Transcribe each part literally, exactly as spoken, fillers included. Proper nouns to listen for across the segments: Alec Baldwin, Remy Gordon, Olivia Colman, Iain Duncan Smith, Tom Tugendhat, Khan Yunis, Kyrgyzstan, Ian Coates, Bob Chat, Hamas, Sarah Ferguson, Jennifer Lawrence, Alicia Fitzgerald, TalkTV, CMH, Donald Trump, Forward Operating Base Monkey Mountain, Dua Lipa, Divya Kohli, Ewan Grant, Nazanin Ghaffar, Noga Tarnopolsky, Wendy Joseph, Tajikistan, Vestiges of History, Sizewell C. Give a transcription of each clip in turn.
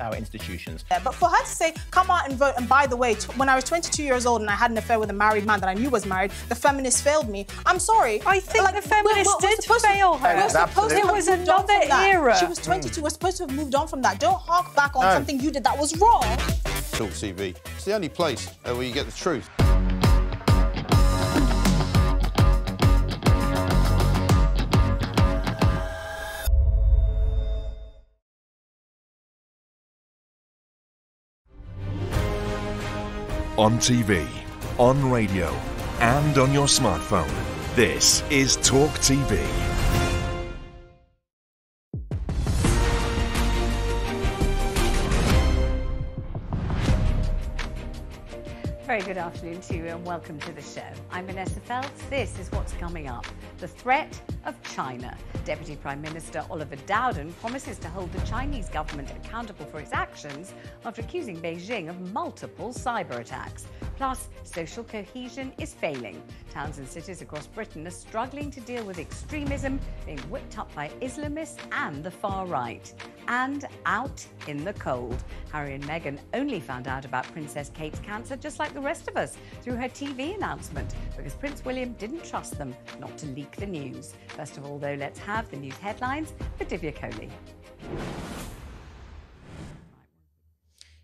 our institutions. Yeah, but for her to say, come out and vote, and by the way, when I was twenty-two years old and I had an affair with a married man that I knew was married, the feminists failed me. I'm sorry. I think like, the feminists we're, we're, did we're fail her. We're supposed it was another era. She was twenty-two. Mm. We're supposed to have moved on from that. Don't hark back on no. something you did that was wrong. TalkTV. It's the only place where you get the truth. On T V, on radio, and on your smartphone. This is TalkTV. Very good afternoon to you and welcome to the show. I'm Vanessa Feltz. This is what's coming up. The threat of China. Deputy Prime Minister Oliver Dowden promises to hold the Chinese government accountable for its actions after accusing Beijing of multiple cyber attacks. Plus, social cohesion is failing. Towns and cities across Britain are struggling to deal with extremism being whipped up by Islamists and the far right. And out in the cold. Harry and Meghan only found out about Princess Kate's cancer, just like the rest of us, through her T V announcement, because Prince William didn't trust them not to leak the news. First of all, though, let's have the news headlines for Divya Kohli.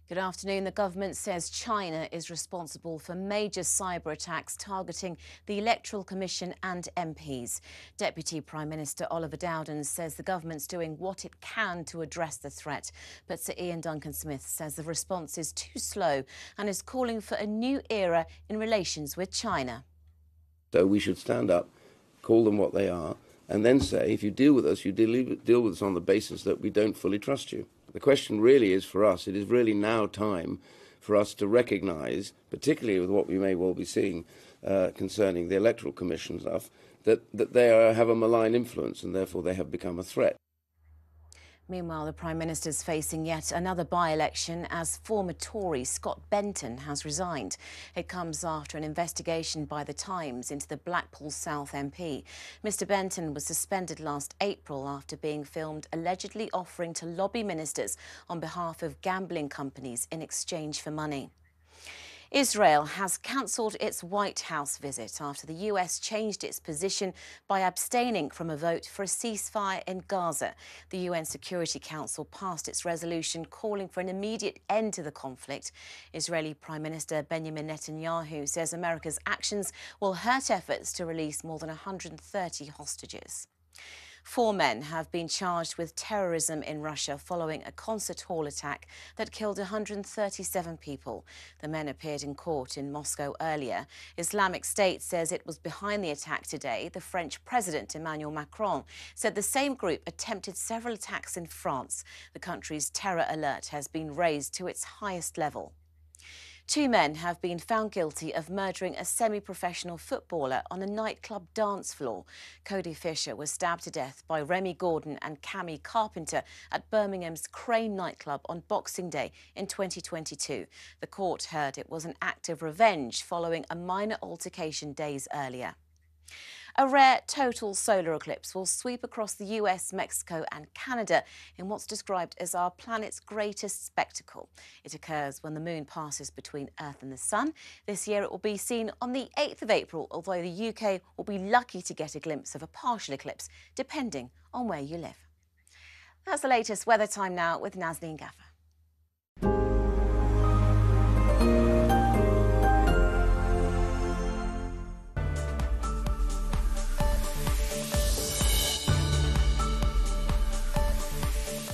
Good afternoon. The government says China is responsible for major cyber attacks targeting the Electoral Commission and M Ps. Deputy Prime Minister Oliver Dowden says the government's doing what it can to address the threat. But Sir Iain Duncan Smith says the response is too slow and is calling for a new era in relations with China. So we should stand up, call them what they are, and then say, if you deal with us, you deal with us on the basis that we don't fully trust you. The question really is for us, it is really now time for us to recognise, particularly with what we may well be seeing uh, concerning the Electoral Commission stuff, that, that they are, have a malign influence and therefore they have become a threat. Meanwhile, the Prime Minister's facing yet another by-election as former Tory Scott Benton has resigned. It comes after an investigation by The Times into the Blackpool South M P. Mr Benton was suspended last April after being filmed allegedly offering to lobby ministers on behalf of gambling companies in exchange for money. Israel has cancelled its White House visit after the U S changed its position by abstaining from a vote for a ceasefire in Gaza. The U N Security Council passed its resolution calling for an immediate end to the conflict. Israeli Prime Minister Benjamin Netanyahu says America's actions will hurt efforts to release more than one hundred thirty hostages. Four men have been charged with terrorism in Russia following a concert hall attack that killed one hundred thirty-seven people. The men appeared in court in Moscow earlier. Islamic State says it was behind the attack today. The French president, Emmanuel Macron, said the same group attempted several attacks in France. The country's terror alert has been raised to its highest level. Two men have been found guilty of murdering a semi-professional footballer on a nightclub dance floor. Cody Fisher was stabbed to death by Remy Gordon and Cammy Carpenter at Birmingham's Crane nightclub on Boxing Day in twenty twenty-two. The court heard it was an act of revenge following a minor altercation days earlier. A rare total solar eclipse will sweep across the U S, Mexico and Canada in what's described as our planet's greatest spectacle. It occurs when the moon passes between Earth and the sun. This year it will be seen on the eighth of April, although the U K will be lucky to get a glimpse of a partial eclipse, depending on where you live. That's the latest weather time now with Nazanin Ghaffar.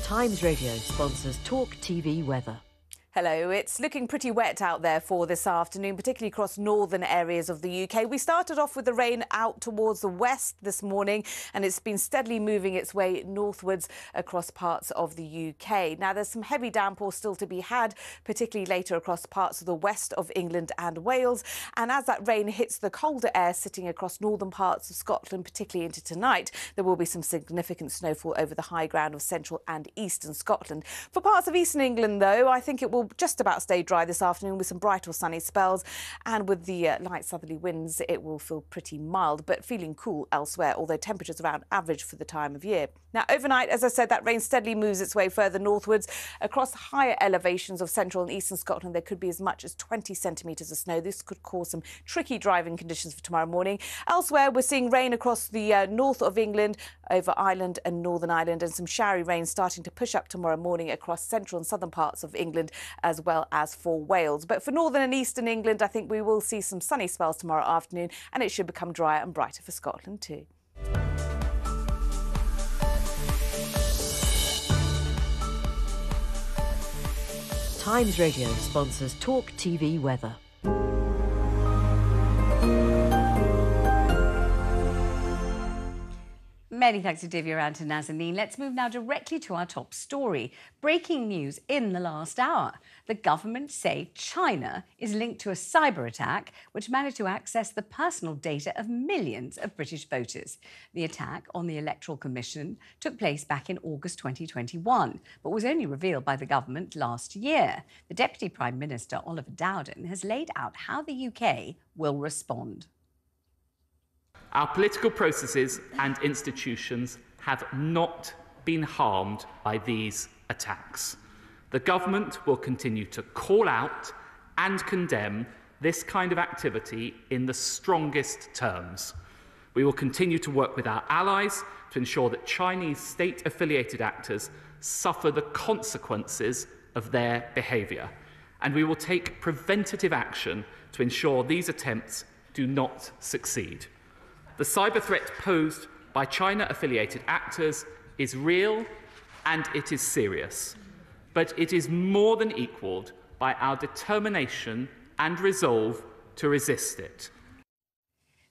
Times Radio sponsors TalkTV Weather. Hello, it's looking pretty wet out there for this afternoon, particularly across northern areas of the U K. We started off with the rain out towards the west this morning, and it's been steadily moving its way northwards across parts of the U K. Now, there's some heavy downpour still to be had, particularly later across parts of the west of England and Wales. And as that rain hits the colder air sitting across northern parts of Scotland, particularly into tonight, there will be some significant snowfall over the high ground of central and eastern Scotland. For parts of eastern England, though, I think it will will just about stay dry this afternoon with some bright or sunny spells, and with the uh, light southerly winds it will feel pretty mild but feeling cool elsewhere, although temperatures around average for the time of year. Now overnight, as I said, that rain steadily moves its way further northwards. Across higher elevations of central and eastern Scotland there could be as much as twenty centimetres of snow. This could cause some tricky driving conditions for tomorrow morning. Elsewhere we're seeing rain across the uh, north of England, over Ireland and Northern Ireland, and some showery rain starting to push up tomorrow morning across central and southern parts of England as well as for Wales. But for northern and eastern England, I think we will see some sunny spells tomorrow afternoon, and it should become drier and brighter for Scotland too. Times Radio sponsors Talk T V Weather. Many thanks to Divya and to Nazanin. Let's move now directly to our top story. Breaking news in the last hour. The government say China is linked to a cyber attack which managed to access the personal data of millions of British voters. The attack on the Electoral Commission took place back in August twenty twenty-one, but was only revealed by the government last year. The Deputy Prime Minister, Oliver Dowden, has laid out how the U K will respond. Our political processes and institutions have not been harmed by these attacks. The government will continue to call out and condemn this kind of activity in the strongest terms. We will continue to work with our allies to ensure that Chinese state-affiliated actors suffer the consequences of their behaviour, and we will take preventative action to ensure these attempts do not succeed. The cyber threat posed by China-affiliated actors is real and it is serious, but it is more than equalled by our determination and resolve to resist it.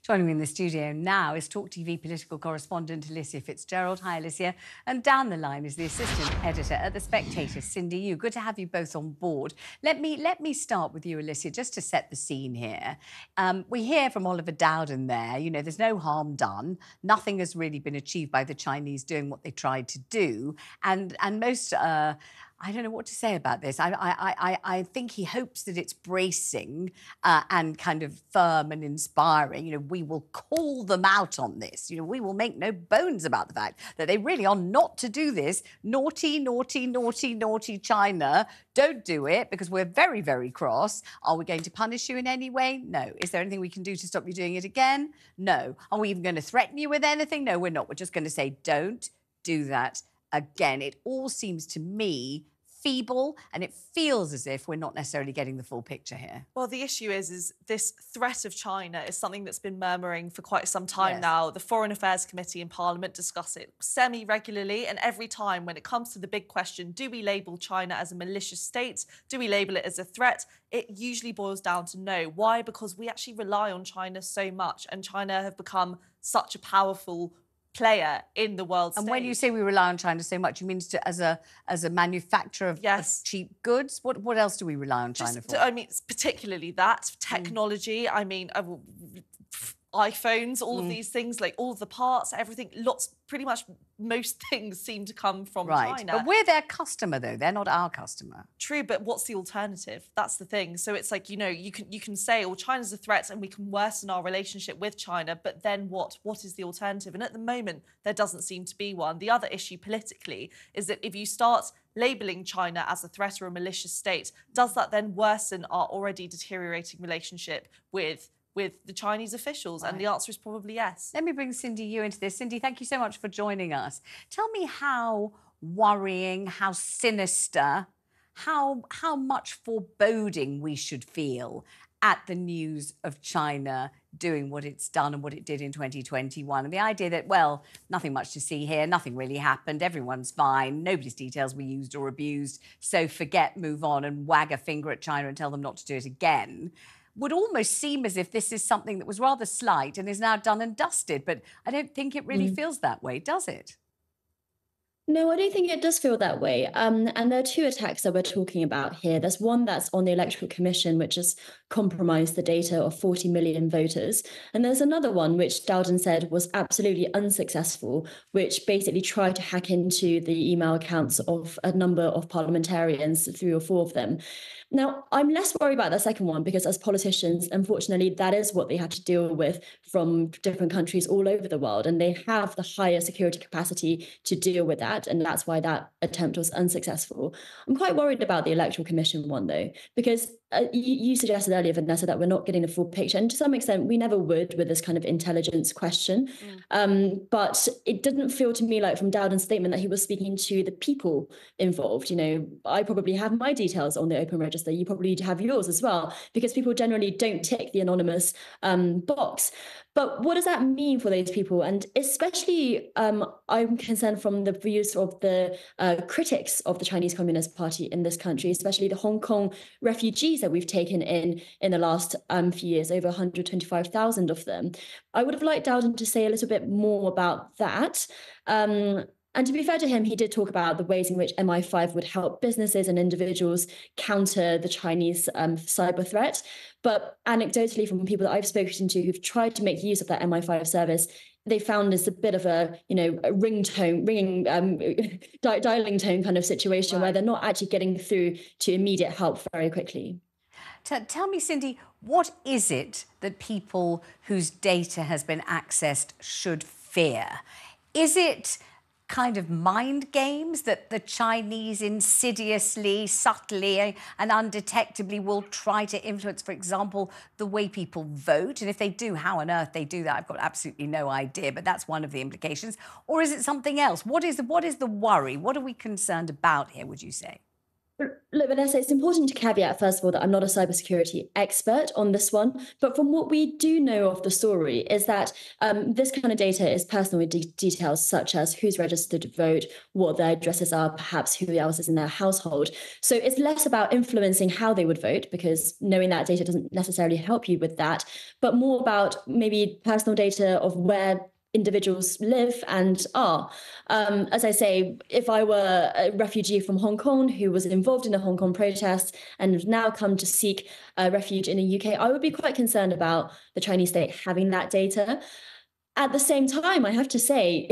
Joining me in the studio now is Talk T V political correspondent Alicia Fitzgerald. Hi, Alicia. And down the line is the assistant editor at The Spectator, Cindy Yu. Good to have you both on board. Let me let me start with you, Alicia, just to set the scene here. Um, we hear from Oliver Dowden there, you know, there's no harm done. Nothing has really been achieved by the Chinese doing what they tried to do. And, and most... Uh, I don't know what to say about this. I, I, I, I think he hopes that it's bracing uh, and kind of firm and inspiring. You know, we will call them out on this. You know, we will make no bones about the fact that they really are not to do this. Naughty, naughty, naughty, naughty China. Don't do it because we're very, very cross. Are we going to punish you in any way? No. Is there anything we can do to stop you doing it again? No. Are we even going to threaten you with anything? No, we're not. We're just going to say, don't do that again. It all seems to me feeble, and it feels as if we're not necessarily getting the full picture here. Well, the issue is, is this threat of China is something that's been murmuring for quite some time yes. now. The Foreign Affairs Committee in Parliament discuss it semi-regularly, and every time when it comes to the big question, do we label China as a malicious state? Do we label it as a threat? It usually boils down to no. Why? Because we actually rely on China so much, and China have become such a powerful player in the world stage. And when you say we rely on China so much, you mean to, as a as a manufacturer of, yes. of cheap goods? What what else do we rely on China Just, for? I mean, particularly that technology. Mm. I mean, I will, iPhones, all mm. of these things, like all the parts, everything. Lots, pretty much, most things seem to come from right. China. But we're their customer, though. They're not our customer. True, but what's the alternative? That's the thing. So it's like, you know, you can you can say, "Oh, China's a threat, and we can worsen our relationship with China." But then what? What is the alternative? And at the moment, there doesn't seem to be one. The other issue politically is that if you start labelling China as a threat or a malicious state, does that then worsen our already deteriorating relationship with? with the Chinese officials, right. and the answer is probably yes. Let me bring Cindy Yu into this. Cindy, thank you so much for joining us. Tell me how worrying, how sinister, how, how much foreboding we should feel at the news of China doing what it's done and what it did in twenty twenty-one. And the idea that, well, nothing much to see here, nothing really happened, everyone's fine, nobody's details were used or abused, so forget, move on, and wag a finger at China and tell them not to do it again. Would almost seem as if this is something that was rather slight and is now done and dusted, but I don't think it really mm. feels that way, does it? No, I don't think it does feel that way. Um, and there are two attacks that we're talking about here. There's one that's on the Electoral Commission, which has compromised the data of forty million voters. And there's another one, which Dowden said was absolutely unsuccessful, which basically tried to hack into the email accounts of a number of parliamentarians, three or four of them. Now, I'm less worried about the second one because as politicians, unfortunately, that is what they have to deal with from different countries all over the world. And they have the higher security capacity to deal with that. And that's why that attempt was unsuccessful. I'm quite worried about the Electoral Commission one, though, because uh, you, you suggested earlier, Vanessa, that we're not getting the full picture. And to some extent, we never would with this kind of intelligence question. Mm. Um, but it didn't feel to me like from Dowden's statement that he was speaking to the people involved. You know, I probably have my details on the open register. You probably have yours as well, because people generally don't tick the anonymous um, box. But what does that mean for those people? And especially um, I'm concerned from the views of the uh, critics of the Chinese Communist Party in this country, especially the Hong Kong refugees that we've taken in in the last um, few years, over one hundred twenty-five thousand of them. I would have liked Dowden to say a little bit more about that. Um, And to be fair to him, he did talk about the ways in which M I five would help businesses and individuals counter the Chinese um, cyber threat. But anecdotally, from people that I've spoken to who've tried to make use of that M I five service, they found it's a bit of a, you know, a ringtone, ringing, um, di- dialing tone kind of situation. Wow. Where they're not actually getting through to immediate help very quickly. T- tell me, Cindy, what is it that people whose data has been accessed should fear? Is it kind of mind games that the Chinese insidiously, subtly and undetectably will try to influence, for example, the way people vote? And if they do, how on earth they do that, I've got absolutely no idea, but that's one of the implications. Or is it something else? What is the, what is the worry? What are we concerned about here, would you say? Look, Vanessa, it's important to caveat, first of all, that I'm not a cybersecurity expert on this one. But from what we do know of the story is that um, this kind of data is personal de- details, such as who's registered to vote, what their addresses are, perhaps who else is in their household. So it's less about influencing how they would vote, because knowing that data doesn't necessarily help you with that, but more about maybe personal data of where individuals live and are. Um, as I say, if I were a refugee from Hong Kong who was involved in a Hong Kong protest and now come to seek a refuge in the U K, I would be quite concerned about the Chinese state having that data. At the same time, I have to say,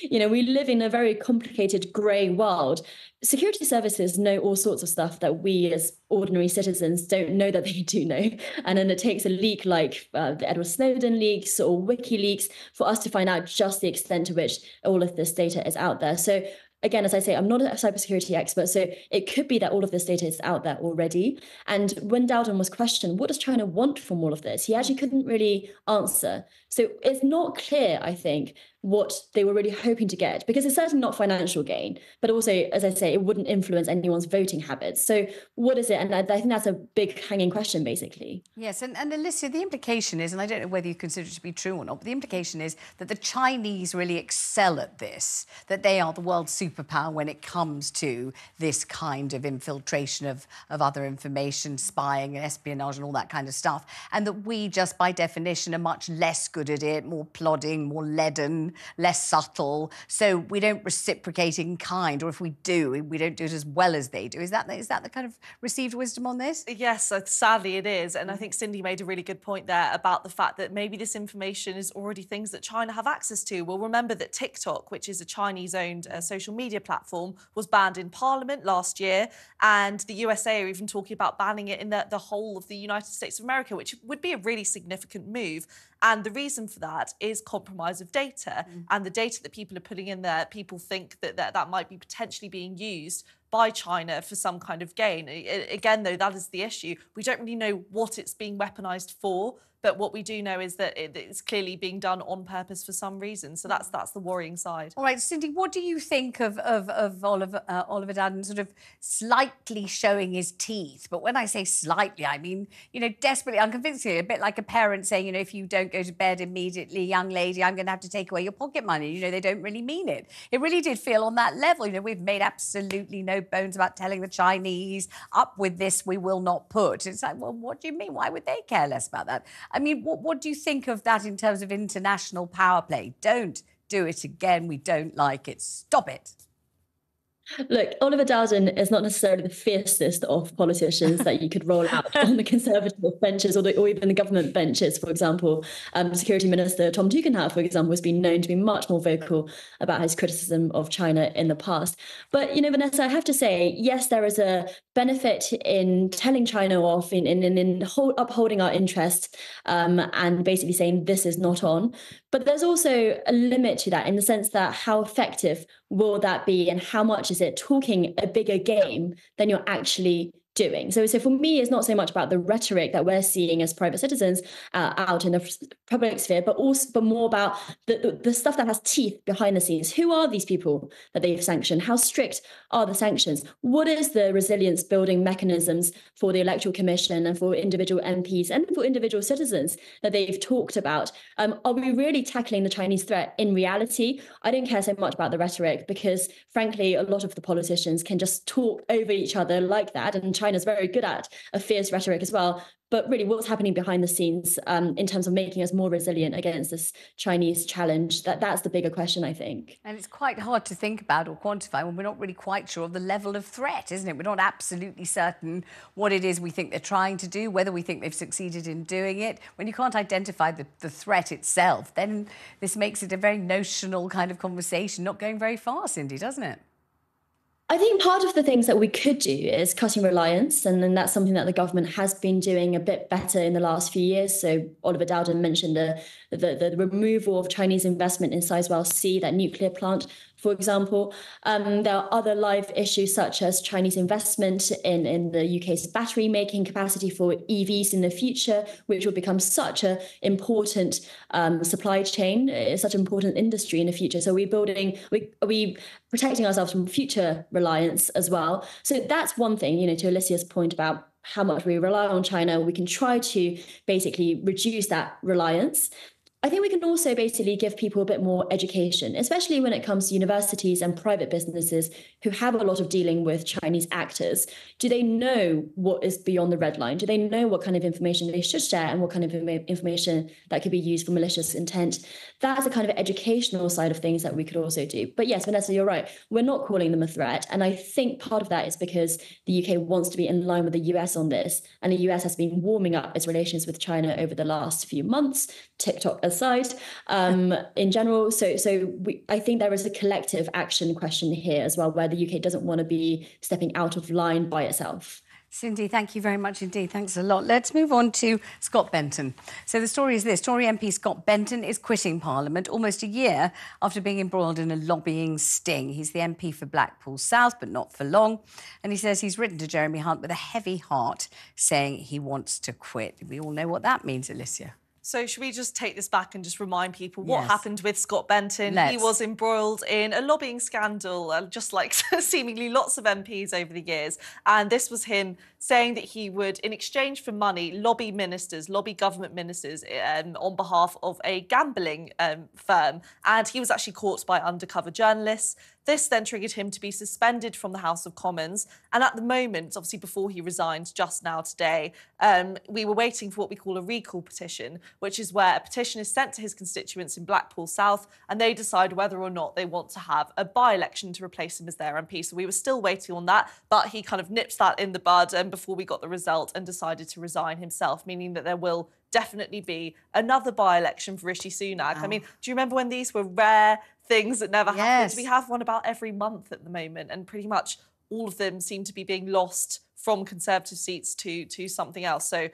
you know, we live in a very complicated grey world. Security services know all sorts of stuff that we as ordinary citizens don't know that they do know. And then it takes a leak like uh, the Edward Snowden leaks or WikiLeaks for us to find out just the extent to which all of this data is out there. So again, as I say, I'm not a cybersecurity expert, so it could be that all of this data is out there already. And when Dowden was questioned, what does China want from all of this? He actually couldn't really answer. So it's not clear, I think, what they were really hoping to get, because it's certainly not financial gain, but also, as I say, it wouldn't influence anyone's voting habits. So what is it? And I, I think that's a big hanging question, basically. Yes, and, and Alicia, the implication is, and I don't know whether you consider it to be true or not, but the implication is that the Chinese really excel at this, that they are the world superpower when it comes to this kind of infiltration of, of other information, spying and espionage and all that kind of stuff, and that we just, by definition, are much less good at it, more plodding, more leaden, less subtle, so we don't reciprocate in kind, or if we do, we don't do it as well as they do. Is that is that the kind of received wisdom on this? Yes, sadly it is, and I think Cindy made a really good point there about the fact that maybe this information is already things that China have access to. Well, remember that TikTok, which is a Chinese-owned uh, social media platform, was banned in Parliament last year, and the U S A are even talking about banning it in the, the whole of the United States of America, which would be a really significant move. And the reason for that is compromise of data. Mm. And the data that people are putting in there, people think that that, that might be potentially being used by China for some kind of gain. Again, though, that is the issue. We don't really know what it's being weaponized for, but what we do know is that it's clearly being done on purpose for some reason. So that's that's the worrying side. All right, Cindy, what do you think of of, of Oliver uh, Oliver Dowden sort of slightly showing his teeth? But when I say slightly, I mean, you know, desperately, unconvincingly, a bit like a parent saying, you know, if you don't go to bed immediately, young lady, I'm going to have to take away your pocket money. You know, they don't really mean it. It really did feel on that level. You know, we've made absolutely no bones about telling the Chinese, up with this, we will not put. It's like, well, what do you mean? Why would they care less about that? I mean, what, what do you think of that in terms of international power play? Don't do it again. We don't like it. Stop it. Look, Oliver Dowden is not necessarily the fiercest of politicians that you could roll out on the Conservative benches or, the, or even the government benches, for example. Um, Security Minister Tom Tugendhat, for example, has been known to be much more vocal about his criticism of China in the past. But, you know, Vanessa, I have to say, yes, there is a benefit in telling China off, in, in, in hold, upholding our interests um, and basically saying this is not on. But there's also a limit to that, in the sense that how effective will that be, and how much is it talking a bigger game than you're actually doing? So, so for me, it's not so much about the rhetoric that we're seeing as private citizens uh, out in the public sphere, but also, but more about the, the, the stuff that has teeth behind the scenes. Who are these people that they've sanctioned? How strict are the sanctions? What is the resilience building mechanisms for the Electoral Commission and for individual M Ps and for individual citizens that they've talked about? Um, are we really tackling the Chinese threat in reality? I don't care so much about the rhetoric, because frankly, a lot of the politicians can just talk over each other like that, and China China's very good at a fierce rhetoric as well. But really, what's happening behind the scenes um, in terms of making us more resilient against this Chinese challenge, that, that's the bigger question, I think. And it's quite hard to think about or quantify when we're not really quite sure of the level of threat, isn't it? We're not absolutely certain what it is we think they're trying to do, whether we think they've succeeded in doing it. When you can't identify the, the threat itself, then this makes it a very notional kind of conversation, not going very far, Cindy, doesn't it? I think part of the things that we could do is cutting reliance, and then that's something that the government has been doing a bit better in the last few years. So Oliver Dowden mentioned the, the, the removal of Chinese investment in Sizewell C, that nuclear plant, for example. Um, there are other live issues such as Chinese investment in, in the U K's battery making capacity for E Vs in the future, which will become such an important um, supply chain, such an important industry in the future. So we're building, we, are we protecting ourselves from future reliance as well? So that's one thing, you know, to Alicia's point about how much we rely on China, we can try to basically reduce that reliance. I think we can also basically give people a bit more education, especially when it comes to universities and private businesses who have a lot of dealing with Chinese actors. Do they know what is beyond the red line? Do they know what kind of information they should share and what kind of information that could be used for malicious intent? That's a kind of educational side of things that we could also do. But yes, Vanessa, you're right. We're not calling them a threat. And I think part of that is because the U K wants to be in line with the U S on this. And the U S has been warming up its relations with China over the last few months, TikTok aside, um, in general. So so we, I think there is a collective action question here as well, where the U K doesn't want to be stepping out of line by itself. Cindy, thank you very much indeed. Thanks a lot. Let's move on to Scott Benton. So the story is this. Tory M P Scott Benton is quitting Parliament almost a year after being embroiled in a lobbying sting. He's the M P for Blackpool South, but not for long. And he says he's written to Jeremy Hunt with a heavy heart saying he wants to quit. We all know what that means, Alicia. So should we just take this back and just remind people what yes. happened with Scott Benton? Let's. He was embroiled in a lobbying scandal, uh, just like seemingly lots of M Ps over the years. And this was him saying that he would, in exchange for money, lobby ministers, lobby government ministers um, on behalf of a gambling um, firm. And he was actually caught by undercover journalists. This then triggered him to be suspended from the House of Commons. And at the moment, obviously before he resigned just now today, um, we were waiting for what we call a recall petition, which is where a petition is sent to his constituents in Blackpool South and they decide whether or not they want to have a by-election to replace him as their M P. So we were still waiting on that, but he kind of nipped that in the bud um, before we got the result and decided to resign himself, meaning that there will definitely be another by-election for Rishi Sunak. Wow. I mean, do you remember when these were rare things that never yes. happened? We have one about every month at the moment, and pretty much all of them seem to be being lost from Conservative seats to, to something else. So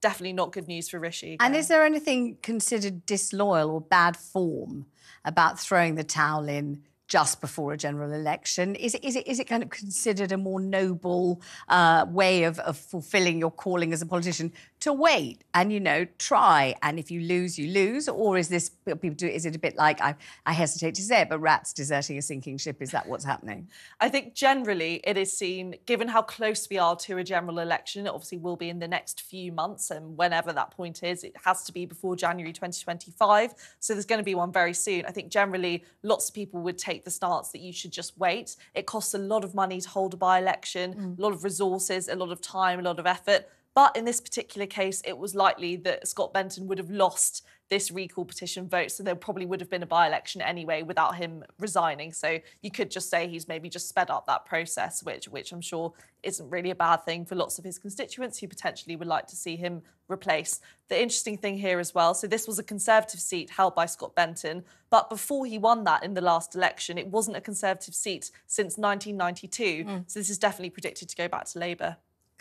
definitely not good news for Rishi. Again. And is there anything considered disloyal or bad form about throwing the towel in just before a general election? Is it, is it, is it kind of considered a more noble uh, way of, of fulfilling your calling as a politician to wait and, you know, try? And if you lose, you lose. Or is this, people do, is it a bit like, I, I hesitate to say it, but rats deserting a sinking ship? Is that what's happening? I think generally it is seen, given how close we are to a general election, it obviously will be in the next few months and whenever that point is, it has to be before January twenty twenty-five. So there's going to be one very soon. I think generally lots of people would take the stance that you should just wait. It costs a lot of money to hold a by-election, mm. a lot of resources, a lot of time, a lot of effort. But in this particular case, it was likely that Scott Benton would have lost this recall petition vote, so there probably would have been a by-election anyway without him resigning. So you could just say he's maybe just sped up that process, which, which I'm sure isn't really a bad thing for lots of his constituents who potentially would like to see him replaced. The interesting thing here as well, so this was a Conservative seat held by Scott Benton, but before he won that in the last election, it wasn't a Conservative seat since nineteen ninety-two. Mm. So this is definitely predicted to go back to Labour.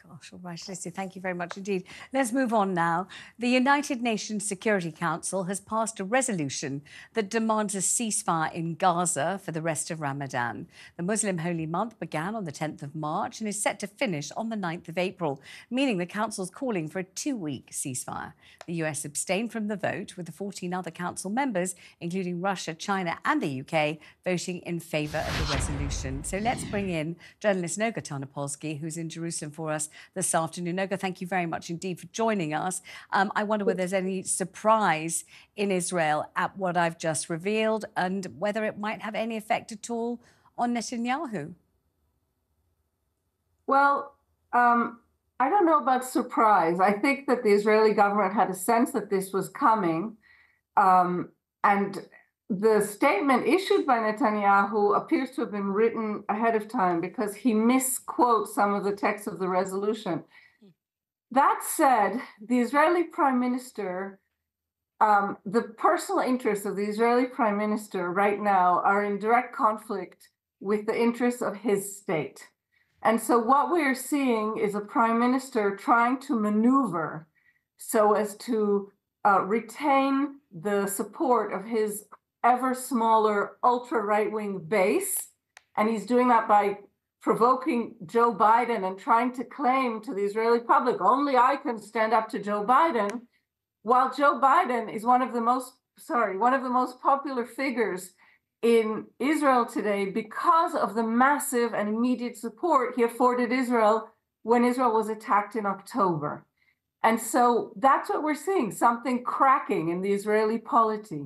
Gosh, all right, Lucy, thank you very much indeed. Let's move on now. The United Nations Security Council has passed a resolution that demands a ceasefire in Gaza for the rest of Ramadan. The Muslim Holy Month began on the tenth of March and is set to finish on the ninth of April, meaning the Council's calling for a two-week ceasefire. The U S abstained from the vote, with the fourteen other Council members, including Russia, China and the U K, voting in favour of the resolution. So let's bring in journalist Noga Tarnopolsky, who's in Jerusalem for us this afternoon. Noga, thank you very much indeed for joining us. Um, I wonder whether there's any surprise in Israel at what I've just revealed and whether it might have any effect at all on Netanyahu. Well, um, I don't know about surprise. I think that the Israeli government had a sense that this was coming. Um, and the statement issued by Netanyahu appears to have been written ahead of time because he misquotes some of the text of the resolution. That said, the Israeli prime minister, um, the personal interests of the Israeli prime minister right now are in direct conflict with the interests of his state. And so what we're seeing is a prime minister trying to maneuver so as to uh, retain the support of his ever smaller ultra right-wing base, and he's doing that by provoking Joe Biden and trying to claim to the Israeli public, only I can stand up to Joe Biden, while Joe Biden is one of the most, sorry, one of the most popular figures in Israel today because of the massive and immediate support he afforded Israel when Israel was attacked in October. And so that's what we're seeing, something cracking in the Israeli polity.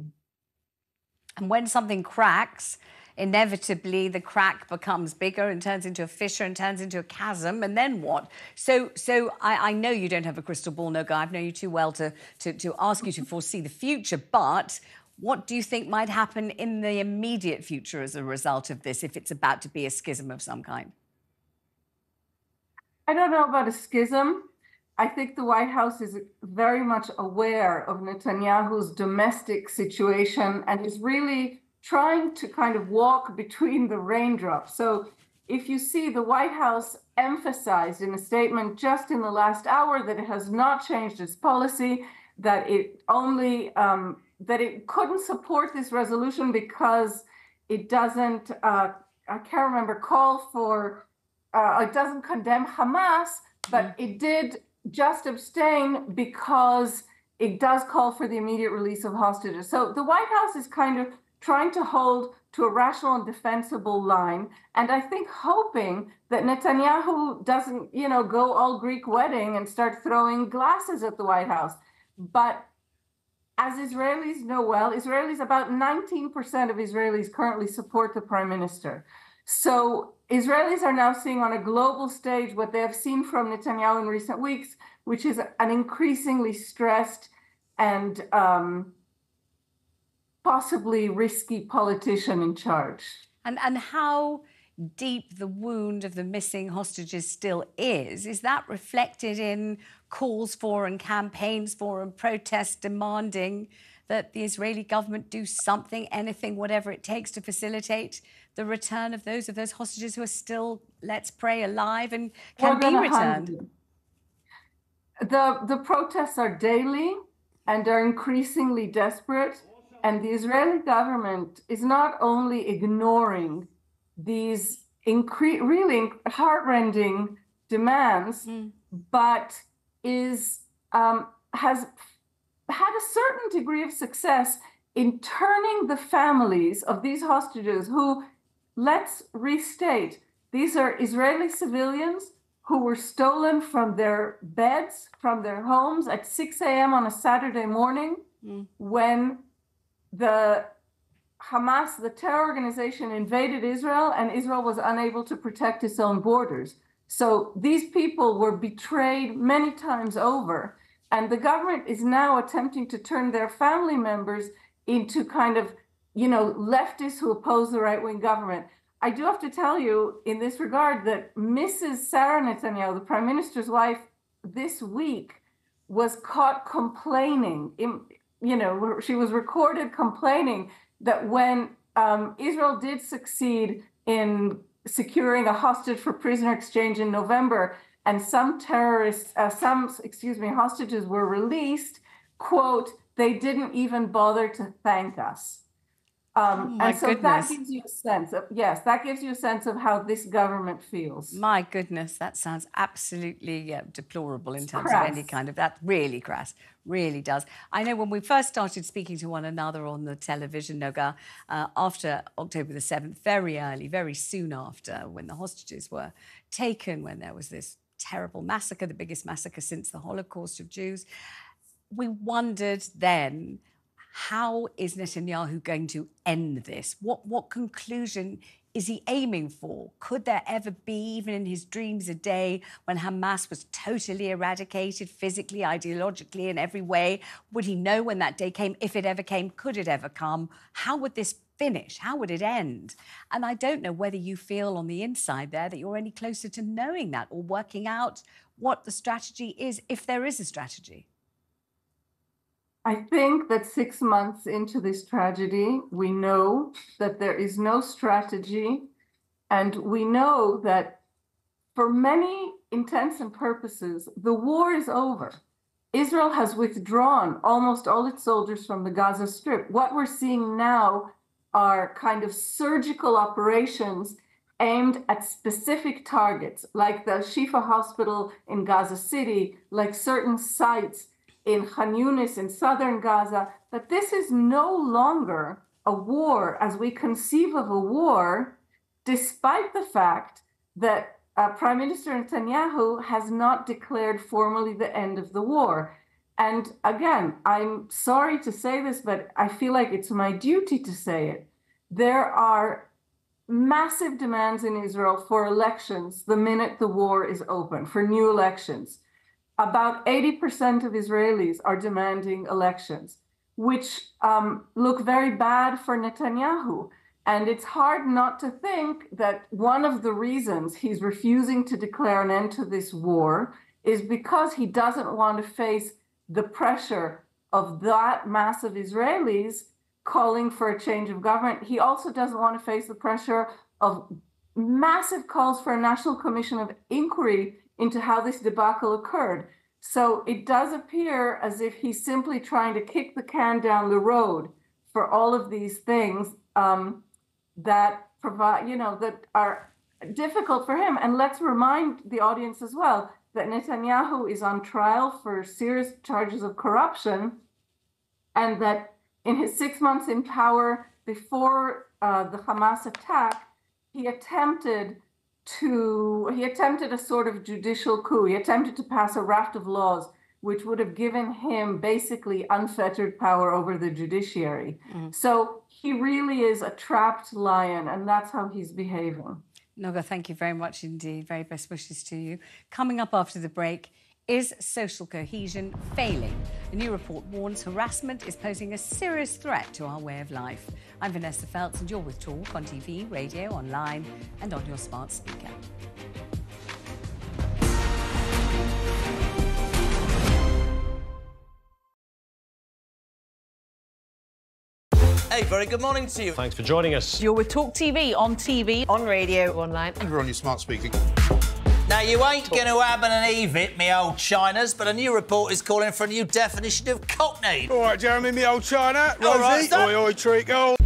And when something cracks, inevitably the crack becomes bigger and turns into a fissure and turns into a chasm, and then what? So so I, I know you don't have a crystal ball, Noga. I've known you too well to, to, to ask you to foresee the future, but what do you think might happen in the immediate future as a result of this, if it's about to be a schism of some kind? I don't know about a schism. I think the White House is very much aware of Netanyahu's domestic situation and is really trying to kind of walk between the raindrops. So if you see the White House emphasized in a statement just in the last hour that it has not changed its policy, that it only, um, that it couldn't support this resolution because it doesn't, uh, I can't remember, call for, uh, it doesn't condemn Hamas, but it did just abstain because it does call for the immediate release of hostages. So the White House is kind of trying to hold to a rational and defensible line, and I think hoping that Netanyahu doesn't, you know, go all Greek wedding and start throwing glasses at the White House. But as Israelis know well, Israelis, about nineteen percent of Israelis currently support the prime minister. So Israelis are now seeing on a global stage what they have seen from Netanyahu in recent weeks, which is an increasingly stressed and um, possibly risky politician in charge. And, and how deep the wound of the missing hostages still is, is that reflected in calls for and campaigns for and protests demanding that the Israeli government do something, anything, whatever it takes to facilitate the return of those of those hostages who are still, let's pray, alive and can be returned? The, the protests are daily and are increasingly desperate. And the Israeli government is not only ignoring these incre really heart-rending demands, mm. but is um, has had a certain degree of success in turning the families of these hostages who, let's restate, these are Israeli civilians who were stolen from their beds, from their homes at six a m on a Saturday morning mm. when the Hamas, the terror organization, invaded Israel and Israel was unable to protect its own borders. So these people were betrayed many times over, and the government is now attempting to turn their family members into kind of, you know, leftists who oppose the right-wing government. I do have to tell you in this regard that Missus Sarah Netanyahu, the prime minister's wife, this week was caught complaining. In, you know, she was recorded complaining that when um, Israel did succeed in securing a hostage for prisoner exchange in November, and some terrorists, uh, some, excuse me, hostages were released, quote, they didn't even bother to thank us. Um, oh and so goodness. That gives you a sense of, yes, that gives you a sense of how this government feels. My goodness, that sounds absolutely yeah, deplorable in terms crass. Of any kind of that. Really crass, really does. I know when we first started speaking to one another on the television, Noga, uh, after October the seventh, very early, very soon after, when the hostages were taken, when there was this terrible massacre, the biggest massacre since the Holocaust of Jews, we wondered then, how is Netanyahu going to end this? What, what conclusion is he aiming for? Could there ever be, even in his dreams, a day when Hamas was totally eradicated physically, ideologically, in every way? Would he know when that day came, if it ever came? Could it ever come? How would this finish? How would it end? And I don't know whether you feel on the inside there that you're any closer to knowing that or working out what the strategy is, if there is a strategy. I think that six months into this tragedy, we know that there is no strategy, and we know that for many intents and purposes, the war is over. Israel has withdrawn almost all its soldiers from the Gaza Strip. What we're seeing now are kind of surgical operations aimed at specific targets, like the Al-Shifa Hospital in Gaza City, like certain sites in Khan Yunis, in southern Gaza, that this is no longer a war as we conceive of a war, despite the fact that uh, Prime Minister Netanyahu has not declared formally the end of the war. And again, I'm sorry to say this, but I feel like it's my duty to say it. There are massive demands in Israel for elections the minute the war is open, for new elections. About eighty percent of Israelis are demanding elections, which um, look very bad for Netanyahu. And it's hard not to think that one of the reasons he's refusing to declare an end to this war is because he doesn't want to face the pressure of that mass of Israelis calling for a change of government. He also doesn't want to face the pressure of massive calls for a National Commission of Inquiry into how this debacle occurred. So it does appear as if he's simply trying to kick the can down the road for all of these things um, that provide, you know, that are difficult for him. And let's remind the audience as well that Netanyahu is on trial for serious charges of corruption, and that in his six months in power before uh, the Hamas attack, he attempted to, he attempted a sort of judicial coup. He attempted to pass a raft of laws which would have given him basically unfettered power over the judiciary. Mm. So he really is a trapped lion, and that's how he's behaving. Noga, thank you very much indeed. Very best wishes to you. Coming up after the break, is social cohesion failing? A new report warns harassment is posing a serious threat to our way of life. I'm Vanessa Feltz, and you're with Talk on T V, radio, online, and on your smart speaker. Hey, very good morning to you. Thanks for joining us. You're with Talk T V, on T V, on radio, online, and you're on your smart speaker. Now, you ain't going to ab and an eve it, me old Chinas, but a new report is calling for a new definition of cockney. All right, Jeremy, me old China. Rosie, right, oi, oi, treacle.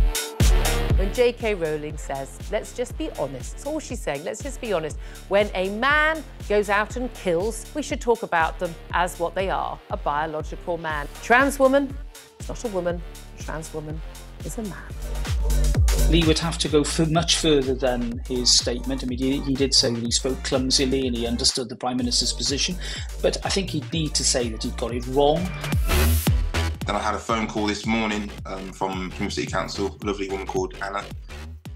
When J K Rowling says, let's just be honest, that's all she's saying, let's just be honest. When a man goes out and kills, we should talk about them as what they are, a biological man. Trans woman is not a woman. Trans woman is a man. Lee would have to go for much further than his statement. I mean, he, he did say that he spoke clumsily and he understood the Prime Minister's position, but I think he'd need to say that he'd got it wrong. Then I had a phone call this morning um, from Plymouth City Council, a lovely woman called Anna,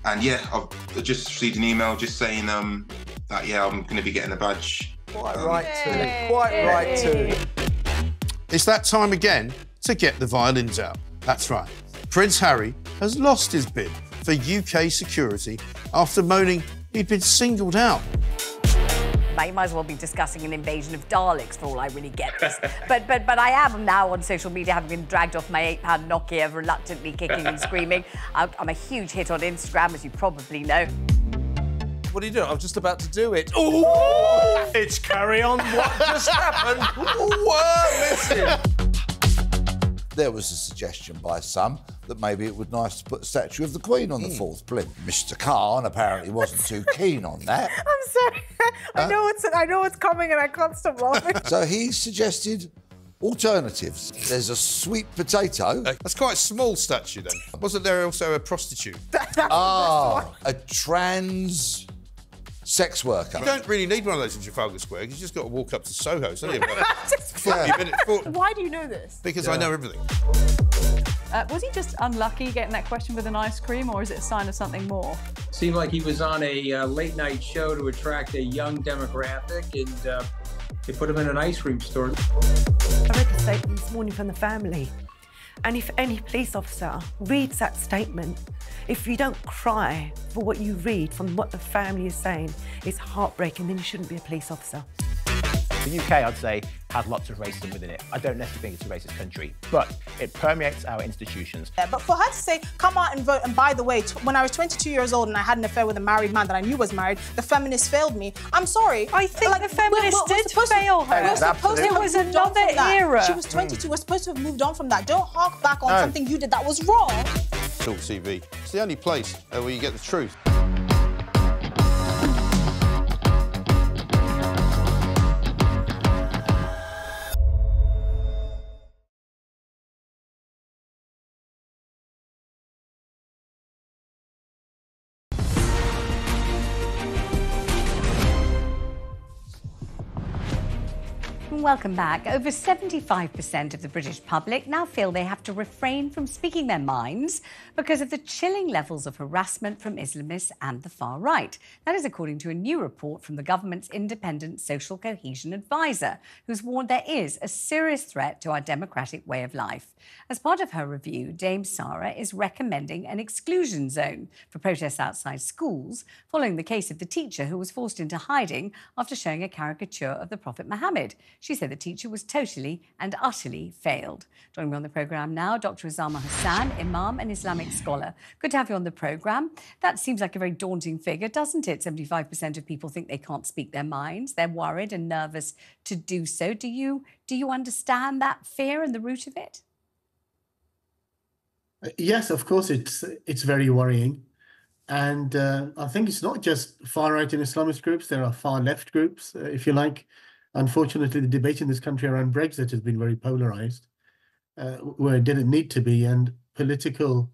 and yeah, I've just received an email just saying um, that, yeah, I'm going to be getting a badge. Quite um, right too. Quite Yay. right too. It's that time again to get the violins out. That's right. Prince Harry has lost his bid for U K security after moaning he'd been singled out. You might as well be discussing an invasion of Daleks for all I really get this. but but but I am now on social media, having been dragged off my eight pound Nokia, reluctantly kicking and screaming. I'm a huge hit on Instagram, as you probably know. What are you doing? I was just about to do it. Ooh! It's carry on. What just happened? Ooh, there was a suggestion by some that maybe it would be nice to put a statue of the Queen on mm. the fourth plinth. Mister Khan apparently wasn't too keen on that. I'm sorry. I, huh? know it's, I know it's coming and I can't stop laughing. So he suggested alternatives. There's a sweet potato. Uh, that's quite a small statue, then. Wasn't there also a prostitute? Ah, a trans... sex worker. You don't really need one of those in Trafalgar Square, because you just got to walk up to Soho, so you Why do you know this? Because yeah. I know everything. Uh, was he just unlucky getting that question with an ice cream, or is it a sign of something more? Seemed like he was on a uh, late-night show to attract a young demographic, and uh, they put him in an ice cream store. I read the statement this morning from the family, and if any police officer reads that statement, if you don't cry for what you read from what the family is saying, it's heartbreaking, then you shouldn't be a police officer. The U K, I'd say, has lots of racism within it. I don't necessarily think it's a racist country, but it permeates our institutions. Yeah, but for her to say, come out and vote, and by the way, when I was twenty-two years old and I had an affair with a married man that I knew was married, the feminists failed me. I'm sorry. I think like, the feminists well, well, did fail her. We were supposed it was another era. She was twenty-two. Mm. We're supposed to have moved on from that. Don't hark back on no. something you did that was wrong. TalkTV. It's the only place uh, where you get the truth. Welcome back. Over seventy-five percent of the British public now feel they have to refrain from speaking their minds because of the chilling levels of harassment from Islamists and the far right. That is according to a new report from the government's independent social cohesion advisor, who's warned there is a serious threat to our democratic way of life. As part of her review, Dame Sarah is recommending an exclusion zone for protests outside schools, following the case of the teacher who was forced into hiding after showing a caricature of the Prophet Muhammad. She said the teacher was totally and utterly failed. Joining me on the programme now, Doctor Osama Hassan, Imam and Islamic scholar. Good to have you on the programme. That seems like a very daunting figure, doesn't it? seventy-five percent of people think they can't speak their minds. They're worried and nervous to do so. Do you, do you understand that fear and the root of it? Yes, of course, it's, it's very worrying. And uh, I think it's not just far-right and Islamist groups. There are far-left groups, uh, if you like. Unfortunately, the debate in this country around Brexit has been very polarised, uh, where it didn't need to be, and political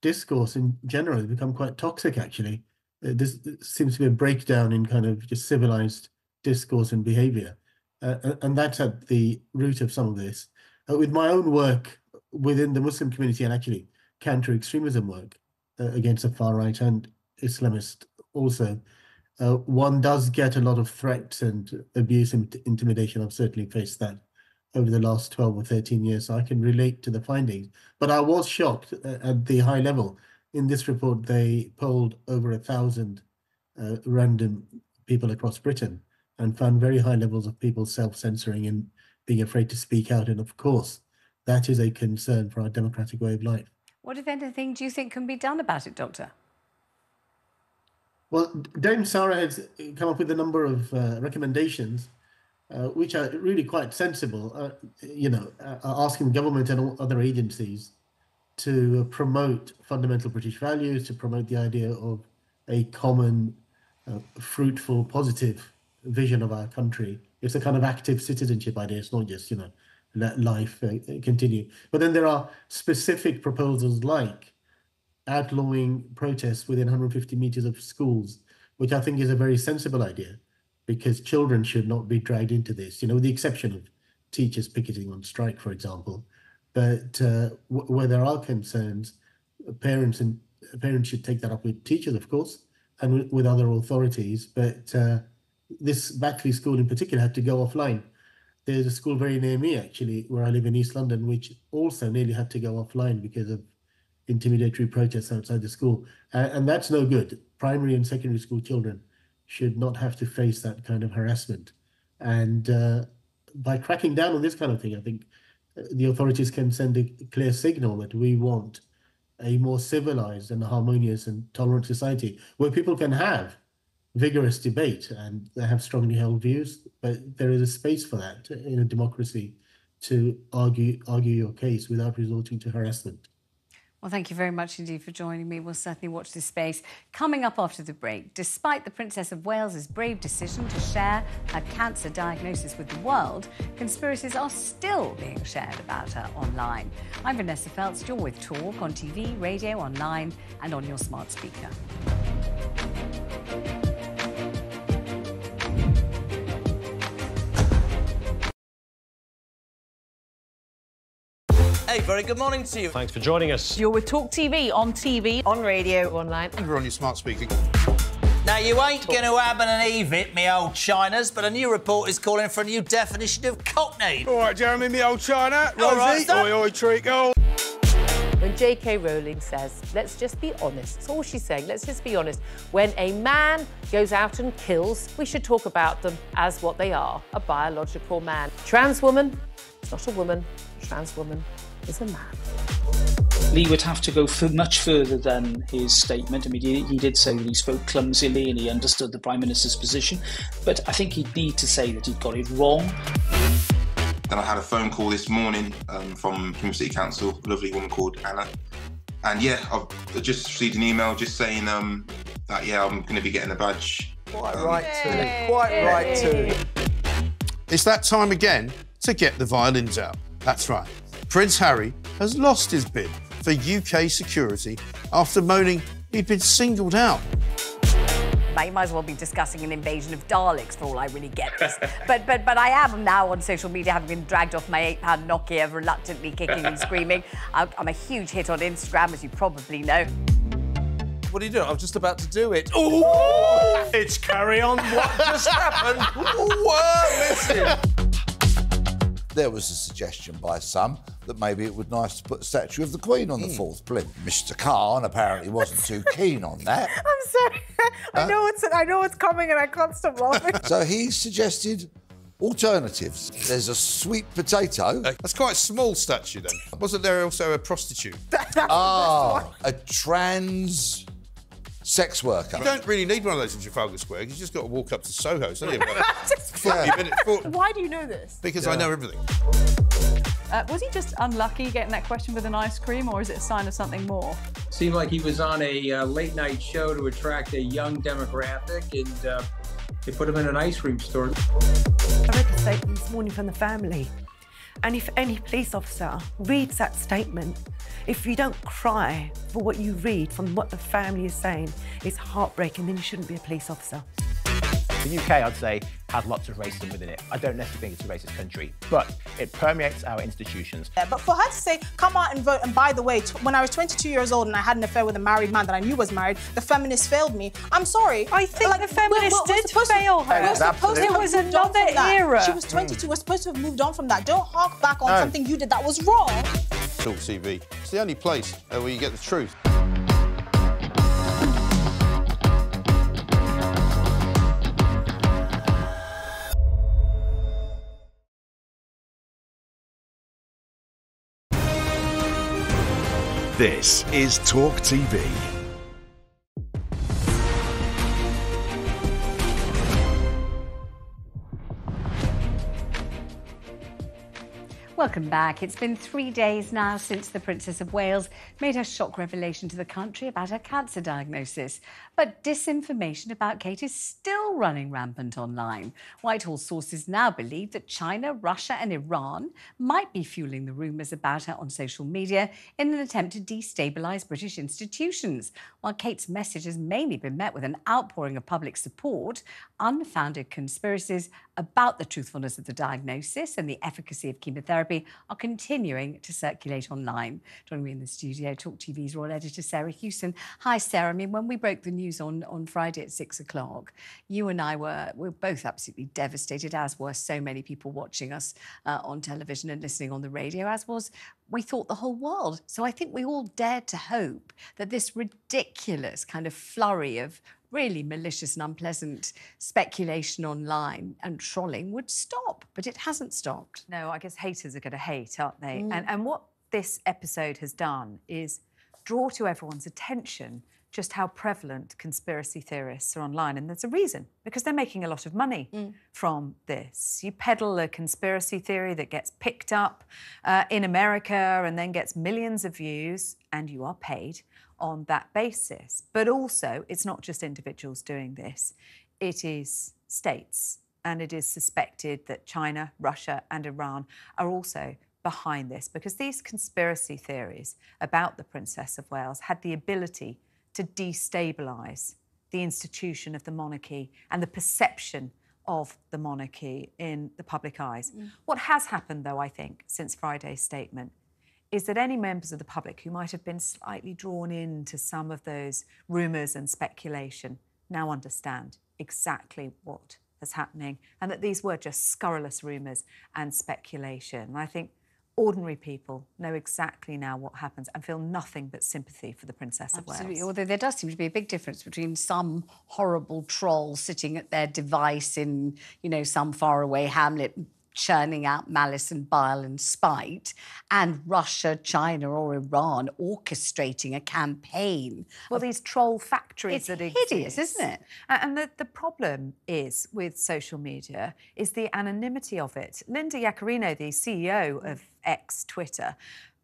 discourse in general has become quite toxic, actually. Uh, this, this seems to be a breakdown in kind of just civilised discourse and behaviour, uh, and that's at the root of some of this. Uh, with my own work within the Muslim community and actually counter-extremism work uh, against the far-right and Islamist also, Uh, one does get a lot of threats and abuse and intimidation. I've certainly faced that over the last twelve or thirteen years, so I can relate to the findings. But I was shocked at the high level. In this report, they polled over a thousand uh, random people across Britain and found very high levels of people self-censoring and being afraid to speak out. And of course, that is a concern for our democratic way of life. What, if anything, do you think can be done about it, Doctor? Well, Dame Sarah has come up with a number of uh, recommendations, uh, which are really quite sensible, uh, you know, uh, asking government and all other agencies to promote fundamental British values, to promote the idea of a common, uh, fruitful, positive vision of our country. It's a kind of active citizenship idea. It's not just, you know, let life uh, continue. But then there are specific proposals like outlawing protests within one hundred fifty metres of schools, which I think is a very sensible idea, because children should not be dragged into this, you know, with the exception of teachers picketing on strike, for example. But uh, where there are concerns, parents and parents should take that up with teachers, of course, and with other authorities. But uh, this Backley School in particular had to go offline. There's a school very near me, actually, where I live in East London, which also nearly had to go offline because of intimidatory protests outside the school. Uh, and that's no good. Primary and secondary school children should not have to face that kind of harassment. And uh, by cracking down on this kind of thing, I think the authorities can send a clear signal that we want a more civilized and harmonious and tolerant society where people can have vigorous debate and they have strongly held views, but there is a space for that in a democracy to argue argue your case without resorting to harassment. Well, thank you very much indeed for joining me. We'll certainly watch this space. Coming up after the break, despite the Princess of Wales's brave decision to share her cancer diagnosis with the world, conspiracies are still being shared about her online. I'm Vanessa Feltz. You're with Talk on T V, radio, online and on your smart speaker. Hey, very good morning to you. Thanks for joining us. You're with Talk T V, on T V, on radio, online, and we're on your smart speaker. Now, you ain't going to have an eve it, me old Chinas, but a new report is calling for a new definition of cockney. All right, Jeremy, me old China. All Rosie. Right, oi, oi, treacle. When J K. Rowling says, let's just be honest, that's all she's saying, let's just be honest. When a man goes out and kills, we should talk about them as what they are, a biological man. Trans woman, it's not a woman, trans woman. Is a man. Lee would have to go for much further than his statement. I mean, he, he did say that he spoke clumsily and he understood the Prime Minister's position, but I think he'd need to say that he'd got it wrong. Then I had a phone call this morning um, from Plymouth City Council, a lovely woman called Anna, and yeah, I've just received an email just saying um, that, yeah, I'm going to be getting a badge. Quite um, right too, quite Yay. right too. It's that time again to get the violins out. That's right. Prince Harry has lost his bid for U K security after moaning he'd been singled out. You might as well be discussing an invasion of Daleks for all I really get this. but, but, but I am now on social media, having been dragged off my eight pound Nokia, reluctantly kicking and screaming. I'm a huge hit on Instagram, as you probably know. What are you doing? I'm just about to do it. Ooh! It's carry on. What just happened? Ooh, listen. There was a suggestion by some that maybe it would be nice to put a statue of the Queen on mm. the fourth plinth. Mister Khan apparently wasn't too keen on that. I'm sorry. I, uh, know what's, I know what's coming and I can't stop laughing. So he suggested alternatives. There's a sweet potato. Uh, that's quite a small statue, then. Wasn't there also a prostitute? Ah, a trans... sex worker. You don't really need one of those in Trafalgar Square, because you just got to walk up to Soho, so you forty minutes, forty. Why do you know this? Because yeah. I know everything. Uh, was he just unlucky getting that question with an ice cream, or is it a sign of something more? Seemed like he was on a uh, late-night show to attract a young demographic, and uh, they put him in an ice cream store. I read the statement this morning from the family, and if any police officer reads that statement, if you don't cry for what you read from what the family is saying, it's heartbreaking, then you shouldn't be a police officer. The U K, I'd say, has lots of racism within it. I don't necessarily think it's a racist country, but it permeates our institutions. Yeah, but for her to say, come out and vote, and by the way, when I was twenty-two years old and I had an affair with a married man that I knew was married, the feminists failed me. I'm sorry. I think like, the feminists we're, we're, did we're fail her. We're supposed to it was another era. She was twenty-two. Mm. We're supposed to have moved on from that. Don't hark back on no. something you did that was wrong. Talk T V. It's the only place uh, where you get the truth. This is Talk T V. Welcome back. It's been three days now since the Princess of Wales made her shock revelation to the country about her cancer diagnosis. But disinformation about Kate is still running rampant online. Whitehall sources now believe that China, Russia and Iran might be fueling the rumours about her on social media in an attempt to destabilise British institutions. While Kate's message has mainly been met with an outpouring of public support, unfounded conspiracies about the truthfulness of the diagnosis and the efficacy of chemotherapy are continuing to circulate online. Joining me in the studio, TalkTV's Royal Editor, Sarah Hewson. Hi, Sarah. I mean, when we broke the news on, on Friday at six o'clock, you and I were, were both absolutely devastated, as were so many people watching us uh, on television and listening on the radio, as was, we thought, the whole world. So I think we all dared to hope that this ridiculous kind of flurry of really malicious and unpleasant speculation online and trolling would stop, but it hasn't stopped. No, I guess haters are going to hate, aren't they? Mm. And, and what this episode has done is draw to everyone's attention just how prevalent conspiracy theorists are online. And there's a reason, because they're making a lot of money mm. from this. You peddle a conspiracy theory that gets picked up uh, in America and then gets millions of views, and you are paid on that basis. But also, it's not just individuals doing this. It is states, and it is suspected that China, Russia and Iran are also behind this, because these conspiracy theories about the Princess of Wales had the ability to destabilise the institution of the monarchy and the perception of the monarchy in the public eyes. Mm. What has happened, though, I think, since Friday's statement, is that any members of the public who might have been slightly drawn into some of those rumours and speculation now understand exactly what is happening, and that these were just scurrilous rumours and speculation. And I think ordinary people know exactly now what happens and feel nothing but sympathy for the Princess of Wales. Absolutely, although there does seem to be a big difference between some horrible troll sitting at their device in, you know, some faraway hamlet, churning out malice and bile and spite, and Russia, China or Iran orchestrating a campaign. Well, these troll factories that exist. It's hideous, isn't it? And the, the problem is with social media is the anonymity of it. Linda Yaccarino, the C E O of X Twitter,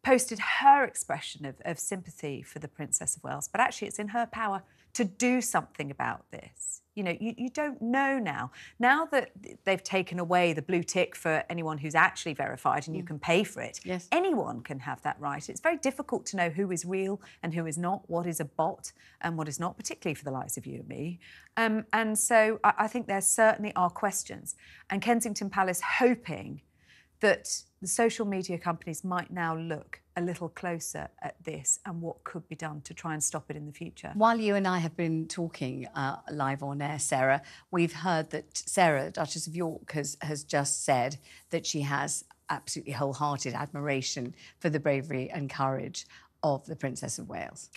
posted her expression of, of sympathy for the Princess of Wales, but actually it's in her power to do something about this. You know, you, you don't know now. Now that they've taken away the blue tick for anyone who's actually verified and mm. you can pay for it, yes. anyone can have that right. It's very difficult to know who is real and who is not, what is a bot and what is not, particularly for the likes of you and me. Um, and so I, I think there certainly are questions. And Kensington Palace hoping that the social media companies might now look a little closer at this and what could be done to try and stop it in the future. While you and I have been talking uh, live on air, Sarah, we've heard that Sarah, Duchess of York, has, has just said that she has absolutely wholehearted admiration for the bravery and courage of the Princess of Wales.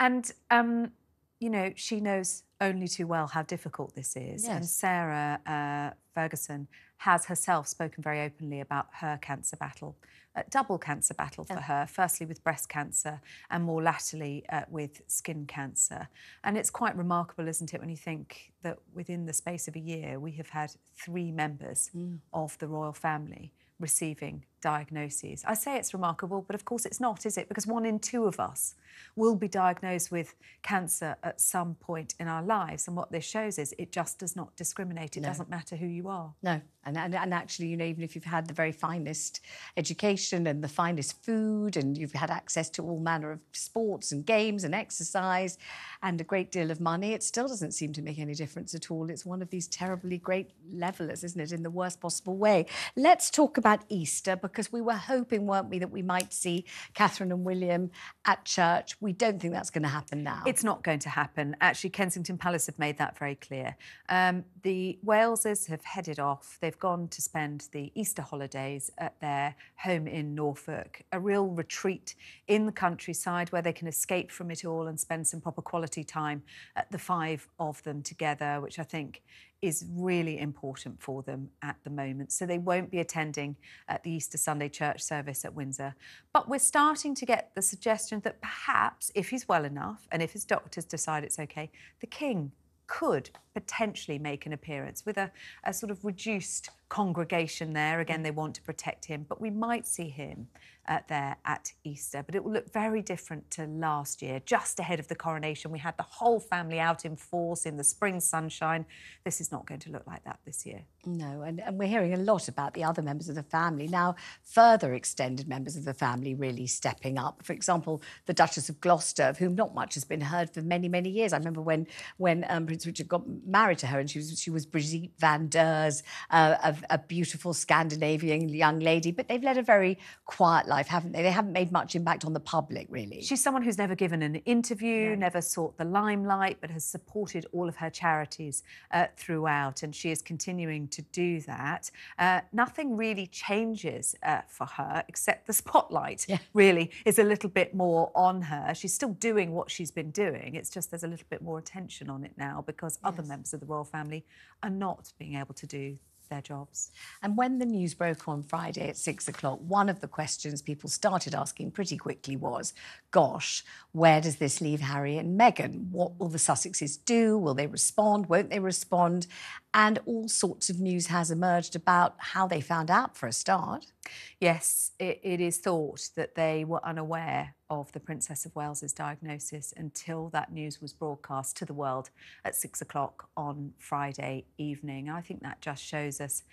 And, um, you know, she knows only too well how difficult this is. Yes. And Sarah uh, Ferguson has herself spoken very openly about her cancer battle, a double cancer battle for yeah. her, firstly with breast cancer and more latterly uh, with skin cancer. And it's quite remarkable, isn't it, when you think that within the space of a year, we have had three members mm. of the royal family receiving diagnoses. I say it's remarkable, but of course it's not, is it? Because one in two of us will be diagnosed with cancer at some point in our lives. And what this shows is it just does not discriminate. It no. doesn't matter who you are. No. And, and, and actually, you know, even if you've had the very finest education and the finest food and you've had access to all manner of sports and games and exercise and a great deal of money, it still doesn't seem to make any difference at all. It's one of these terribly great levelers, isn't it, in the worst possible way. Let's talk about Easter, because we were hoping, weren't we, that we might see Catherine and William at church. We don't think that's going to happen now. It's not going to happen. Actually, Kensington Palace have made that very clear. Um, the Waleses have headed off. They've gone to spend the Easter holidays at their home in Norfolk, a real retreat in the countryside where they can escape from it all and spend some proper quality time, at the five of them together, which I think is really important for them at the moment. So they won't be attending at the Easter Sunday church service at Windsor. But we're starting to get the suggestion that perhaps, if he's well enough and if his doctors decide it's OK, the King could potentially make an appearance with a, a sort of reduced congregation there. Again, they want to protect him, but we might see him uh, there at Easter. But it will look very different to last year. Just ahead of the coronation, we had the whole family out in force in the spring sunshine. This is not going to look like that this year. No, and, and we're hearing a lot about the other members of the family. Now, further extended members of the family really stepping up. For example, the Duchess of Gloucester, of whom not much has been heard for many, many years. I remember when, when um, Prince Richard got married to her and she was, she was Brigitte van Deurs, uh, a, a beautiful Scandinavian young lady. But they've led a very quiet life, haven't they? They haven't made much impact on the public, really. She's someone who's never given an interview, yeah. never sought the limelight, but has supported all of her charities uh, throughout. And she is continuing to to do that. Uh, nothing really changes uh, for her, except the spotlight, yeah. really, is a little bit more on her. She's still doing what she's been doing, it's just there's a little bit more attention on it now because yes. other members of the royal family are not being able to do their jobs. And when the news broke on Friday at six o'clock, one of the questions people started asking pretty quickly was, gosh, where does this leave Harry and Meghan? What will the Sussexes do? Will they respond? Won't they respond? And all sorts of news has emerged about how they found out, for a start. Yes, it, it is thought that they were unaware of the Princess of Wales's diagnosis until that news was broadcast to the world at six o'clock on Friday evening. I think that just shows us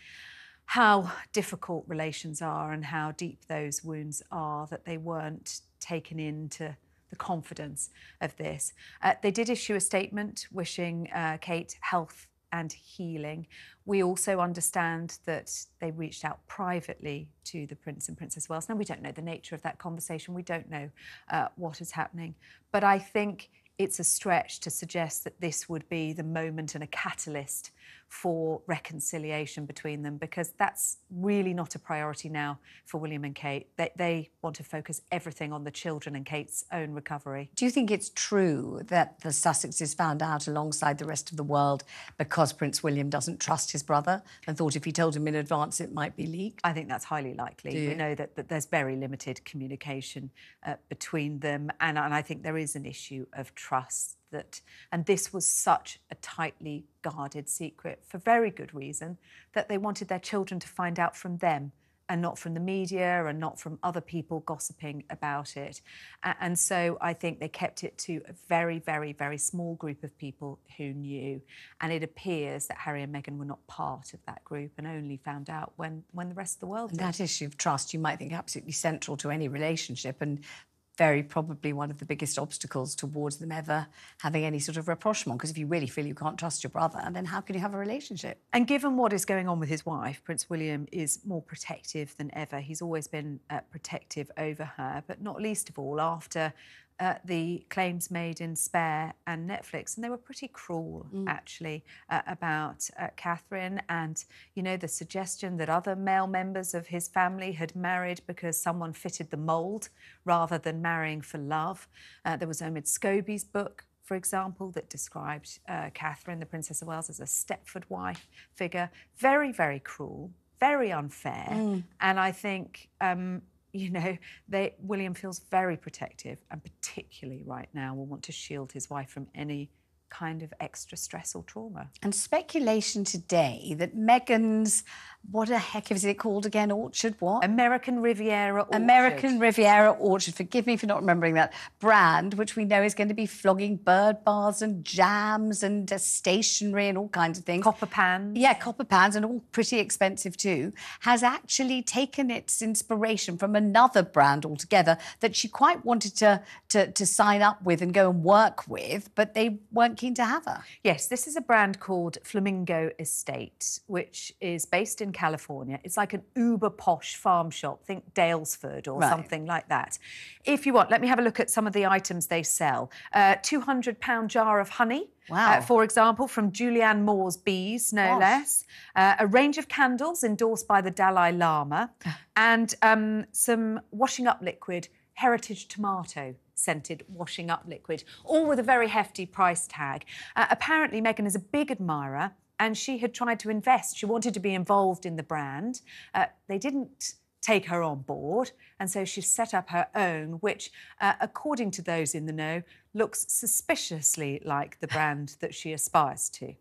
how difficult relations are and how deep those wounds are, that they weren't taken into the confidence of this. Uh, they did issue a statement wishing uh, Kate health and healing. We also understand that they reached out privately to the Prince and Princess Wales. Now, we don't know the nature of that conversation. We don't know uh, what is happening. But I think it's a stretch to suggest that this would be the moment and a catalyst for reconciliation between them, because that's really not a priority now for William and Kate. They, they want to focus everything on the children and Kate's own recovery. Do you think it's true that the Sussexes found out alongside the rest of the world because Prince William doesn't trust his brother and thought if he told him in advance it might be leaked? I think that's highly likely. Do you? We know that, that there's very limited communication uh, between them, and, and I think there is an issue of trust. That, and this was such a tightly guarded secret, for very good reason, that they wanted their children to find out from them and not from the media and not from other people gossiping about it. And so I think they kept it to a very, very, very small group of people who knew. And it appears that Harry and Meghan were not part of that group and only found out when, when the rest of the world did. And that issue of trust, you might think, absolutely central to any relationship, and very probably one of the biggest obstacles towards them ever having any sort of rapprochement, because if you really feel you can't trust your brother, then how can you have a relationship? And given what is going on with his wife, Prince William is more protective than ever. He's always been uh, protective over her, but not least of all after Uh, the claims made in Spare and Netflix, and they were pretty cruel, mm. actually, uh, about uh, Catherine and, you know, the suggestion that other male members of his family had married because someone fitted the mould rather than marrying for love. Uh, there was Omid Scobie's book, for example, that described uh, Catherine, the Princess of Wales, as a Stepford wife figure. Very, very cruel, very unfair, mm. and I think... Um, You know, they, William feels very protective and particularly right now will want to shield his wife from any kind of extra stress or trauma. And speculation today that Meghan's, what a heck is it called again, Orchard, what? American Riviera Orchard. American Riviera Orchard, forgive me for not remembering that, brand, which we know is going to be flogging bird bars and jams and uh, stationery and all kinds of things. Copper pans. Yeah, copper pans, and all pretty expensive too, has actually taken its inspiration from another brand altogether that she quite wanted to, to, to sign up with and go and work with, but they weren't keen to have her. Yes, this is a brand called Flamingo Estate, which is based in California. It's like an uber posh farm shop. Think Dalesford or right. something like that. If you want, let me have a look at some of the items they sell. Uh, two hundred pound jar of honey. Wow. Uh, for example, from Julianne Moore's Bees, no Gosh. less. Uh, a range of candles endorsed by the Dalai Lama. and um, some washing up liquid, heritage tomato scented washing up liquid, all with a very hefty price tag. Uh, apparently, Meghan is a big admirer and she had tried to invest. She wanted to be involved in the brand. Uh, they didn't take her on board, and so she set up her own, which, uh, according to those in the know, looks suspiciously like the brand that she aspires to.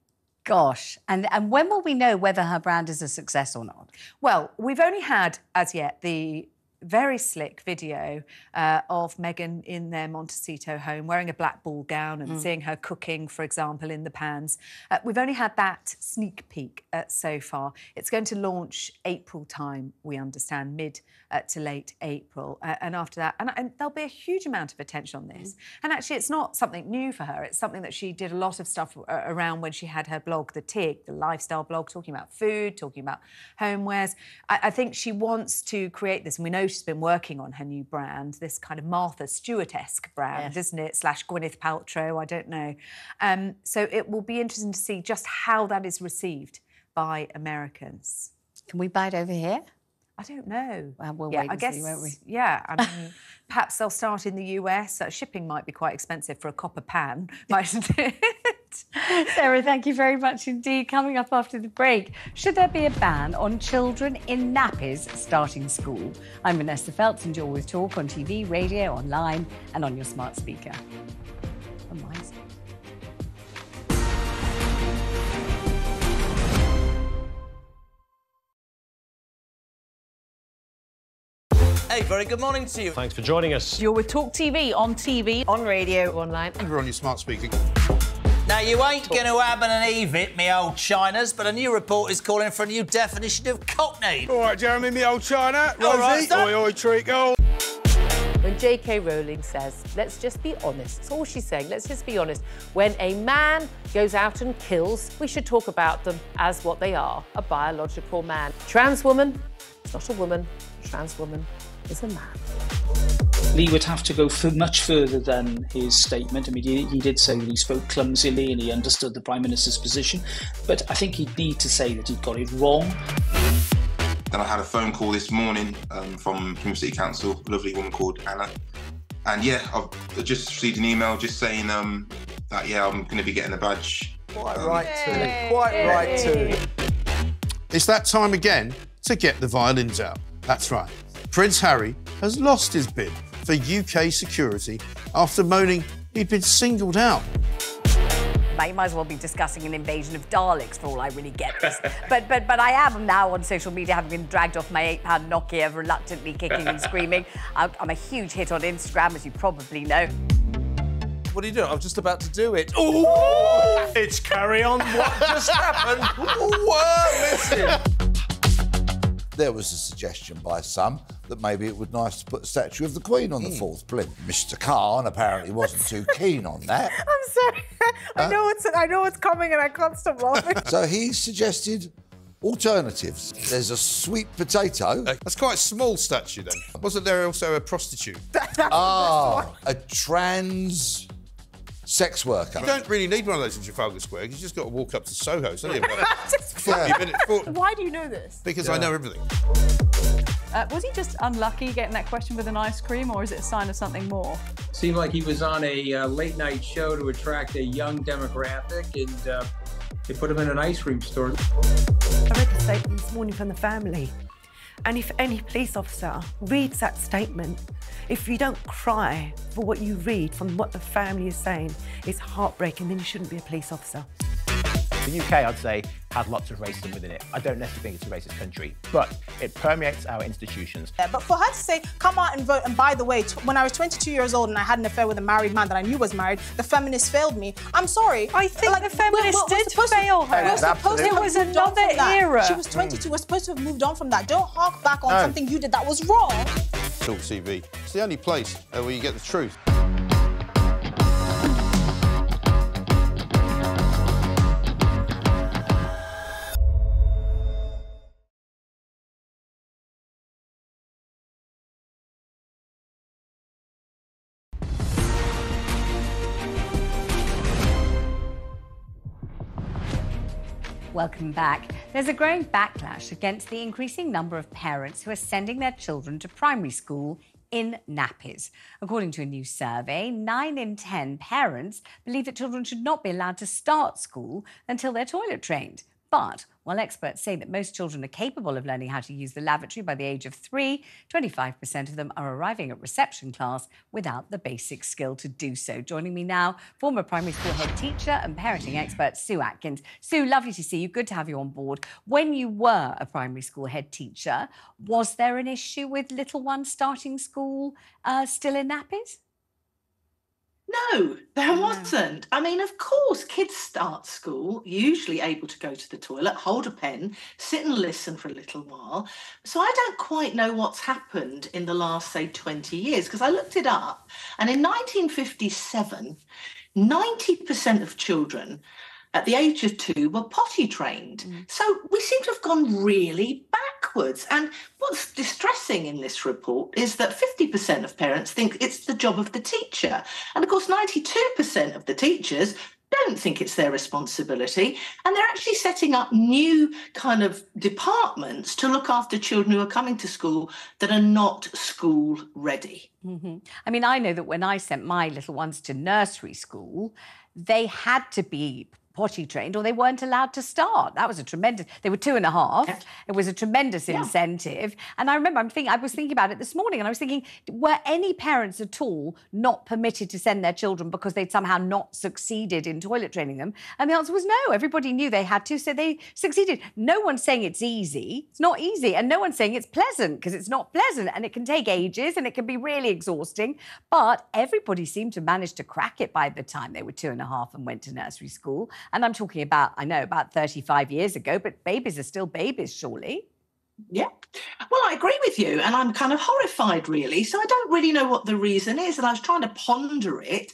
gosh. And, and when will we know whether her brand is a success or not? Well, we've only had, as yet, the very slick video uh, of Meghan in their Montecito home wearing a black ball gown and mm. seeing her cooking, for example, in the pans. Uh, we've only had that sneak peek uh, so far. It's going to launch April time, we understand, mid uh, to late April. Uh, and after that, and, and there'll be a huge amount of attention on this. Mm. And actually, it's not something new for her. It's something that she did a lot of stuff around when she had her blog, The Tick, the lifestyle blog, talking about food, talking about homewares. I, I think she wants to create this, and we know she's been working on her new brand, this kind of Martha Stewart-esque brand, yes. isn't it? Slash Gwyneth Paltrow, I don't know. Um, so it will be interesting to see just how that is received by Americans. Can we buy it over here? I don't know. Well, we'll yeah, wait and I guess, see, won't we? Yeah, I mean, perhaps they'll start in the U S. Uh, shipping might be quite expensive for a copper pan, mightn't it? Sarah, thank you very much indeed. Coming up after the break, should there be a ban on children in nappies starting school? I'm Vanessa Feltz and you're with Talk on T V, radio, online and on your smart speaker. Amazing. Hey, very good morning to you. Thanks for joining us. You're with Talk T V on T V, on radio, online and we're on your smart speaker. Now, you ain't going to happen and Eve it, me old Chinas, but a new report is calling for a new definition of cockney. All right, Jeremy, me old China. Rosie. All right, oi, oi, treacle. When J K. Rowling says, let's just be honest, that's all she's saying, let's just be honest. When a man goes out and kills, we should talk about them as what they are, a biological man. Trans woman is not a woman. Trans woman is a man. Lee would have to go for much further than his statement. I mean, he, he did say that he spoke clumsily and he understood the Prime Minister's position, but I think he'd need to say that he got it wrong. Then I had a phone call this morning um, from Plymouth City Council, a lovely woman called Anna, and yeah, I've just received an email just saying um, that, yeah, I'm going to be getting a badge. Quite um, right too. Quite Yay. right too. It's that time again to get the violins out. That's right. Prince Harry has lost his bid for U K security after moaning he'd been singled out. You might as well be discussing an invasion of Daleks for all I really get this. but, but, but I am now on social media, having been dragged off my eight pound Nokia, reluctantly kicking and screaming. I'm a huge hit on Instagram, as you probably know. What are you doing? I'm just about to do it. Ooh! It's carry on. What just happened? We're missing. There was a suggestion by some that maybe it would be nice to put a statue of the Queen on the mm. fourth plinth. Mister Khan apparently wasn't too keen on that. I'm sorry. I, uh, know it's, I know it's coming and I can't stop laughing. So he suggested alternatives. There's a sweet potato. That's quite a small statue, then. Wasn't there also a prostitute? Oh, a trans... sex worker. You don't really need one of those in Trafalgar Square. You just got to walk up to Soho, so you forty minutes, forty. Why do you know this? Because yeah. I know everything. Uh, was he just unlucky getting that question with an ice cream, or is it a sign of something more? Seemed like he was on a uh, late night show to attract a young demographic, and uh, they put him in an ice cream store. I read a statement this morning from the family, and if any police officer reads that statement, if you don't cry for what you read from what the family is saying, it's heartbreaking, then you shouldn't be a police officer. The U K, I'd say, has lots of racism within it. I don't necessarily think it's a racist country, but it permeates our institutions. Yeah, but for her to say, come out and vote, and by the way, when I was twenty-two years old and I had an affair with a married man that I knew was married, the feminists failed me. I'm sorry. I think like, the feminists we're, we're, we're did fail her. We're supposed to it was another era. She was twenty-two. Mm. We're supposed to have moved on from that. Don't hark back on no. something you did that was wrong. Talk T V. It's the only place uh, where you get the truth. Welcome back. There's a growing backlash against the increasing number of parents who are sending their children to primary school in nappies. According to a new survey, nine in ten parents believe that children should not be allowed to start school until they're toilet trained. But while experts say that most children are capable of learning how to use the lavatory by the age of three, twenty-five percent of them are arriving at reception class without the basic skill to do so. Joining me now, former primary school head teacher and parenting expert Sue Atkins. Sue, lovely to see you. Good to have you on board. When you were a primary school head teacher, was there an issue with little ones starting school uh, still in nappies? No, there wasn't. I mean, of course, kids start school, usually able to go to the toilet, hold a pen, sit and listen for a little while. So I don't quite know what's happened in the last, say, twenty years, because I looked it up. And in nineteen fifty-seven, ninety percent of children at the age of two were potty trained. Mm. So we seem to have gone really backwards. And what's distressing in this report is that fifty percent of parents think it's the job of the teacher. And of course, ninety-two percent of the teachers don't think it's their responsibility. And they're actually setting up new kind of departments to look after children who are coming to school that are not school ready. Mm-hmm. I mean, I know that when I sent my little ones to nursery school, they had to be potty trained or they weren't allowed to start. That was a tremendous... They were two and a half. Yeah. It was a tremendous yeah. incentive. And I remember I'm thinking, I was thinking about it this morning and I was thinking, were any parents at all not permitted to send their children because they'd somehow not succeeded in toilet training them? And the answer was no. Everybody knew they had to, so they succeeded. No one's saying it's easy. It's not easy. And no one's saying it's pleasant, because it's not pleasant. And it can take ages and it can be really exhausting. But everybody seemed to manage to crack it by the time they were two and a half and went to nursery school. And I'm talking about, I know, about thirty-five years ago, but babies are still babies, surely. Yeah. Well, I agree with you, and I'm kind of horrified, really. So I don't really know what the reason is, and I was trying to ponder it.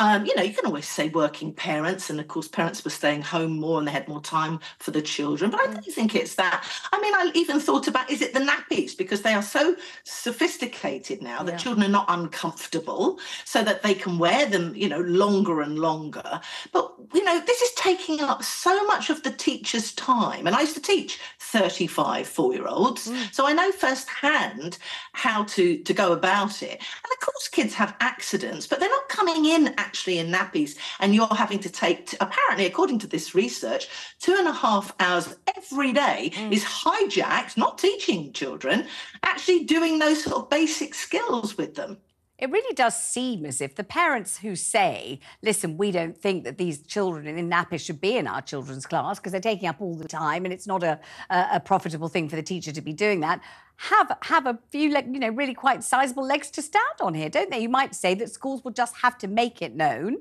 Um, you know, you can always say working parents, and of course parents were staying home more and they had more time for the children, but I don't think it's that. I mean, I even thought about, is it the nappies? Because they are so sophisticated now that yeah. children are not uncomfortable, so that they can wear them, you know, longer and longer. But, you know, this is taking up so much of the teacher's time. And I used to teach thirty-five, four-year-olds, mm. so I know firsthand how to, to go about it. And of course kids have accidents, but they're not coming in at actually in nappies, and you're having to take, apparently, according to this research, two and a half hours every day mm. is hijacked, not teaching children, actually doing those sort of basic skills with them. It really does seem as if the parents who say, listen, we don't think that these children in nappies should be in our children's class because they're taking up all the time and it's not a, a, a profitable thing for the teacher to be doing that, have, have a few, like, you know, really quite sizable legs to stand on here, don't they? You might say that schools will just have to make it known.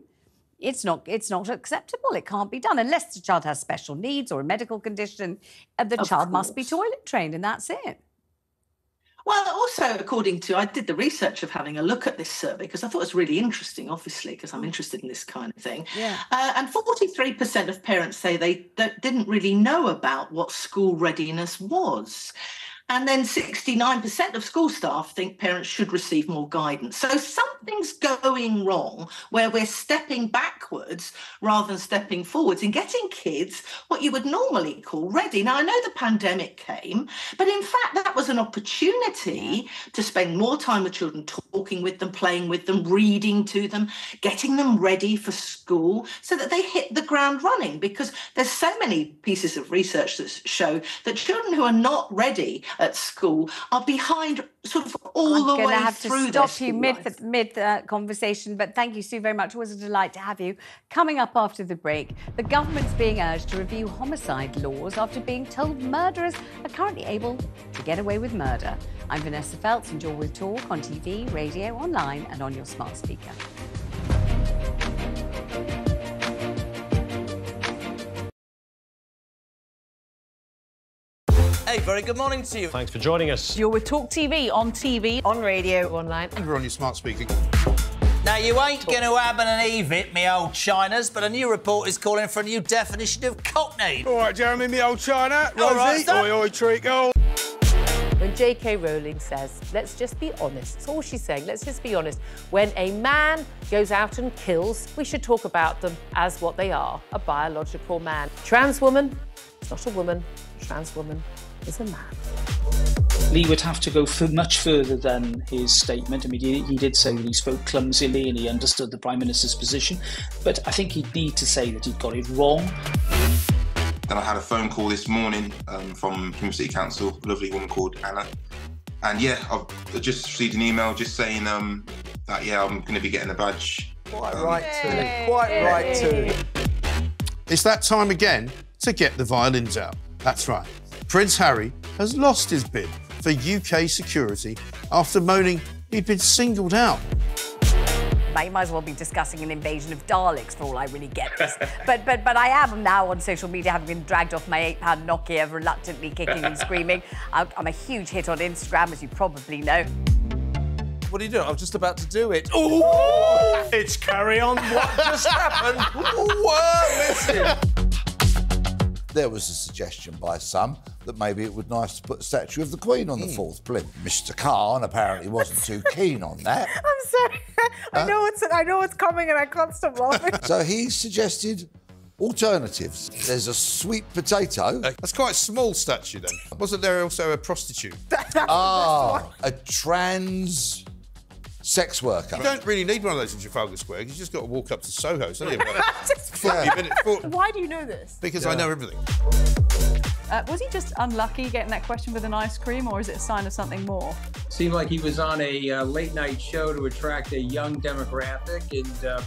It's not, it's not acceptable. It can't be done unless the child has special needs or a medical condition. The of child course. must be toilet trained, and that's it. Well, also, according to, I did the research of having a look at this survey because I thought it was really interesting, obviously, because I'm interested in this kind of thing. Yeah. Uh, and forty-three percent of parents say they didn't really know about what school readiness was. And then sixty-nine percent of school staff think parents should receive more guidance. So something's going wrong where we're stepping backwards rather than stepping forwards and getting kids what you would normally call ready. Now, I know the pandemic came, but in fact, that was an opportunity to spend more time with children, talking with them, playing with them, reading to them, getting them ready for school so that they hit the ground running, because there's so many pieces of research that show that children who are not ready at school are behind sort of all I'm the way through. I'm going to have to stop you mid, mid uh, conversation, but thank you, Sue, very much. It was a delight to have you. Coming up after the break, the government's being urged to review homicide laws after being told murderers are currently able to get away with murder. I'm Vanessa Feltz, and you're with Talk on T V, radio, online, and on your smart speaker. Hey, very good morning to you. Thanks for joining us. You're with Talk T V on T V, on radio, online, and we're on your smart speaker. Now, you ain't going to ab and an eve it, me old Chinas, but a new report is calling for a new definition of cockney. All right, Jeremy, me old China. Rosie, right, oi, oi, treacle. When J K. Rowling says, let's just be honest, that's all she's saying, let's just be honest. When a man goes out and kills, we should talk about them as what they are, a biological man. Trans woman, it's not a woman, trans woman. Is a man. Lee would have to go for much further than his statement. I mean, he, he did say that he spoke clumsily and he understood the Prime Minister's position, but I think he'd need to say that he'd got it wrong. Then I had a phone call this morning um, from Plymouth City Council, a lovely woman called Anna. And yeah, I've just received an email just saying um, that, yeah, I'm going to be getting a badge. Quite um, right too. Quite Yay. right too. It's that time again to get the violins out. That's right. Prince Harry has lost his bid for U K security after moaning he'd been singled out. You might as well be discussing an invasion of Daleks for all I really get this. but but but I am now on social media, having been dragged off my eight pound Nokia, reluctantly kicking and screaming. I'm a huge hit on Instagram, as you probably know. What are you doing? I was just about to do it. Ooh! It's carry on. What just happened? Ooh, there was a suggestion by some that maybe it would be nice to put a statue of the Queen on mm. the fourth plinth. Mister Khan apparently wasn't too keen on that. I'm sorry. I, huh? know it's, I know it's coming and I can't stop laughing. So he suggested alternatives. There's a sweet potato. That's quite a small statue, then. Wasn't there also a prostitute? Ah, a trans... sex worker. You don't really need one of those in Trafalgar Square. You've just got to walk up to Soho, so you Why do you know this? Because yeah. I know everything. Uh, was he just unlucky getting that question with an ice cream, or is it a sign of something more? Seemed like he was on a uh, late-night show to attract a young demographic, and uh,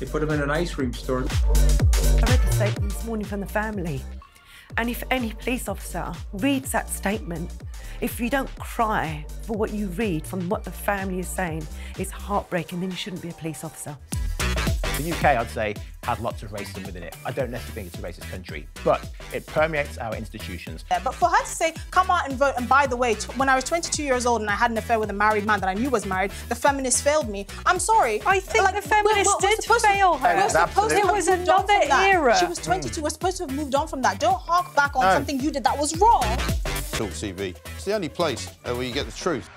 they put him in an ice cream store. I read the statement this morning from the family, and if any police officer reads that statement, if you don't cry for what you read from what the family is saying, it's heartbreaking, then you shouldn't be a police officer. The U K, I'd say, has lots of racism within it. I don't necessarily think it's a racist country, but it permeates our institutions. Yeah, but for her to say, come out and vote, and by the way, when I was twenty-two years old and I had an affair with a married man that I knew was married, the feminists failed me. I'm sorry. I think like, the feminists we, we, did fail her. We supposed it was another era. She was twenty-two. Mm. We're supposed to have moved on from that. Don't hark back on no. something you did that was wrong. TalkTV. It's the only place uh, where you get the truth.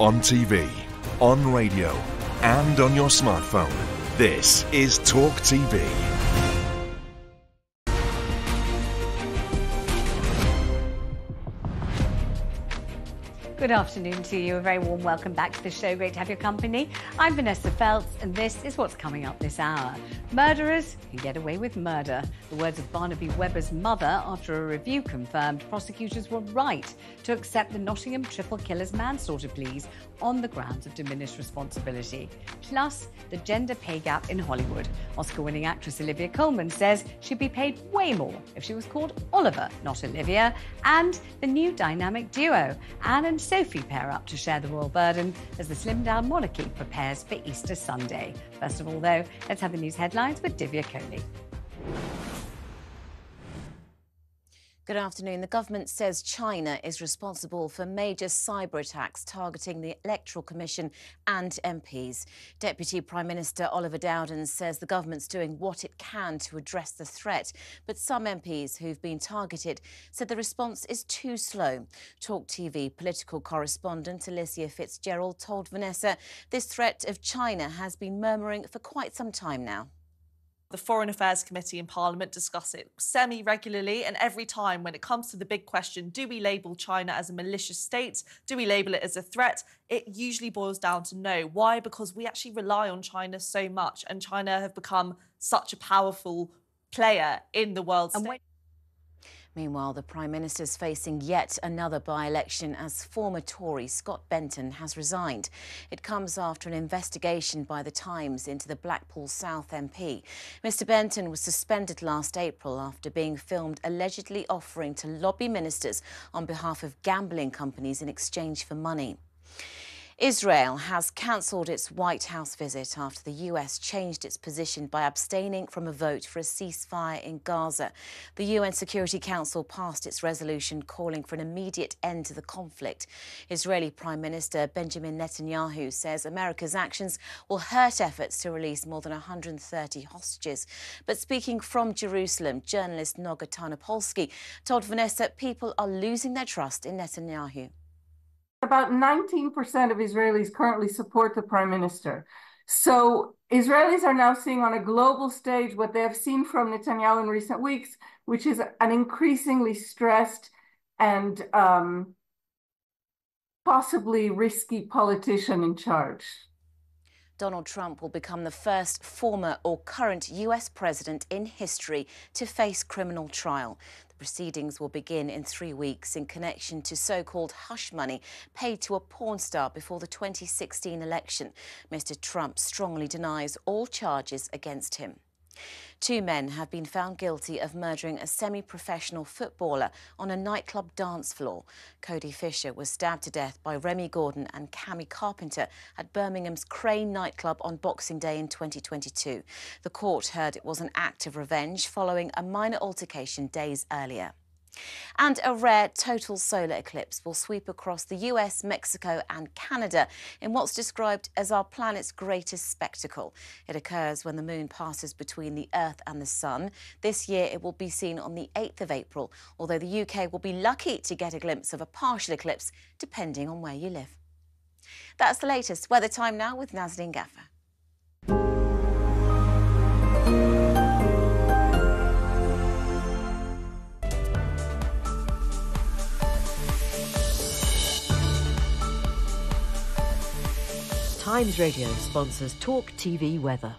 On T V, on radio, and on your smartphone. This is TalkTV. Good afternoon to you. A very warm welcome back to the show. Great to have your company. I'm Vanessa Feltz, and this is what's coming up this hour. Murderers can get away with murder. The words of Barnaby Webber's mother after a review confirmed prosecutors were right to accept the Nottingham triple killer's manslaughter pleas on the grounds of diminished responsibility. Plus, the gender pay gap in Hollywood. Oscar-winning actress Olivia Colman says she'd be paid way more if she was called Oliver, not Olivia. And the new dynamic duo, Anne and Sophie, pair up to share the royal burden as the slimmed-down monarchy prepares for Easter Sunday. First of all, though, let's have the news headlines with Divya Kohli. Good afternoon. The government says China is responsible for major cyber attacks targeting the Electoral Commission and M Ps. Deputy Prime Minister Oliver Dowden says the government's doing what it can to address the threat, but some M Ps who've been targeted said the response is too slow. TalkTV political correspondent Alicia Fitzgerald told Vanessa this threat of China has been murmuring for quite some time now. The Foreign Affairs Committee in Parliament discuss it semi-regularly, and every time when it comes to the big question, do we label China as a malicious state? Do we label it as a threat? It usually boils down to no. Why? Because we actually rely on China so much, and China have become such a powerful player in the world stage. Meanwhile, the Prime Minister's facing yet another by-election as former Tory Scott Benton has resigned. It comes after an investigation by The Times into the Blackpool South M P. Mister Benton was suspended last April after being filmed allegedly offering to lobby ministers on behalf of gambling companies in exchange for money. Israel has cancelled its White House visit after the U S changed its position by abstaining from a vote for a ceasefire in Gaza. The U N Security Council passed its resolution calling for an immediate end to the conflict. Israeli Prime Minister Benjamin Netanyahu says America's actions will hurt efforts to release more than one hundred thirty hostages. But speaking from Jerusalem, journalist Noga Tarnopolsky told Vanessa people are losing their trust in Netanyahu. About nineteen percent of Israelis currently support the prime minister. So Israelis are now seeing on a global stage what they have seen from Netanyahu in recent weeks, which is an increasingly stressed and um, possibly risky politician in charge. Donald Trump will become the first former or current U S president in history to face criminal trial. The proceedings will begin in three weeks in connection to so-called hush money paid to a porn star before the twenty sixteen election. Mister Trump strongly denies all charges against him. Two men have been found guilty of murdering a semi-professional footballer on a nightclub dance floor. Cody Fisher was stabbed to death by Remy Gordon and Cammy Carpenter at Birmingham's Crane nightclub on Boxing Day in twenty twenty-two. The court heard it was an act of revenge following a minor altercation days earlier. And a rare total solar eclipse will sweep across the U S, Mexico and Canada in what's described as our planet's greatest spectacle. It occurs when the moon passes between the Earth and the sun. This year it will be seen on the eighth of April, although the U K will be lucky to get a glimpse of a partial eclipse, depending on where you live. That's the latest. Weather time now with Nazanin Ghaffar. Times Radio sponsors TalkTV Weather.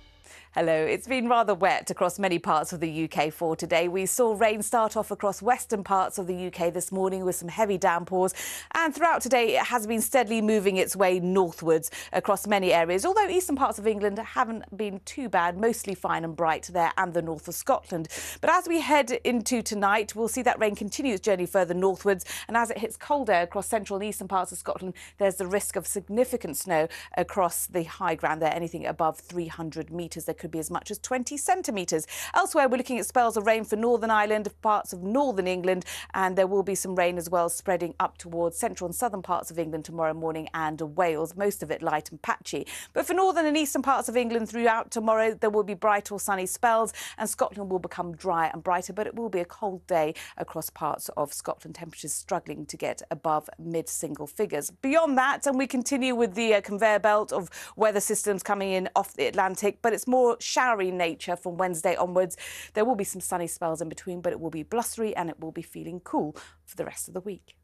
Hello. It's been rather wet across many parts of the U K for today. We saw rain start off across western parts of the U K this morning with some heavy downpours, and throughout today it has been steadily moving its way northwards across many areas, although eastern parts of England haven't been too bad, mostly fine and bright there, and the north of Scotland. But as we head into tonight, we'll see that rain continue its journey further northwards, and as it hits colder across central and eastern parts of Scotland, there's the risk of significant snow across the high ground there. Anything above three hundred metres, there could be as much as twenty centimetres. Elsewhere, we're looking at spells of rain for Northern Ireland, parts of Northern England, and there will be some rain as well spreading up towards central and southern parts of England tomorrow morning, and Wales, most of it light and patchy. But for northern and eastern parts of England throughout tomorrow, there will be bright or sunny spells, and Scotland will become drier and brighter, but it will be a cold day across parts of Scotland, temperatures struggling to get above mid-single figures. Beyond that, and we continue with the uh, conveyor belt of weather systems coming in off the Atlantic, but it's more showery nature from Wednesday onwards. There will be some sunny spells in between, but it will be blustery and it will be feeling cool for the rest of the week.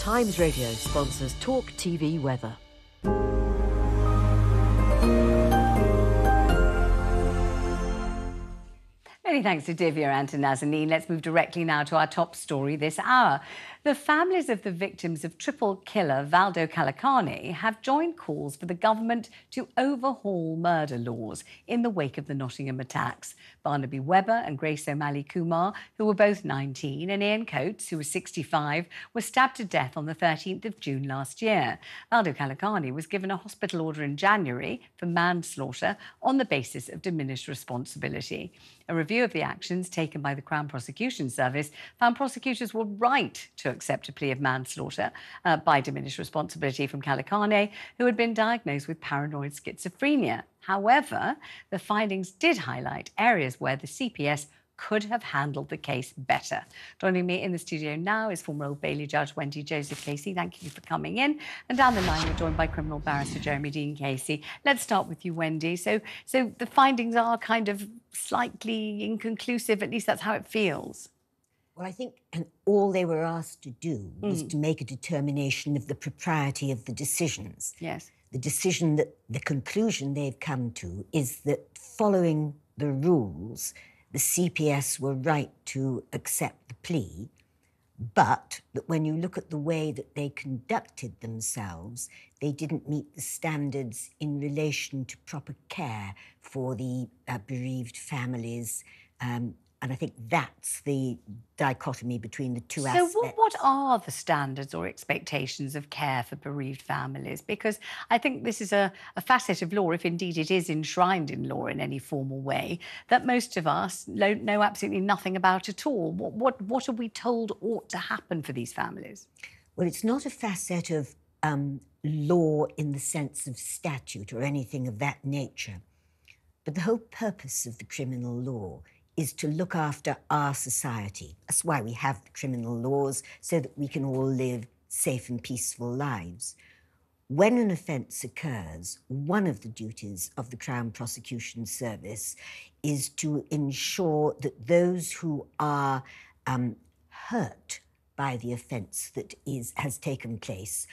Times Radio sponsors TalkTV Weather. Many thanks to Divya and to Nazanin. Let's move directly now to our top story this hour. The families of the victims of triple killer Valdo Calocane have joined calls for the government to overhaul murder laws in the wake of the Nottingham attacks. Barnaby Webber and Grace O'Malley-Kumar, who were both nineteen, and Ian Coates, who was sixty-five, were stabbed to death on the thirteenth of June last year. Valdo Calocane was given a hospital order in January for manslaughter on the basis of diminished responsibility. A review of the actions taken by the Crown Prosecution Service found prosecutors were right to accept a plea of manslaughter uh, by diminished responsibility from Calocane, who had been diagnosed with paranoid schizophrenia. However, the findings did highlight areas where the C P S could have handled the case better. Joining me in the studio now is former Old Bailey judge Wendy Joseph. Casey, thank you for coming in. And down the line, we're joined by criminal barrister Jeremy Dein. Casey, let's start with you, Wendy. So, so the findings are kind of slightly inconclusive. At least that's how it feels. Well, I think and all they were asked to do mm. was to make a determination of the propriety of the decisions. Yes. The decision that the conclusion they've come to is that following the rules, the C P S were right to accept the plea, but that when you look at the way that they conducted themselves, they didn't meet the standards in relation to proper care for the uh, bereaved families. Um, and I think that's the dichotomy between the two so aspects. So what, what are the standards or expectations of care for bereaved families? Because I think this is a, a facet of law, if indeed it is enshrined in law in any formal way, that most of us know, know absolutely nothing about at all. What, what, what are we told ought to happen for these families? Well, it's not a facet of um, law in the sense of statute or anything of that nature. But the whole purpose of the criminal law is to look after our society. That's why we have the criminal laws, so that we can all live safe and peaceful lives. when an offence occurs, one of the duties of the Crown Prosecution Service is to ensure that those who are um, hurt by the offence that is has taken place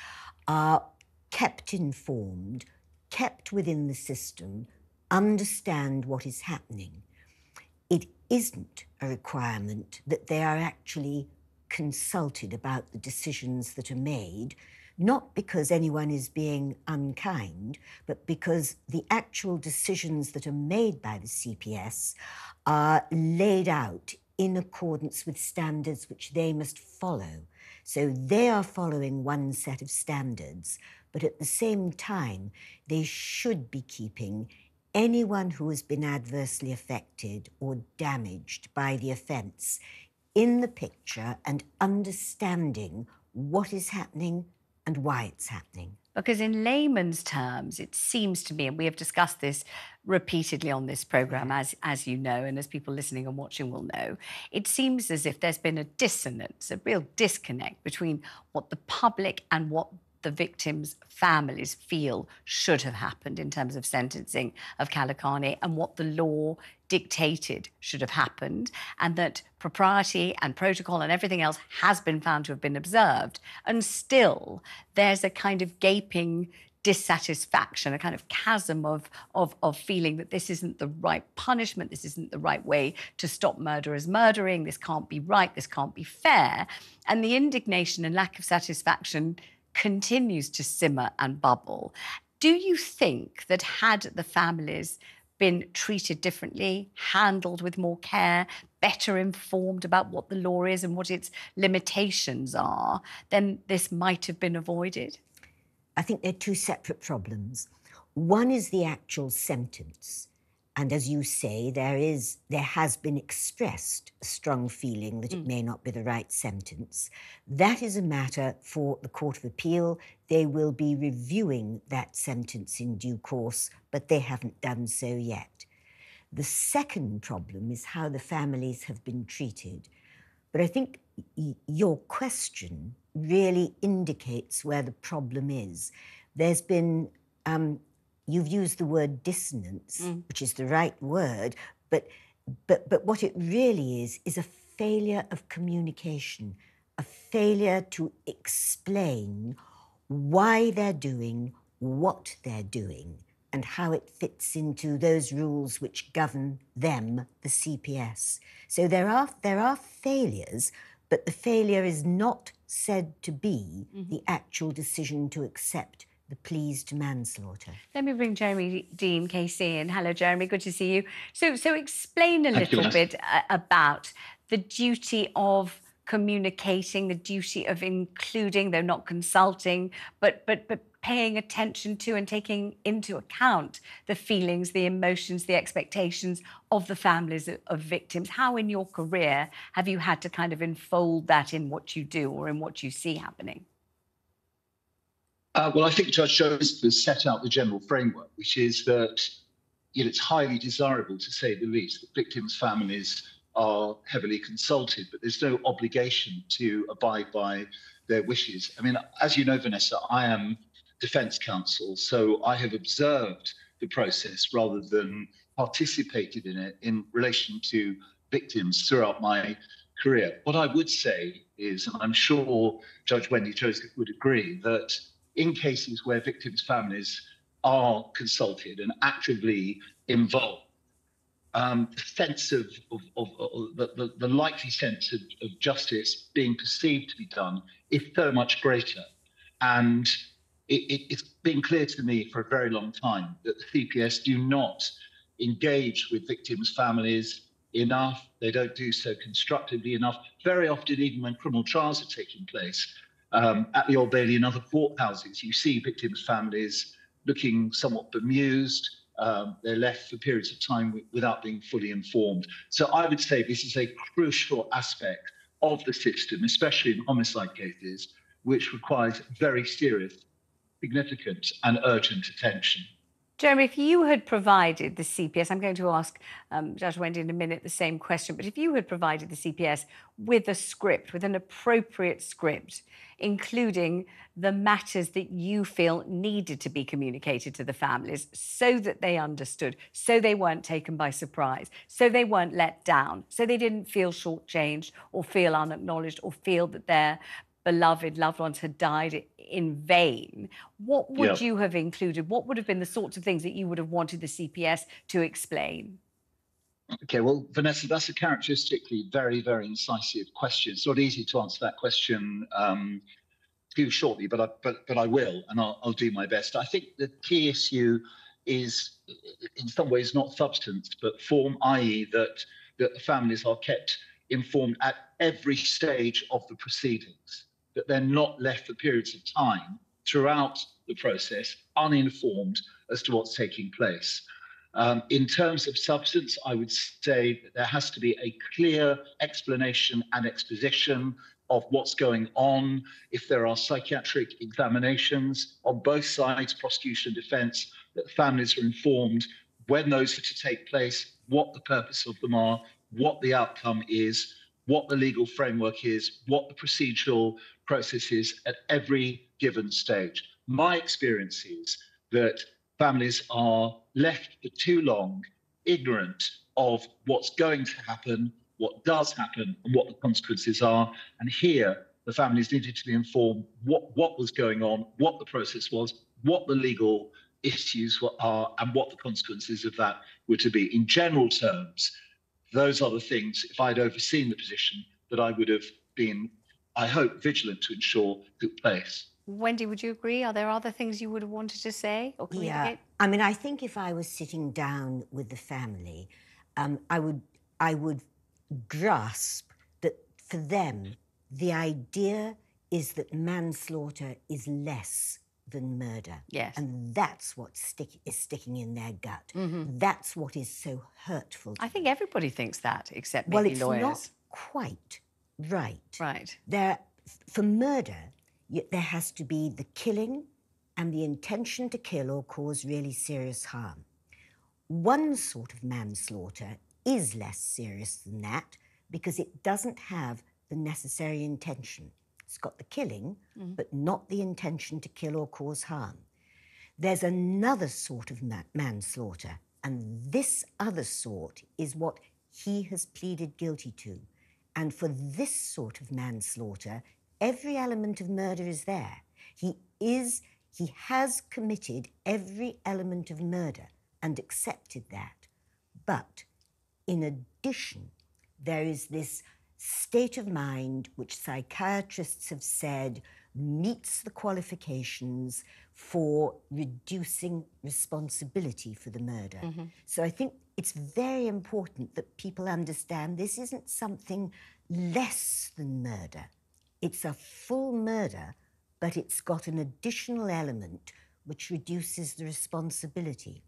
are kept informed, kept within the system, understand what is happening. It isn't a requirement that they are actually consulted about the decisions that are made, not because anyone is being unkind, but because the actual decisions that are made by the C P S are laid out in accordance with standards which they must follow. So they are following one set of standards, but at the same time, they should be keeping anyone who has been adversely affected or damaged by the offence in the picture and understanding what is happening and why it's happening. Because in layman's terms, it seems to me, and we have discussed this repeatedly on this programme, as, as you know, and as people listening and watching will know, it seems as if there's been a dissonance, a real disconnect between what the public and what the victims' families feel should have happened in terms of sentencing of Calocane and what the law dictated should have happened, and that propriety and protocol and everything else has been found to have been observed. And still, there's a kind of gaping dissatisfaction, a kind of chasm of, of, of feeling that this isn't the right punishment, this isn't the right way to stop murderers murdering, this can't be right, this can't be fair. And the indignation and lack of satisfaction continues to simmer and bubble. Do you think that had the families been treated differently, handled with more care, better informed about what the law is and what its limitations are, then this might have been avoided? I think they're two separate problems. One is the actual sentence. And as you say, there is, there has been expressed a strong feeling that mm. it may not be the right sentence. That is a matter for the Court of Appeal. They will be reviewing that sentence in due course, but they haven't done so yet. The second problem is how the families have been treated. But I think your question really indicates where the problem is. There's been... Um, You've used the word dissonance, mm. which is the right word, but, but, but what it really is is a failure of communication, a failure to explain why they're doing what they're doing and how it fits into those rules which govern them, the C P S. So there are, there are failures, but the failure is not said to be mm-hmm. the actual decision to accept the pleas to manslaughter. Let me bring Jeremy Dein, K C, in. Hello, Jeremy, good to see you. So, so explain a Thank little bit uh, about the duty of communicating, the duty of including, though not consulting, but, but, but paying attention to and taking into account the feelings, the emotions, the expectations of the families of, of victims. How in your career have you had to kind of enfold that in what you do or in what you see happening? Uh, well, I think Judge Jones has set out the general framework, which is that you know, it's highly desirable, to say the least, that victims' families are heavily consulted, but there's no obligation to abide by their wishes. I mean, as you know, Vanessa, I am defence counsel, so I have observed the process rather than participated in it in relation to victims throughout my career. What I would say is, and I'm sure Judge Wendy Joseph would agree, that in cases where victims' families are consulted and actively involved, um, the sense of, of, of, of the, the, the likely sense of, of justice being perceived to be done is so much greater. And it, it, it's been clear to me for a very long time that the C P S do not engage with victims' families enough. They don't do so constructively enough. Very often, even when criminal trials are taking place, Um, at the Old Bailey and other courthouses, you see victims' families looking somewhat bemused. Um, they're left for periods of time without being fully informed. So I would say this is a crucial aspect of the system, especially in homicide cases, which requires very serious, significant and urgent attention. Jeremy, if you had provided the C P S, I'm going to ask um, Judge Wendy in a minute the same question, but if you had provided the C P S with a script, with an appropriate script, including the matters that you feel needed to be communicated to the families so that they understood, so they weren't taken by surprise, so they weren't let down, so they didn't feel shortchanged or feel unacknowledged or feel that their beloved loved ones had died in vain, what would yep. you have included? What would have been the sorts of things that you would have wanted the C P S to explain? OK, well, Vanessa, that's a characteristically very, very incisive question. It's not easy to answer that question um, too shortly, but I, but, but I will, and I'll, I'll do my best. I think the key issue is, in some ways, not substance, but form, that is that, that the families are kept informed at every stage of the proceedings, that they're not left for periods of time throughout the process uninformed as to what's taking place. Um, in terms of substance, I would say that there has to be a clear explanation and exposition of what's going on. If there are psychiatric examinations on both sides, prosecution, defence, that families are informed when those are to take place, what the purpose of them are, what the outcome is, what the legal framework is, what the procedural process is at every given stage. My experience is that families are left for too long ignorant of what's going to happen, what does happen, and what the consequences are. And here, the families needed to be informed what, what was going on, what the process was, what the legal issues were, are, and what the consequences of that were to be. In general terms, those are the things, if I'd overseen the position, that I would have been, I hope, vigilant to ensure took place. Wendy, would you agree? Are there other things you would have wanted to say or communicate? Yeah. I mean, I think if I was sitting down with the family, um, I would, I would grasp that for them, the idea is that manslaughter is less than murder. Yes. And that's what stick, is sticking in their gut. Mm-hmm. That's what is so hurtful to I think everybody thinks that, except maybe lawyers. Well, it's lawyers. Not quite right. Right. There, for murder, there has to be the killing and the intention to kill or cause really serious harm. One sort of manslaughter is less serious than that because it doesn't have the necessary intention. It's got the killing, mm-hmm. but not the intention to kill or cause harm. There's another sort of ma manslaughter, and this other sort is what he has pleaded guilty to. And for this sort of manslaughter, every element of murder is there. He is, he has committed every element of murder and accepted that. But in addition, there is this state of mind, which psychiatrists have said meets the qualifications for reducing responsibility for the murder. Mm-hmm. So I think it's very important that people understand this isn't something less than murder. It's a full murder, but it's got an additional element which reduces the responsibility.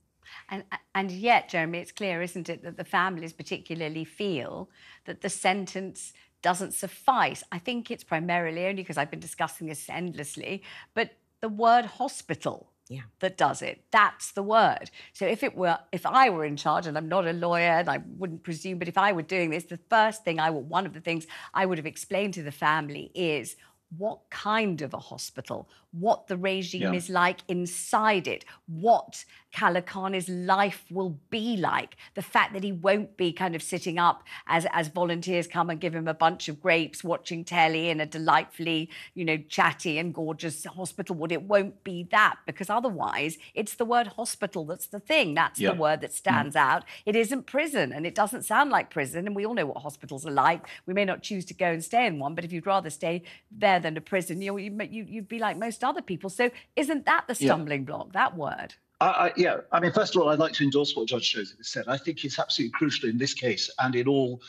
And, and yet, Jeremy, it's clear, isn't it, that the families particularly feel that the sentence doesn't suffice. I think it's primarily, only because I've been discussing this endlessly, but the word hospital yeah. that does it. That's the word. So if it were, if I were in charge, and I'm not a lawyer, and I wouldn't presume, but if I were doing this, the first thing I would, one of the things I would have explained to the family is what kind of a hospital, what the regime yeah. is like inside it, what Calocane's life will be like, the fact that he won't be kind of sitting up as, as volunteers come and give him a bunch of grapes, watching telly in a delightfully, you know, chatty and gorgeous hospital ward. It won't be that, because otherwise it's the word hospital that's the thing. That's yeah. the word that stands mm. out. It isn't prison, and it doesn't sound like prison, and we all know what hospitals are like. We may not choose to go and stay in one, but if you'd rather stay there than a prison, you, you, you'd be like most other people. So isn't that the stumbling yeah. block, that word? I, I, yeah, I mean, first of all, I'd like to endorse what Judge Joseph has said. I think it's absolutely crucial in this case and in all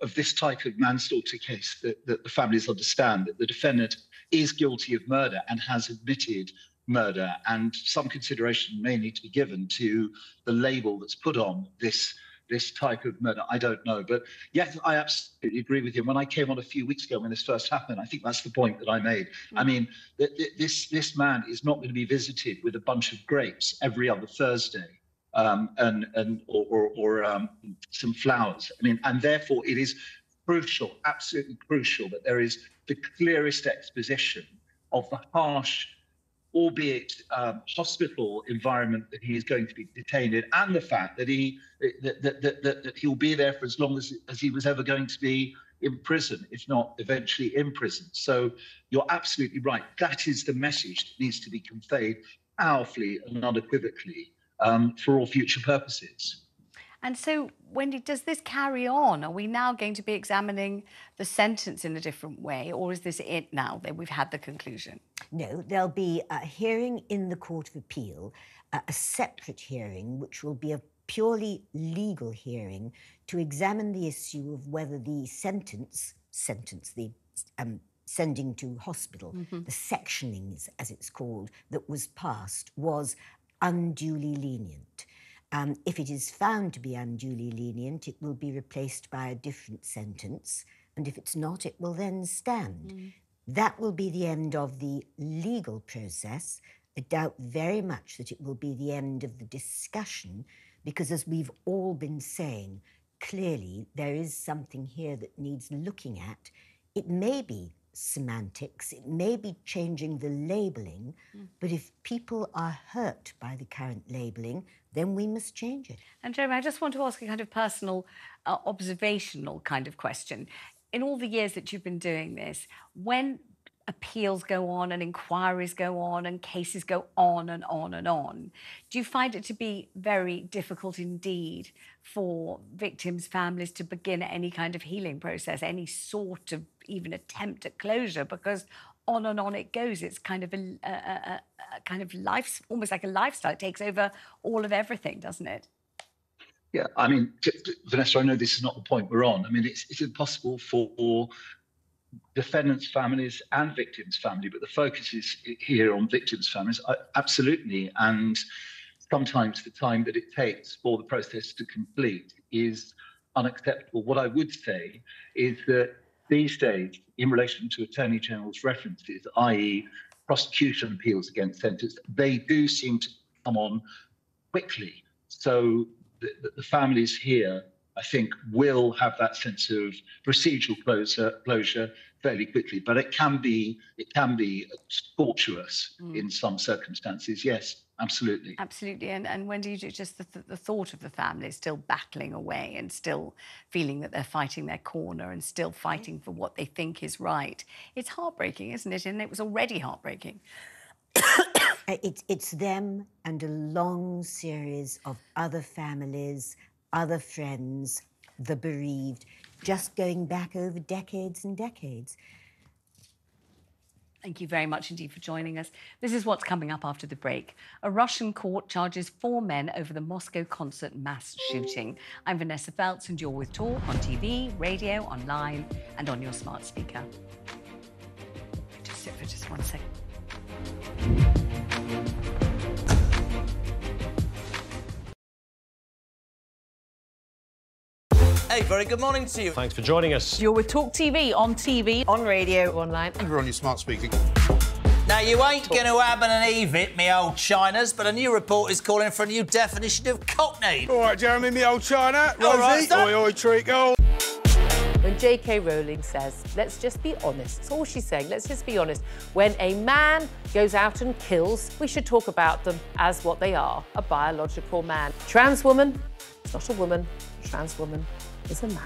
of this type of manslaughter case that, that the families understand that the defendant is guilty of murder and has admitted murder, and some consideration may need to be given to the label that's put on this this type of murder? I don't know. But yes, I absolutely agree with you. When I came on a few weeks ago when this first happened, I think that's the point that I made. Mm. I mean, th th this, this man is not going to be visited with a bunch of grapes every other Thursday um, and, and or, or, or um, some flowers. I mean, and therefore it is crucial, absolutely crucial, that there is the clearest exposition of the harsh, albeit um, hospital environment that he is going to be detained in, and the fact that he that that that, that, that he'll be there for as long as as he was ever going to be in prison, if not eventually in prison. So you're absolutely right. That is the message that needs to be conveyed powerfully and unequivocally um, for all future purposes. And so, Wendy, does this carry on? Are we now going to be examining the sentence in a different way, or is this it now that we've had the conclusion? No, there'll be a hearing in the Court of Appeal, uh, a separate hearing, which will be a purely legal hearing to examine the issue of whether the sentence, sentence, the um, sending to hospital, mm-hmm. the sectionings, as it's called, that was passed was unduly lenient. Um, if it is found to be unduly lenient, it will be replaced by a different sentence, and if it's not, it will then stand. Mm. That will be the end of the legal process. I doubt very much that it will be the end of the discussion, because as we've all been saying, clearly there is something here that needs looking at. It may be semantics, it may be changing the labelling, mm. but if people are hurt by the current labelling, then we must change it. And, Jeremy, I just want to ask a kind of personal, uh, observational kind of question. In all the years that you've been doing this, when appeals go on and inquiries go on and cases go on and on and on, do you find it to be very difficult indeed for victims' families to begin any kind of healing process, any sort of even attempt at closure, because on and on it goes? It's kind of a, a, a, a kind of life, almost like a lifestyle. It takes over all of everything, doesn't it? Yeah, I mean, Vanessa, I know this is not the point we're on. I mean, it's, it's impossible for defendants' families and victims' family, but the focus is here on victims' families, absolutely. And sometimes the time that it takes for the process to complete is unacceptable. What I would say is that these days, in relation to Attorney General's references, that is prosecution appeals against sentences, they do seem to come on quickly. So the, the families here, I think, will have that sense of procedural closure, closure fairly quickly. But it can be, it can be tortuous mm. in some circumstances, yes. Absolutely. Absolutely. And, and when do you do just the, th the thought of the family still battling away and still feeling that they're fighting their corner and still fighting for what they think is right? It's heartbreaking, isn't it? And it was already heartbreaking. it's, it's them and a long series of other families, other friends, the bereaved, just going back over decades and decades. Thank you very much indeed for joining us. This is what's coming up after the break. A Russian court charges four men over the Moscow concert mass shooting. I'm Vanessa Feltz, and you're with Talk on T V, radio, online, and on your smart speaker. Just sit for just one second. Hey, very good morning to you. Thanks for joining us. You're with Talk T V on T V, on radio, online, and we're on your smart speaker. Now, you ain't going to ab and eve it, me old Chinas, but a new report is calling for a new definition of cockney. All right, Jeremy, me old China. Rosie. All right, oi, oi, treacle. When J K. Rowling says, let's just be honest, that's all she's saying, let's just be honest. When a man goes out and kills, we should talk about them as what they are, a biological man. Trans woman, it's not a woman, trans woman. Is a man.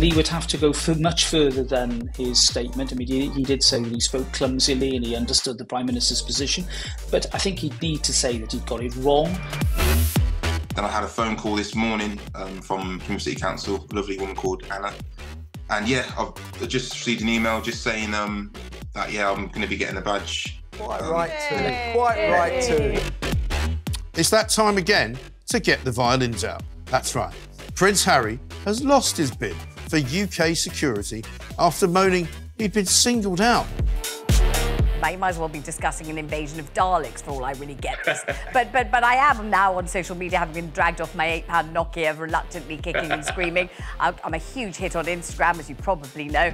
Lee would have to go for much further than his statement. I mean, he, he did say that he spoke clumsily and he understood the Prime Minister's position, but I think he'd need to say that he'd got it wrong. Then I had a phone call this morning um, from Plymouth City Council, a lovely woman called Anna, and yeah, I've just received an email just saying um, that, yeah, I'm going to be getting a badge. Quite um, right too. Quite Yay. right too. It's that time again to get the violins out. That's right. Prince Harry has lost his bid for U K security after moaning he'd been singled out. like you might as well be discussing an invasion of Daleks for all I really get this. but but but I am now on social media, having been dragged off my eight pound Nokia, reluctantly kicking and screaming. I'm a huge hit on Instagram, as you probably know.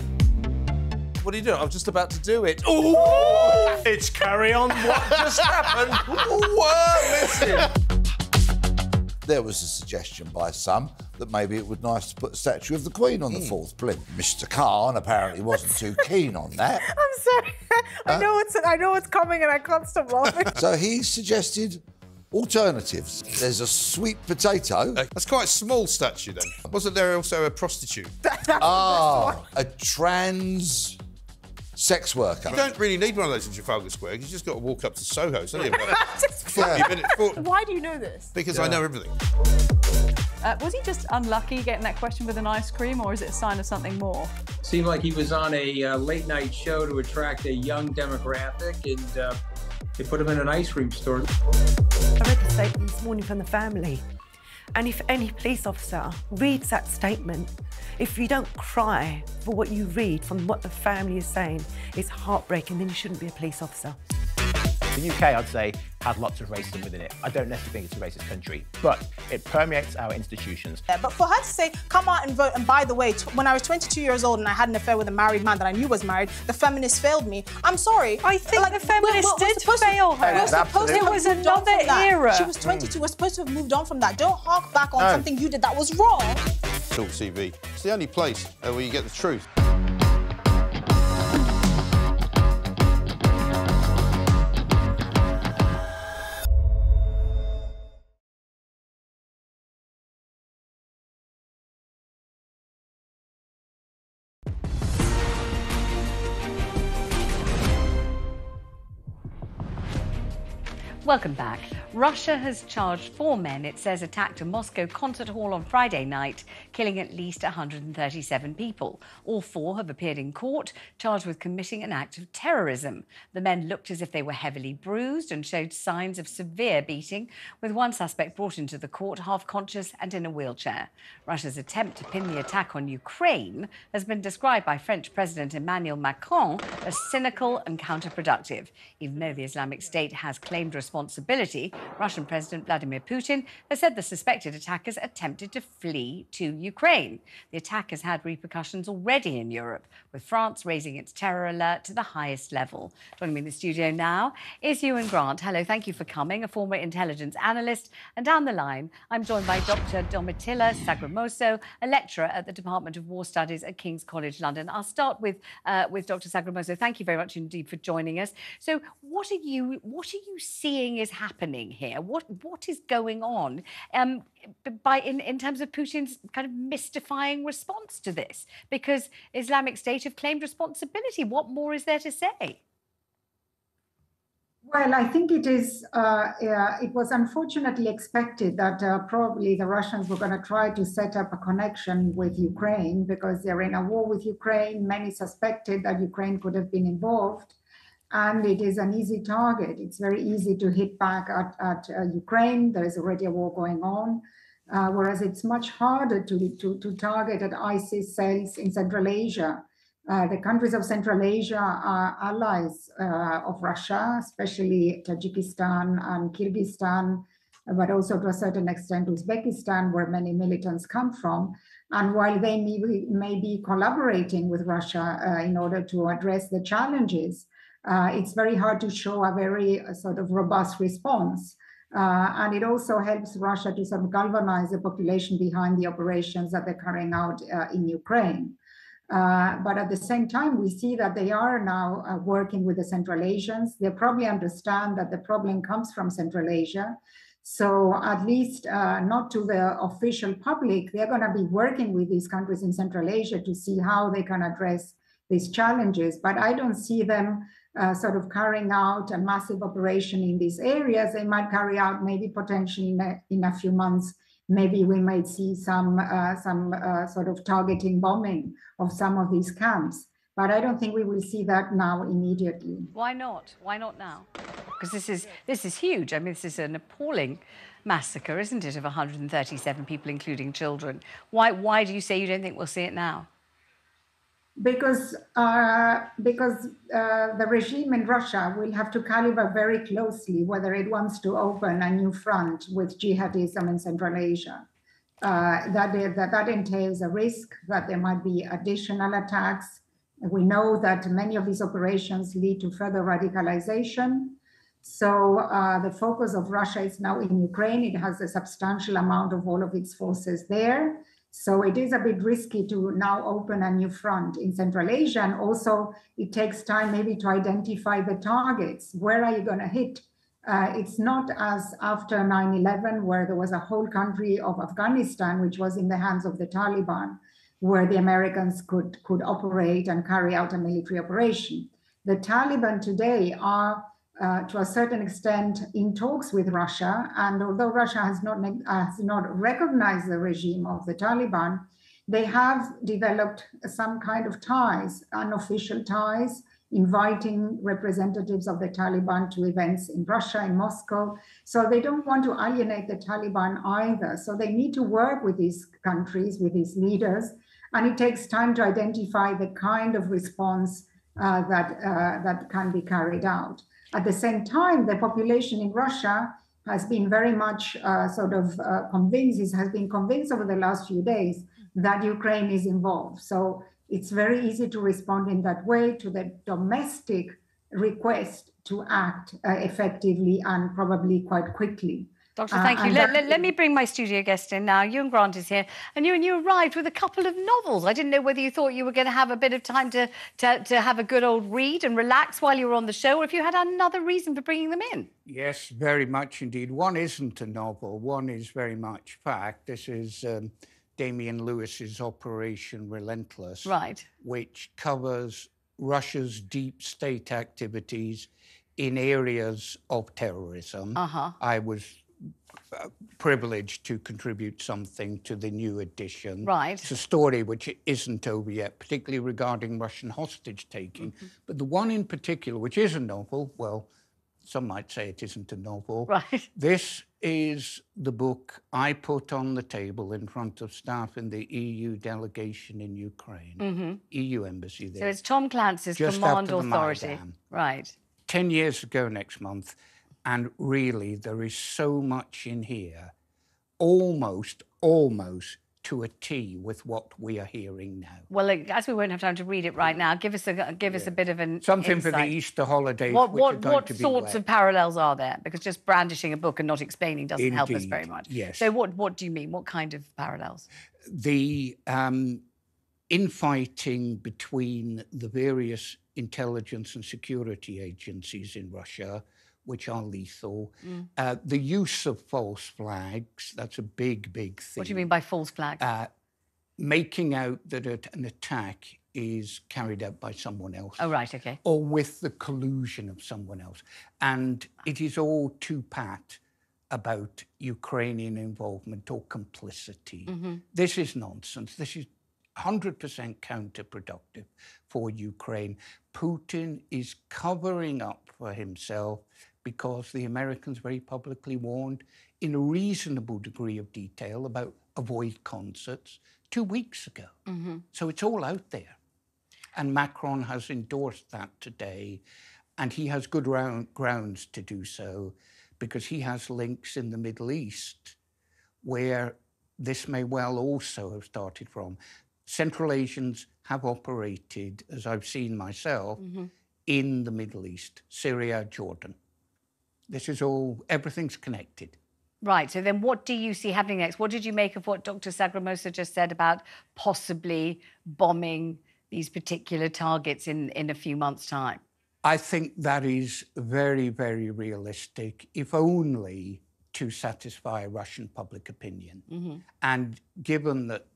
What are you doing? I was just about to do it. Ooh! It's carry on. What just happened? Whoa, listen. There was a suggestion by some that maybe it would be nice to put a statue of the Queen on mm. the fourth plinth. Mister Khan apparently wasn't too keen on that. I'm sorry. I, huh? know it's, I know it's coming and I can't stop laughing. So he suggested alternatives. There's a sweet potato. That's quite a small statue then. Wasn't there also a prostitute? Ah, oh, a trans... sex worker. You don't really need one of those in Trafalgar Square. You've just got to walk up to Soho, so you've got forty minutes. Why do you know this? Because yeah. I know everything. Uh, was he just unlucky getting that question with an ice cream, or is it a sign of something more? Seemed like he was on a uh, late night show to attract a young demographic, and uh, they put him in an ice cream store. I read the statement this morning from the family, and if any police officer reads that statement, if you don't cry for what you read from what the family is saying, it's heartbreaking, then you shouldn't be a police officer. The U K, I'd say, has lots of racism within it. I don't necessarily think it's a racist country, but it permeates our institutions. Yeah, but for her to say, come out and vote, and by the way, when I was twenty-two years old and I had an affair with a married man that I knew was married, the feminists failed me. I'm sorry. I think like, the feminists we're, we're, we're did fail her. We're supposed to have moved on from that. It was another era. She was twenty-two. Mm. We're supposed to have moved on from that. Don't hark back on no. something you did that was wrong. TalkTV. It's the only place where you get the truth. Welcome back. Russia has charged four men it says attacked a Moscow concert hall on Friday night, killing at least one hundred thirty-seven people. All four have appeared in court, charged with committing an act of terrorism. The men looked as if they were heavily bruised and showed signs of severe beating, with one suspect brought into the court half-conscious and in a wheelchair. Russia's attempt to pin the attack on Ukraine has been described by French President Emmanuel Macron as cynical and counterproductive. Even though the Islamic State has claimed responsibility, Russian President Vladimir Putin has said the suspected attackers attempted to flee to Ukraine. The attack has had repercussions already in Europe, with France raising its terror alert to the highest level. Joining me in the studio now is Ewan Grant. Hello, thank you for coming, a former intelligence analyst. And down the line, I'm joined by Doctor Domitilla Sagramoso, a lecturer at the Department of War Studies at King's College London. I'll start with, uh, with Doctor Sagramoso. Thank you very much indeed for joining us. So what are you, what are you seeing is happening here? What what is going on um, by in, in terms of Putin's kind of mystifying response to this? Because Islamic State have claimed responsibility. What more is there to say? Well, I think it is. Uh, yeah, it was unfortunately expected that uh, probably the Russians were going to try to set up a connection with Ukraine because they're in a war with Ukraine. Many suspected that Ukraine could have been involved. And it is an easy target. It's very easy to hit back at, at uh, Ukraine. There is already a war going on, uh, whereas it's much harder to, to, to target at ISIS cells in Central Asia. Uh, the countries of Central Asia are allies uh, of Russia, especially Tajikistan and Kyrgyzstan, but also to a certain extent Uzbekistan, where many militants come from. And while they may be, may be collaborating with Russia uh, in order to address the challenges, Uh, it's very hard to show a very uh, sort of robust response. Uh, and it also helps Russia to sort of galvanize the population behind the operations that they're carrying out uh, in Ukraine. Uh, but at the same time, we see that they are now uh, working with the Central Asians. They probably understand that the problem comes from Central Asia. So at least uh, not to the official public, they're going to be working with these countries in Central Asia to see how they can address these challenges. But I don't see them Uh, sort of carrying out a massive operation in these areas. They might carry out maybe potentially in a, in a few months, maybe we might see some, uh, some uh, sort of targeting bombing of some of these camps. But I don't think we will see that now immediately. Why not? Why not now? Because this is, this is huge. I mean, this is an appalling massacre, isn't it, of one hundred thirty-seven people, including children. Why, why do you say you don't think we'll see it now? because uh, because uh, the regime in Russia will have to calibrate very closely whether it wants to open a new front with jihadism in Central Asia. Uh, that, that, that entails a risk that there might be additional attacks. We know that many of these operations lead to further radicalization. So uh, the focus of Russia is now in Ukraine. It has a substantial amount of all of its forces there. So it is a bit risky to now open a new front in Central Asia. And also it takes time maybe to identify the targets. Where are you going to hit? Uh, it's not as after nine eleven, where there was a whole country of Afghanistan, which was in the hands of the Taliban, where the Americans could, could operate and carry out a military operation. The Taliban today are, uh, to a certain extent, in talks with Russia. And although Russia has not, has not recognized the regime of the Taliban, they have developed some kind of ties, unofficial ties, inviting representatives of the Taliban to events in Russia, in Moscow. So they don't want to alienate the Taliban either. So they need to work with these countries, with these leaders. And it takes time to identify the kind of response uh, that, uh, that can be carried out. At the same time, the population in Russia has been very much uh, sort of uh, convinced, has been convinced over the last few days that Ukraine is involved. So it's very easy to respond in that way to the domestic request to act uh, effectively and probably quite quickly. Doctor, uh, thank you. Let, let, let me bring my studio guest in now. Ewan Grant is here. And Ewan, you arrived with a couple of novels. I didn't know whether you thought you were going to have a bit of time to, to, to have a good old read and relax while you were on the show, or if you had another reason for bringing them in. Yes, very much indeed. One isn't a novel. One is very much fact. This is... Um, Damian Lewis's Operation Relentless, right, which covers Russia's deep state activities in areas of terrorism. Uh-huh. I was privileged to contribute something to the new edition. Right. It's a story which isn't over yet, particularly regarding Russian hostage taking. Mm-hmm. But the one in particular, which is a novel, well, some might say it isn't a novel. Right. This is the book I put on the table in front of staff in the E U delegation in Ukraine, mm-hmm. E U embassy there. So it's Tom Clancy's just Command after Authority. The Maidan, right. Ten years ago next month, and really there is so much in here, almost, almost, to a T with what we are hearing now. Well, as we won't have time to read it right now, give us a give yeah. us a bit of an something insight for the Easter holidays. What what, which are what sorts of parallels are there? Because just brandishing a book and not explaining doesn't Indeed. help us very much. Yes. So what what do you mean? What kind of parallels? The um, infighting between the various intelligence and security agencies in Russia, which are lethal. Mm. Uh, the use of false flags, that's a big, big thing. What do you mean by false flags? Uh, making out that an attack is carried out by someone else. Oh, right, OK. Or with the collusion of someone else. And it is all too pat about Ukrainian involvement or complicity. Mm-hmm. This is nonsense. This is one hundred percent counterproductive for Ukraine. Putin is covering up for himself because the Americans very publicly warned in a reasonable degree of detail about avoid concerts two weeks ago. Mm-hmm. So it's all out there. And Macron has endorsed that today, and he has good round grounds to do so because he has links in the Middle East where this may well also have started from. Central Asians have operated, as I've seen myself, mm-hmm. in the Middle East, Syria, Jordan. This is all, everything's connected. Right, so then what do you see happening next? What did you make of what Doctor Sagramoso just said about possibly bombing these particular targets in, in a few months' time? I think that is very, very realistic, if only to satisfy Russian public opinion. Mm-hmm. And given that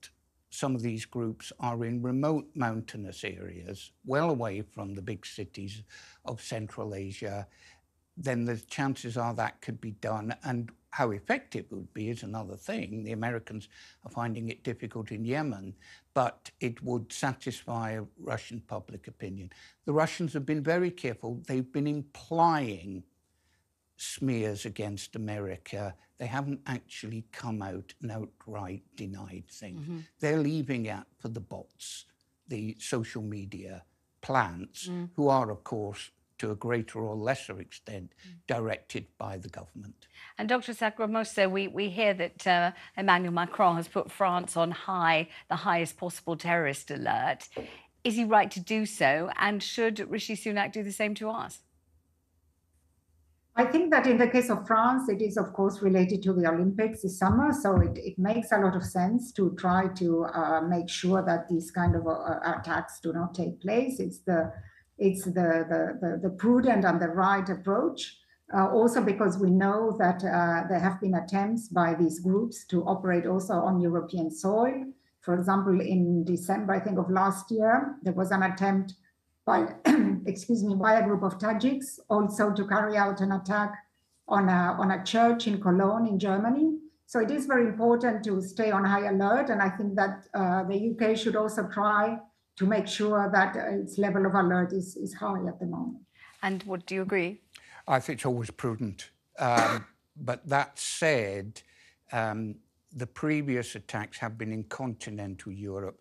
some of these groups are in remote mountainous areas, well away from the big cities of Central Asia, then the chances are that could be done. And how effective it would be is another thing. The Americans are finding it difficult in Yemen, but it would satisfy Russian public opinion. The Russians have been very careful. They've been implying smears against America. They haven't actually come out and outright denied things. Mm-hmm. They're leaving out for the bots the social media plants, mm. who are, of course, to a greater or lesser extent, directed by the government. And Doctor Sagramoso, we, we hear that uh, Emmanuel Macron has put France on high, the highest possible terrorist alert. Is he right to do so? And should Rishi Sunak do the same to us? I think that in the case of France, it is, of course, related to the Olympics this summer. So it, it makes a lot of sense to try to uh, make sure that these kind of uh, attacks do not take place. It's the It's the, the, the, the prudent and the right approach, uh, also because we know that uh, there have been attempts by these groups to operate also on European soil. For example, in December, I think, of last year, there was an attempt by, excuse me, by a group of Tajiks also to carry out an attack on a, on a church in Cologne in Germany. So it is very important to stay on high alert. And I think that uh, the U K should also try to make sure that its level of alert is, is high at the moment. And what do you agree? I think it's always prudent. Um, but that said, um, the previous attacks have been in continental Europe.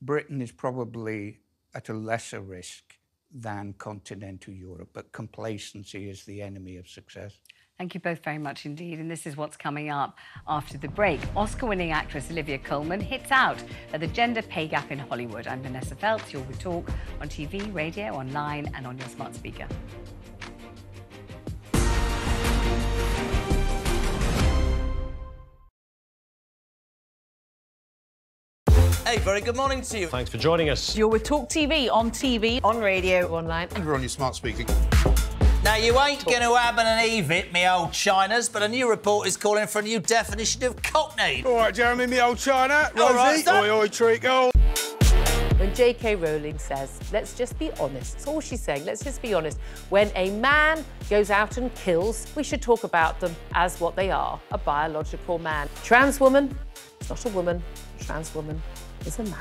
Britain is probably at a lesser risk than continental Europe, but complacency is the enemy of success. Thank you both very much indeed. And this is what's coming up after the break. Oscar-winning actress Olivia Colman hits out at the gender pay gap in Hollywood. I'm Vanessa Feltz. You're with Talk on T V, radio, online and on your smart speaker. Hey, very good morning to you. Thanks for joining us. You're with Talk T V on T V, on radio, online and you're on your smart speaker. Now, you ain't going to have an eve it, me old Chinas, but a new report is calling for a new definition of cockney. All right, Jeremy, me old China. All right, oi, oi, treacle. When J K. Rowling says, let's just be honest, that's all she's saying, let's just be honest. When a man goes out and kills, we should talk about them as what they are, a biological man. Trans woman, it's not a woman, trans woman is a man.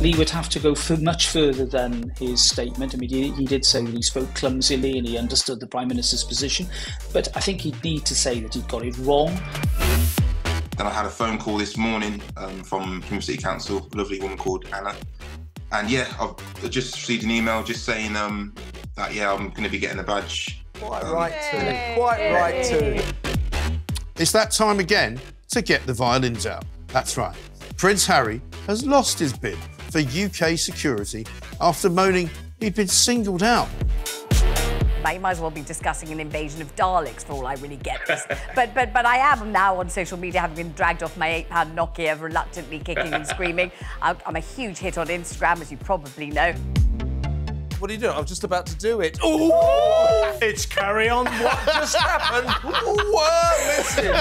Lee would have to go for much further than his statement. I mean, he, he did say that he spoke clumsily and he understood the Prime Minister's position, but I think he'd need to say that he'd got it wrong. Then I had a phone call this morning um, from Plymouth City Council, a lovely woman called Anna, and yeah, I've just received an email just saying um, that, yeah, I'm going to be getting a badge. Quite um, right too, quite Yay. right too. It's that time again to get the violins out. That's right, Prince Harry has lost his bid for U K security after moaning he'd been singled out. You might as well be discussing an invasion of Daleks for all I really get this. but, but, but I am now on social media, having been dragged off my eight pound Nokia, reluctantly kicking and screaming. I'm a huge hit on Instagram, as you probably know. What are you doing? I was just about to do it. Ooh! It's carry on. What just happened? Ooh, listen.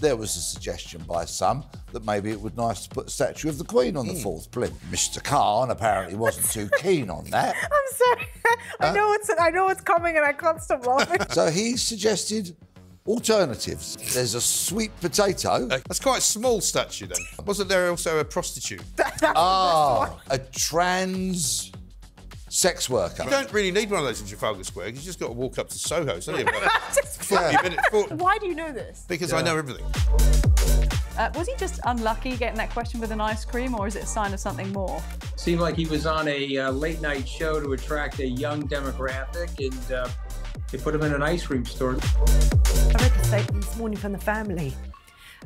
There was a suggestion by some that maybe it would be nice to put a statue of the Queen on mm. the fourth plinth. Mister Khan apparently wasn't too keen on that. I'm sorry. I, uh, know what's, I know what's coming and I can't stop laughing. So he suggested alternatives. There's a sweet potato. That's quite a small statue, then. Wasn't there also a prostitute? Ah, a trans... sex worker. You don't really need one of those in Trafalgar Square. You just got to walk up to Soho, so you forty minutes, forty. Why do you know this? Because yeah. I know everything. Uh, was he just unlucky getting that question with an ice cream, or is it a sign of something more? Seemed like he was on a uh, late night show to attract a young demographic, and uh, they put him in an ice cream store. I read the statement this morning from the family,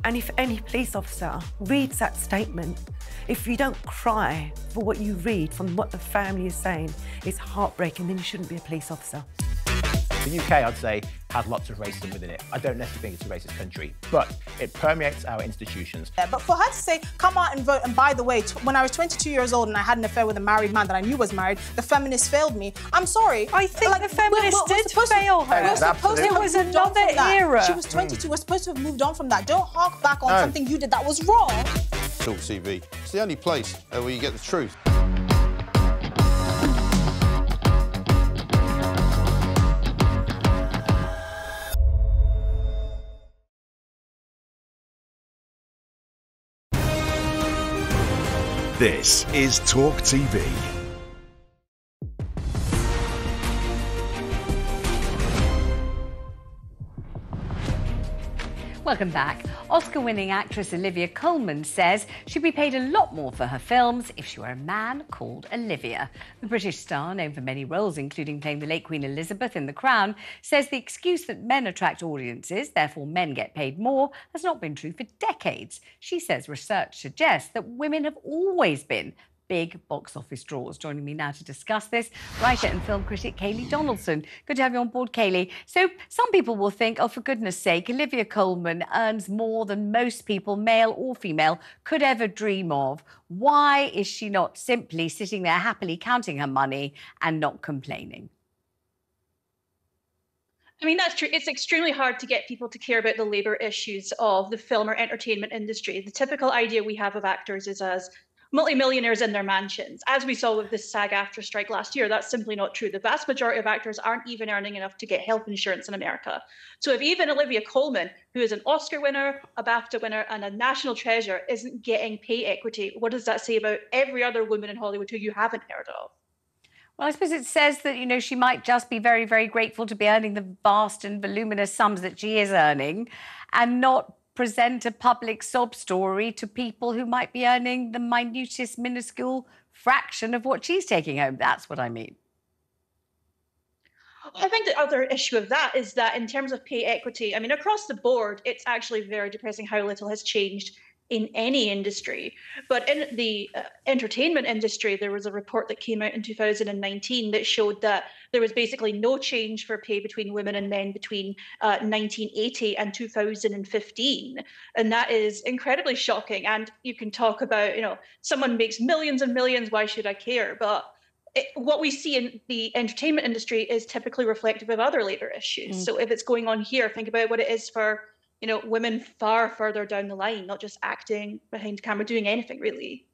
and if any police officer reads that statement, if you don't cry for what you read from what the family is saying, it's heartbreaking, then you shouldn't be a police officer. The U K, I'd say, has lots of racism within it. I don't necessarily think it's a racist country, but it permeates our institutions. Yeah, but for her to say, come out and vote, and by the way, when I was twenty-two years old and I had an affair with a married man that I knew was married, the feminists failed me. I'm sorry. I think like, the feminists we're, we're, did we're fail her. We're supposed to it was another era. She was twenty-two. Mm. We're supposed to have moved on from that. Don't hark back on no. something you did that was wrong. Talk T V. It's the only place uh, where you get the truth. This is Talk T V. Welcome back. Oscar-winning actress Olivia Colman says she'd be paid a lot more for her films if she were a man called Olivia. The British star, known for many roles, including playing the late Queen Elizabeth in The Crown, says the excuse that men attract audiences, therefore men get paid more, has not been true for decades. She says research suggests that women have always been big box office draws. Joining me now to discuss this, writer and film critic Kayleigh Donaldson. Good to have you on board, Kayleigh. So some people will think, oh, for goodness sake, Olivia Colman earns more than most people, male or female, could ever dream of. Why is she not simply sitting there happily counting her money and not complaining? I mean, that's true. It's extremely hard to get people to care about the labour issues of the film or entertainment industry. The typical idea we have of actors is as multi-millionaires in their mansions. As we saw with the SAG-AFTRA strike last year, that's simply not true. The vast majority of actors aren't even earning enough to get health insurance in America. So if even Olivia Colman, who is an Oscar winner, a BAFTA winner, and a national treasure, isn't getting pay equity, what does that say about every other woman in Hollywood who you haven't heard of? Well, I suppose it says that, you know, she might just be very, very grateful to be earning the vast and voluminous sums that she is earning and not present a public sob story to people who might be earning the minutest, minuscule fraction of what she's taking home. That's what I mean. I think the other issue of that is that in terms of pay equity, I mean, across the board, it's actually very depressing how little has changed in any industry. But in the uh, entertainment industry, there was a report that came out in two thousand nineteen that showed that there was basically no change for pay between women and men between uh, nineteen eighty and two thousand fifteen. And that is incredibly shocking. And you can talk about, you know, someone makes millions and millions, why should I care? But it, what we see in the entertainment industry is typically reflective of other labour issues. Mm. So if it's going on here, think about what it is for, you know, women far further down the line, not just acting behind camera, doing anything, really.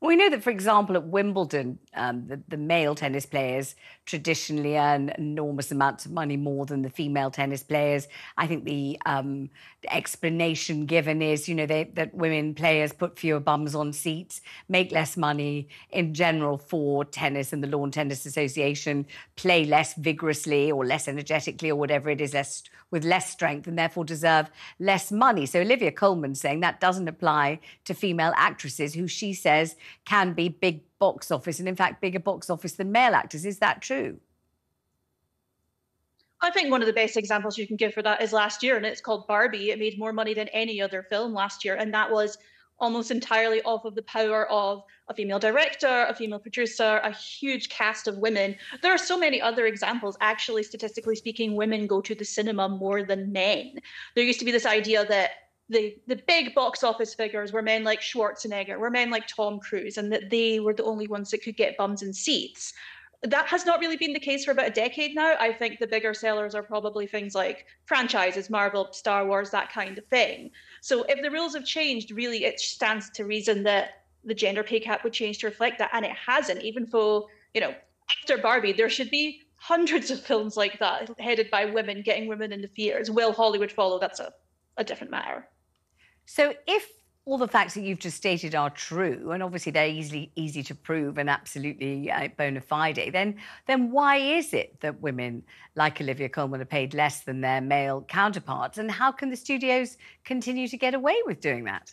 Well, we know that, for example, at Wimbledon, um, the, the male tennis players traditionally earn enormous amounts of money more than the female tennis players. I think the um, explanation given is, you know, they, that women players put fewer bums on seats, make less money in general for tennis and the Lawn Tennis Association, play less vigorously or less energetically or whatever it is, less, with less strength and therefore deserve less money. So Olivia Colman's saying that doesn't apply to female actresses who she says can be big box office, and in fact, bigger box office than male actors. Is that true? I think one of the best examples you can give for that is last year, and it's called Barbie. It made more money than any other film last year, and that was almost entirely off of the power of a female director, a female producer, a huge cast of women. There are so many other examples. Actually, statistically speaking, women go to the cinema more than men. There used to be this idea that The, the big box office figures were men like Schwarzenegger, were men like Tom Cruise, and that they were the only ones that could get bums in seats. That has not really been the case for about a decade now. I think the bigger sellers are probably things like franchises, Marvel, Star Wars, that kind of thing. So if the rules have changed, really it stands to reason that the gender pay gap would change to reflect that, and it hasn't, even though, you know, after Barbie, there should be hundreds of films like that headed by women, getting women in the theatres. Will Hollywood follow? That's a, a different matter. So if all the facts that you've just stated are true, and obviously they're easily easy to prove and absolutely uh, bona fide, then, then why is it that women like Olivia Colman are paid less than their male counterparts? And how can the studios continue to get away with doing that?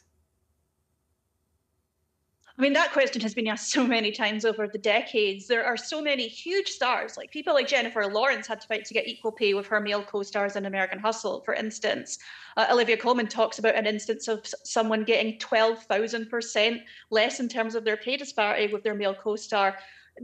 I mean, that question has been asked so many times over the decades. There are so many huge stars, like people like Jennifer Lawrence had to fight to get equal pay with her male co-stars in American Hustle, for instance. Uh, Olivia Colman talks about an instance of someone getting twelve thousand percent less in terms of their pay disparity with their male co-star.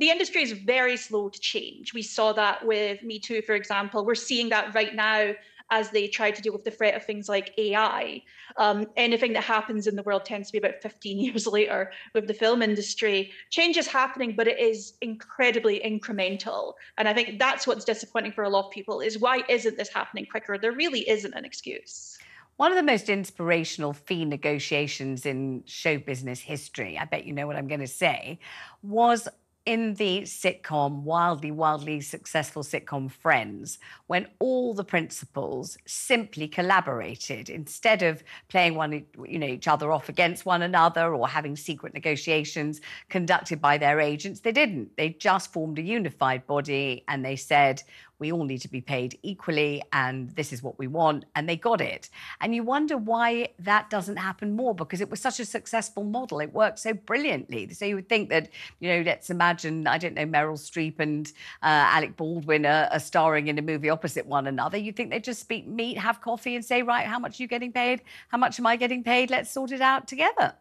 The industry is very slow to change. We saw that with Me Too, for example. We're seeing that right now as they try to deal with the threat of things like A I. Um, anything that happens in the world tends to be about fifteen years later with the film industry. Change is happening, but it is incredibly incremental. And I think that's what's disappointing for a lot of people, is why isn't this happening quicker? There really isn't an excuse. One of the most inspirational fee negotiations in show business history, I bet you know what I'm going to say, was in the sitcom, wildly, wildly successful sitcom Friends, when all the principals simply collaborated instead of playing one, you know, each other off against one another or having secret negotiations conducted by their agents. They didn't. They just formed a unified body and they said, we all need to be paid equally and this is what we want, and they got it. And you wonder why that doesn't happen more, because it was such a successful model. It worked so brilliantly. So you would think that, you know, let's imagine, I don't know, Meryl Streep and uh, Alec Baldwin are, are starring in a movie opposite one another. You'd think they'd just speak, meet, have coffee and say, right, how much are you getting paid? How much am I getting paid? Let's sort it out together.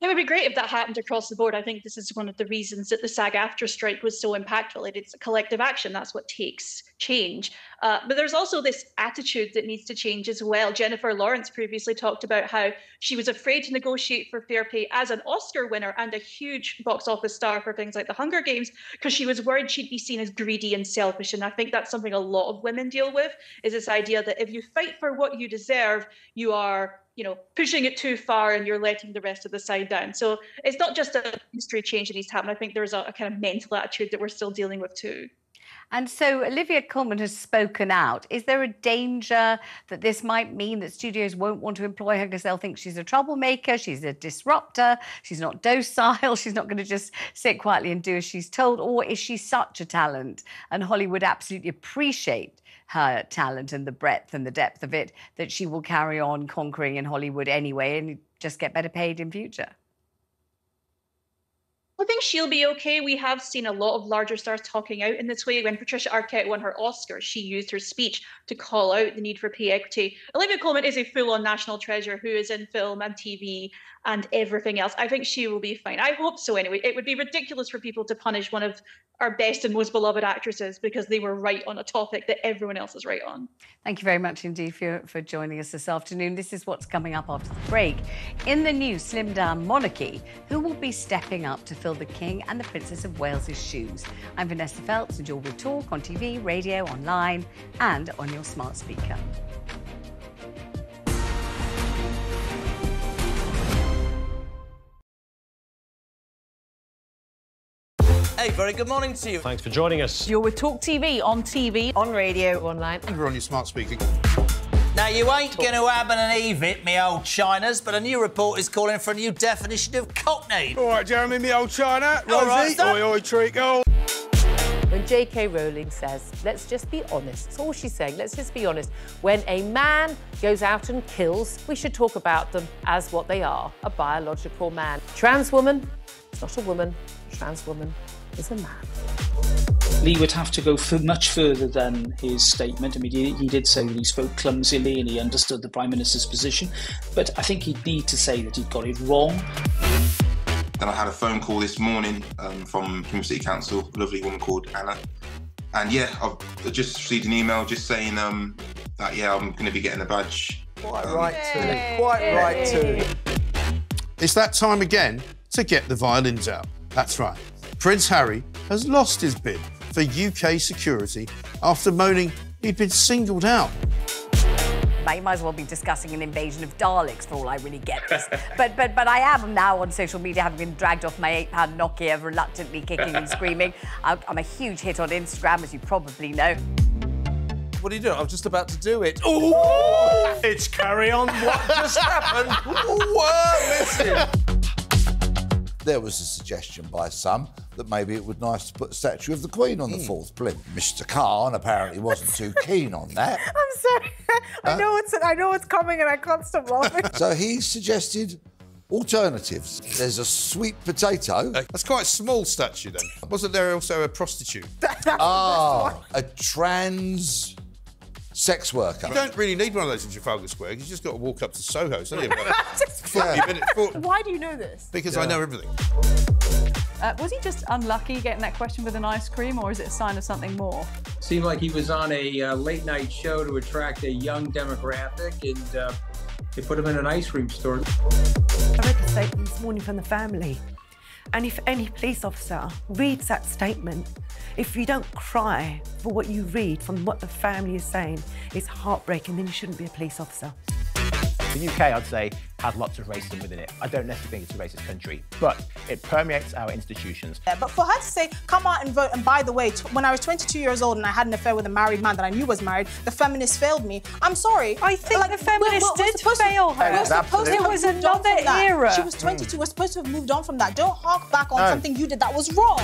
It would be great if that happened across the board. I think this is one of the reasons that the SAG-AFTRA strike was so impactful. It's a collective action. That's what takes change. Uh, but there's also this attitude that needs to change as well. Jennifer Lawrence previously talked about how she was afraid to negotiate for fair pay as an Oscar winner and a huge box office star for things like The Hunger Games, because she was worried she'd be seen as greedy and selfish. And I think that's something a lot of women deal with, is this idea that if you fight for what you deserve, you are... you know, pushing it too far and you're letting the rest of the side down. So it's not just a history change that needs to happen. I think there's a, a kind of mental attitude that we're still dealing with too. And so Olivia Colman has spoken out. Is there a danger that this might mean that studios won't want to employ her because they'll think she's a troublemaker, she's a disruptor, she's not docile, she's not going to just sit quietly and do as she's told? Or is she such a talent and Hollywood absolutely appreciate her talent and the breadth and the depth of it that she will carry on conquering in Hollywood anyway and just get better paid in future? I think she'll be okay. We have seen a lot of larger stars talking out in this way. When Patricia Arquette won her Oscar, she used her speech to call out the need for pay equity. Olivia Colman is a full-on national treasure who is in film and T V and everything else. I think she will be fine. I hope so anyway. It would be ridiculous for people to punish one of our best and most beloved actresses because they were right on a topic that everyone else is right on. Thank you very much indeed for, for joining us this afternoon. This is what's coming up after the break. In the new slimmed-down monarchy, who will be stepping up to fill the King and the Princess of Wales's shoes? I'm Vanessa Feltz and you're with Talk on T V, radio, online and on your smart speaker. Hey, very good morning to you. Thanks for joining us. You're with Talk T V on T V, on radio, online, and you're on your smart speaker. Now, you ain't going to have an eve it, me old Chinas, but a new report is calling for a new definition of cockney. All right, Jeremy, me old China. All right, oi, oi, treacle. When J K. Rowling says, let's just be honest, that's all she's saying, let's just be honest. When a man goes out and kills, we should talk about them as what they are, a biological man. Trans woman, it's not a woman, trans woman. Is a man. Lee would have to go for much further than his statement. I mean, he, he did say that he spoke clumsily and he understood the Prime Minister's position, but I think he'd need to say that he'd got it wrong. Then I had a phone call this morning um, from Plymouth City Council, a lovely woman called Anna, and yeah, I've just received an email just saying um, that, yeah, I'm going to be getting a badge. Quite um, right too. Quite Yay. right too. It's that time again to get the violins out. That's right. Prince Harry has lost his bid for U K security after moaning he'd been singled out. You might as well be discussing an invasion of Daleks for all I really get this. but but but I am now on social media, having been dragged off my eight pound Nokia, reluctantly kicking and screaming. I'm a huge hit on Instagram, as you probably know. What are you doing? I'm just about to do it. Ooh! It's carry on. What just happened? Whoa, listen. There was a suggestion by some that maybe it would be nice to put a statue of the Queen on mm. the fourth plinth. Mister Khan apparently wasn't too keen on that. I'm sorry. I, uh, know what's, I know what's coming and I can't stop laughing. So he suggested alternatives. There's a sweet potato. That's quite a small statue, then. Wasn't there also a prostitute? Ah, a trans... sex worker. You don't really need one of those in Trafalgar Square. You've just got to walk up to Soho, so you forty minutes, forty. Why do you know this? Because yeah. I know everything. Uh, was he just unlucky getting that question with an ice cream, or is it a sign of something more? Seemed like he was on a uh, late-night show to attract a young demographic, and uh, they put him in an ice cream store. I read a statement this morning from the family, and if any police officer reads that statement, if you don't cry for what you read from what the family is saying, it's heartbreaking, then you shouldn't be a police officer. The U K, I'd say, has lots of racism within it. I don't necessarily think it's a racist country, but it permeates our institutions. Yeah, but for her to say, come out and vote, and by the way, when I was twenty-two years old and I had an affair with a married man that I knew was married, the feminists failed me. I'm sorry. I think like, the feminists we're, we're, did we're fail her. We're supposed to it was another era. She was twenty-two. Mm. We're supposed to have moved on from that. Don't hark back on no. something you did that was wrong.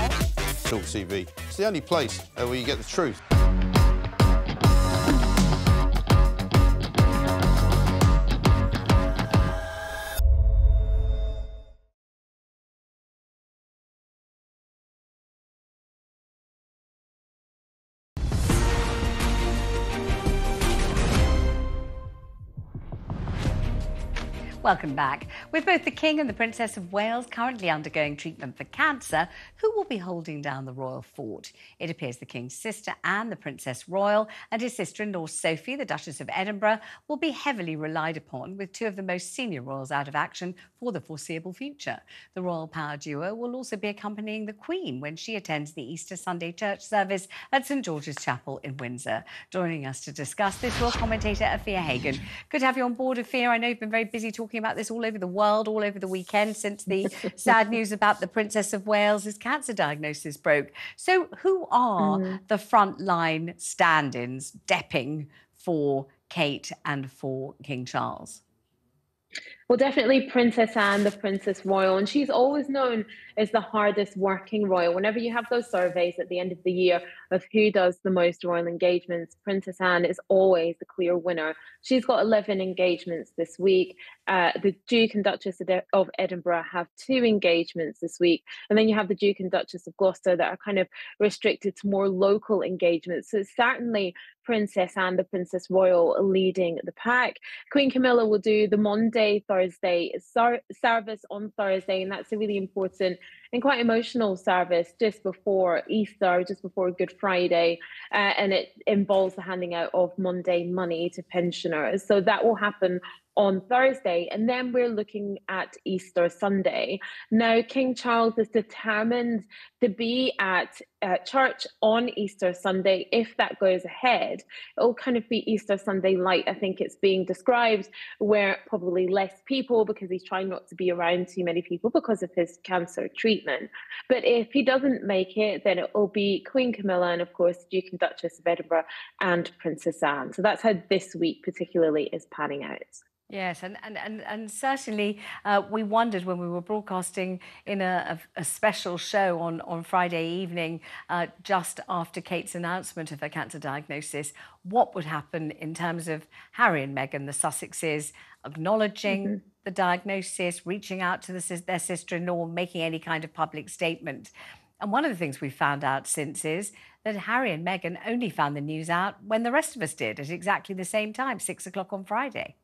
TalkTV. It's the only place uh, where you get the truth. Welcome back. With both the King and the Princess of Wales currently undergoing treatment for cancer, who will be holding down the royal fort? It appears the King's sister Anne, the Princess Royal, and his sister-in-law Sophie, the Duchess of Edinburgh, will be heavily relied upon, with two of the most senior royals out of action for the foreseeable future. The royal power duo will also be accompanying the Queen when she attends the Easter Sunday church service at St George's Chapel in Windsor. Joining us to discuss this, royal commentator Afua Hagan. Good to have you on board, Afua. I know you've been very busy talking about this all over the world, all over the weekend, since the sad news about the Princess of Wales's cancer diagnosis broke. So who are mm. the frontline stand-ins depping for Kate and for King Charles? Well, definitely Princess Anne, the Princess Royal, and she's always known as the hardest working royal. Whenever you have those surveys at the end of the year of who does the most royal engagements, Princess Anne is always the clear winner. She's got eleven engagements this week. Uh, the Duke and Duchess of Edinburgh have two engagements this week. And then you have the Duke and Duchess of Gloucester that are kind of restricted to more local engagements. So it's certainly Princess Anne, the Princess Royal, leading the pack. Queen Camilla will do the Monday, Thursday service on Thursday, and that's a really important and quite emotional service just before Easter, just before Good Friday, uh, and it involves the handing out of Monday money to pensioners. So that will happen on Thursday, and then we're looking at Easter Sunday. Now, King Charles is determined to be at uh, church on Easter Sunday if that goes ahead. It'll kind of be Easter Sunday light, I think it's being described, where probably less people, because he's trying not to be around too many people because of his cancer treatment. But if he doesn't make it, then it will be Queen Camilla and, of course, Duke and Duchess of Edinburgh and Princess Anne. So that's how this week particularly is panning out. Yes, and, and, and, and certainly uh, we wondered when we were broadcasting in a, a, a special show on, on Friday evening, uh, just after Kate's announcement of her cancer diagnosis, what would happen in terms of Harry and Meghan, the Sussexes, acknowledging mm-hmm. the diagnosis, reaching out to the, their sister-in-law, making any kind of public statement. And one of the things we found out since is that Harry and Meghan only found the news out when the rest of us did, at exactly the same time, six o'clock on Friday.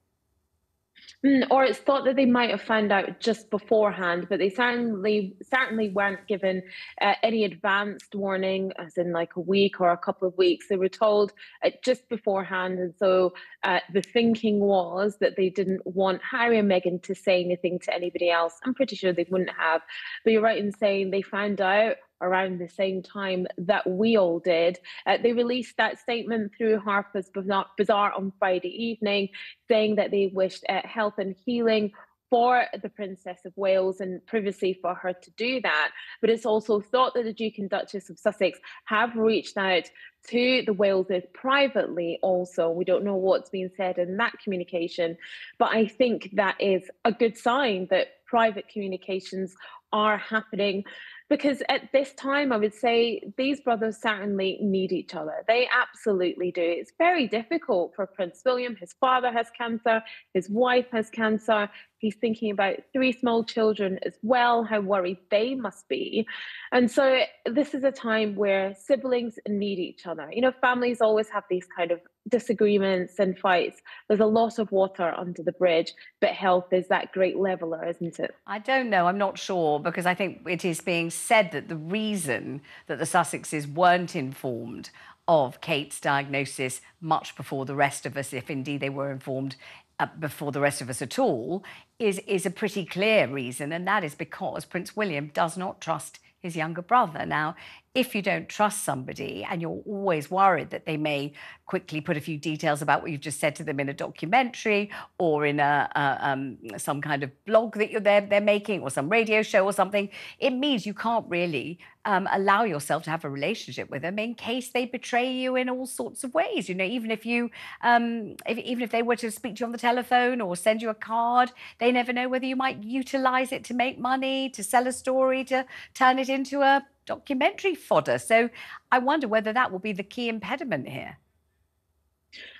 Mm, or it's thought that they might have found out just beforehand, but they certainly certainly weren't given uh, any advanced warning, as in like a week or a couple of weeks. They were told uh, just beforehand, and so uh, the thinking was that they didn't want Harry and Meghan to say anything to anybody else. I'm pretty sure they wouldn't have, but you're right in saying they found out around the same time that we all did. Uh, they released that statement through Harper's Bazaar on Friday evening, saying that they wished uh, health and healing for the Princess of Wales and privacy for her to do that. But it's also thought that the Duke and Duchess of Sussex have reached out to the Waleses privately also. We don't know what's been said in that communication, but I think that is a good sign that private communications are happening, because at this time, I would say these brothers certainly need each other. They absolutely do. It's very difficult for Prince William. His father has cancer. His wife has cancer. He's thinking about three small children as well, how worried they must be. And so this is a time where siblings need each other. You know, families always have these kind of disagreements and fights. There's a lot of water under the bridge, but health is that great leveller, isn't it? I don't know. I'm not sure, because I think it is being said that the reason that the Sussexes weren't informed of Kate's diagnosis much before the rest of us, if indeed they were informed uh, before the rest of us at all, is, is a pretty clear reason, and that is because Prince William does not trust his younger brother. Now, if you don't trust somebody and you're always worried that they may quickly put a few details about what you've just said to them in a documentary or in a, a um, some kind of blog that you're they're, they're making, or some radio show or something, it means you can't really um, allow yourself to have a relationship with them in case they betray you in all sorts of ways. You know, even if you, um, if, even if they were to speak to you on the telephone or send you a card, they never know whether you might utilise it to make money, to sell a story, to turn it into into a documentary fodder. So I wonder whether that will be the key impediment here.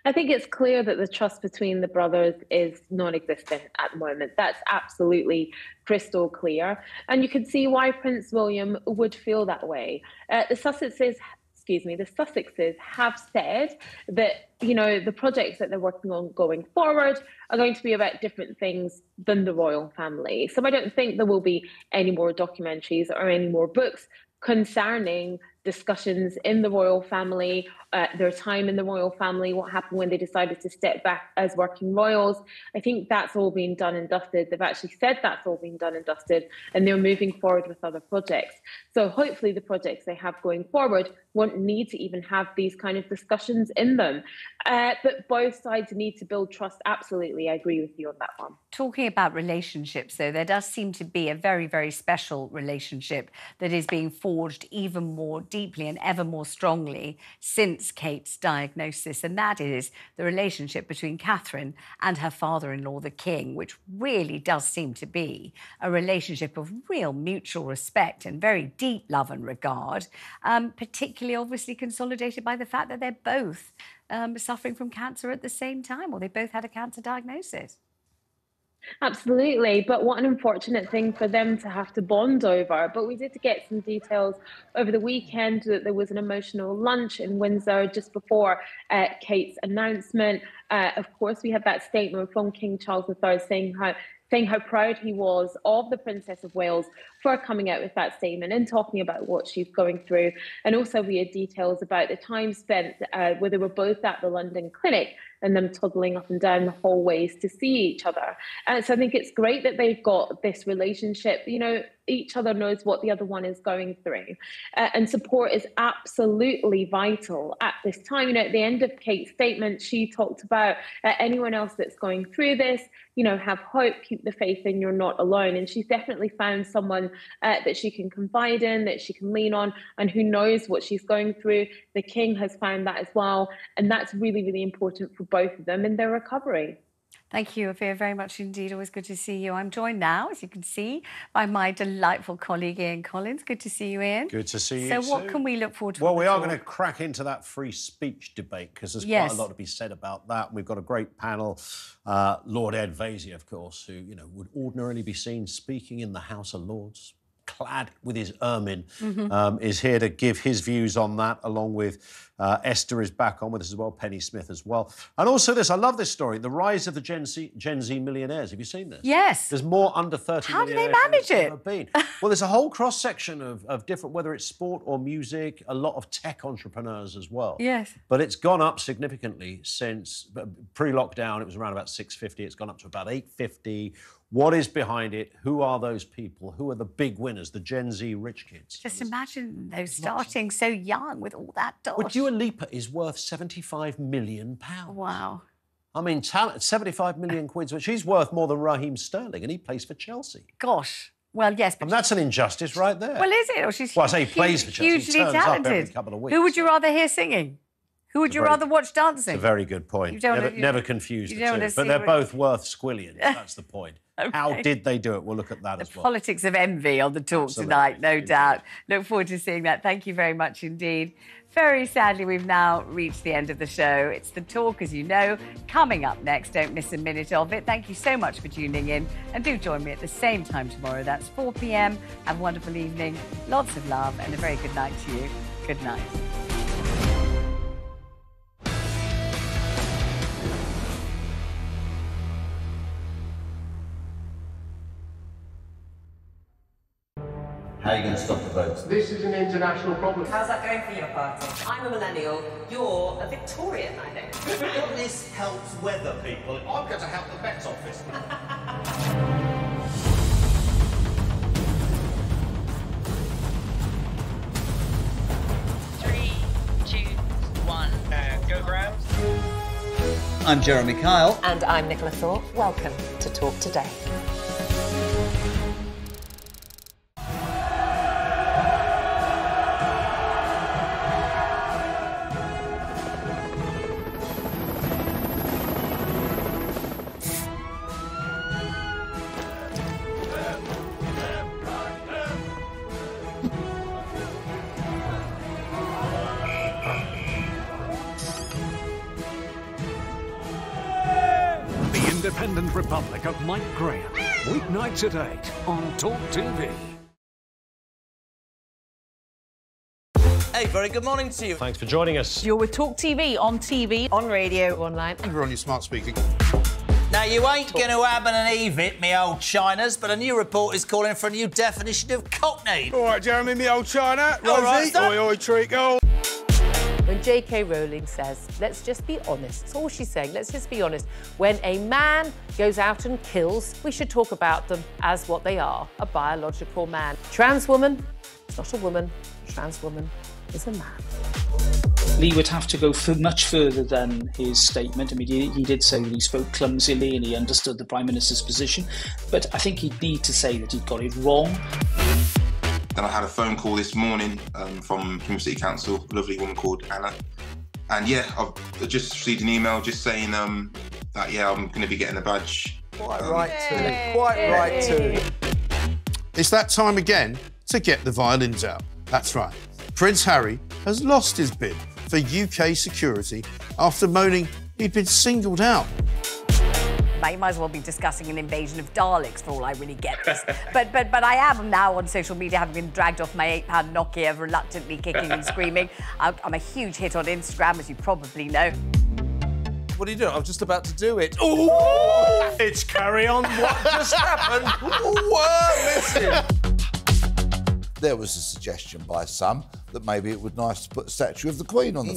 I think it's clear that the trust between the brothers is non-existent at the moment. That's absolutely crystal clear. And you can see why Prince William would feel that way. Uh, the Sussexes, excuse me, the Sussexes have said that, you know, the projects that they're working on going forward are going to be about different things than the royal family. So I don't think there will be any more documentaries or any more books concerning discussions in the royal family, uh, their time in the royal family, what happened when they decided to step back as working royals. I think that's all been done and dusted. They've actually said that's all been done and dusted, and they're moving forward with other projects. So hopefully the projects they have going forward won't need to even have these kind of discussions in them. Uh, but both sides need to build trust. Absolutely, I agree with you on that one. Talking about relationships, though, there does seem to be a very, very special relationship that is being forged even more deeply. deeply and ever more strongly since Kate's diagnosis, and that is the relationship between Catherine and her father-in-law, the King, which really does seem to be a relationship of real mutual respect and very deep love and regard, um, particularly obviously consolidated by the fact that they're both um, suffering from cancer at the same time, or they both had a cancer diagnosis. Absolutely, but what an unfortunate thing for them to have to bond over. But we did get some details over the weekend that there was an emotional lunch in Windsor just before uh, Kate's announcement. Uh, of course, we had that statement from King Charles the third saying how saying how proud he was of the Princess of Wales for coming out with that statement and talking about what she's going through. And also we had details about the time spent uh, where they were both at the London clinic and them toddling up and down the hallways to see each other. And so I think it's great that they've got this relationship. You know, each other knows what the other one is going through. Uh, and support is absolutely vital at this time. You know, at the end of Kate's statement, she talked about uh, anyone else that's going through this, you know, have hope, keep the faith, and you're not alone. And she's definitely found someone uh, that she can confide in, that she can lean on, and who knows what she's going through. The King has found that as well. And that's really, really important for both of them in their recovery. Thank you, Afua, very much indeed. Always good to see you. I'm joined now, as you can see, by my delightful colleague, Ian Collins. Good to see you, Ian. Good to see you, So what too. Can we look forward to? Well, we are going to crack into that free speech debate, because there's yes. quite a lot to be said about that. We've got a great panel. Uh, Lord Ed Vasey, of course, who, you know, would ordinarily be seen speaking in the House of Lords, clad with his ermine, mm-hmm. um, is here to give his views on that, along with uh, Esther is back on with us as well, Penny Smith as well. And also this, I love this story, the rise of the Gen Z, Gen Z millionaires. Have you seen this? Yes. There's more under thirty How do they manage it? Been. Well, there's a whole cross-section of, of different, whether it's sport or music, a lot of tech entrepreneurs as well. Yes. But it's gone up significantly since pre-lockdown. It was around about six fifty. It's gone up to about eight fifty. What is behind it? Who are those people? Who are the big winners, the Gen Z rich kids? Just imagine those starting so young with all that dosh. Well, Dua Lipa is worth seventy-five million pounds. Wow. I mean, talent, seventy-five million quid. But she's worth more than Raheem Sterling, and he plays for Chelsea. Gosh. Well, yes, but... I mean, that's an injustice right there. Well, is it? Or she's well, I say he plays for Chelsea. Hugely turns talented. Up every couple of weeks. Who would you rather hear singing? Who would you very, rather watch dancing? It's a very good point. You don't never, to, you, never confuse you the don't two. But they're both worth squillions. That's the point. Okay. How did they do it? We'll look at that the as well. The politics of envy on the talk Absolutely. Tonight, no Absolutely. Doubt. Look forward to seeing that. Thank you very much indeed. Very sadly, we've now reached the end of the show. It's The Talk, as you know, coming up next. Don't miss a minute of it. Thank you so much for tuning in. And do join me at the same time tomorrow. That's four p m Have a wonderful evening. Lots of love and a very good night to you. Good night. How are you going to stop the votes? This is an international problem. How's that going for your party? I'm a millennial, you're a Victorian, I think. And this helps weather people. I'm going to help the Met Office. Three, two, one, uh, go round. I'm Jeremy Kyle. And I'm Nicola Thorpe. Welcome to Talk Today. Independent Republic of Mike Graham. Weeknights at eight on TalkTV. Hey, very good morning to you. Thanks for joining us. You're with TalkTV on T V, on radio, online. And we're on your smart speaker. Now, you ain't going to ab and eve it, me old Chinas, but a new report is calling for a new definition of cockney. All right, Jeremy, me old China. Rosie. All right, oi, oi, treacle. When J K. Rowling says, let's just be honest, that's all she's saying, let's just be honest. When a man goes out and kills, we should talk about them as what they are, a biological man. Trans woman is not a woman, trans woman is a man. Lee would have to go for much further than his statement. I mean, he, he did say that he spoke clumsily and he understood the Prime Minister's position, but I think he'd need to say that he'd got it wrong. Then I had a phone call this morning um, from Plymouth City Council, a lovely woman called Anna, and yeah, I've just received an email just saying um, that, yeah, I'm going to be getting a badge. Quite um, right too. Quite Yay. right too. It's that time again to get the violins out. That's right. Prince Harry has lost his bid for U K security after moaning he'd been singled out. You might as well be discussing an invasion of Daleks for all I really get this. but but but I am now on social media, having been dragged off my eight pound Nokia, reluctantly kicking and screaming. I'm a huge hit on Instagram, as you probably know. What are you doing? I'm just about to do it. Ooh! It's carry on. What just happened? Whoa, listen. There was a suggestion by some that maybe it would be nice to put a statue of the Queen on the mm.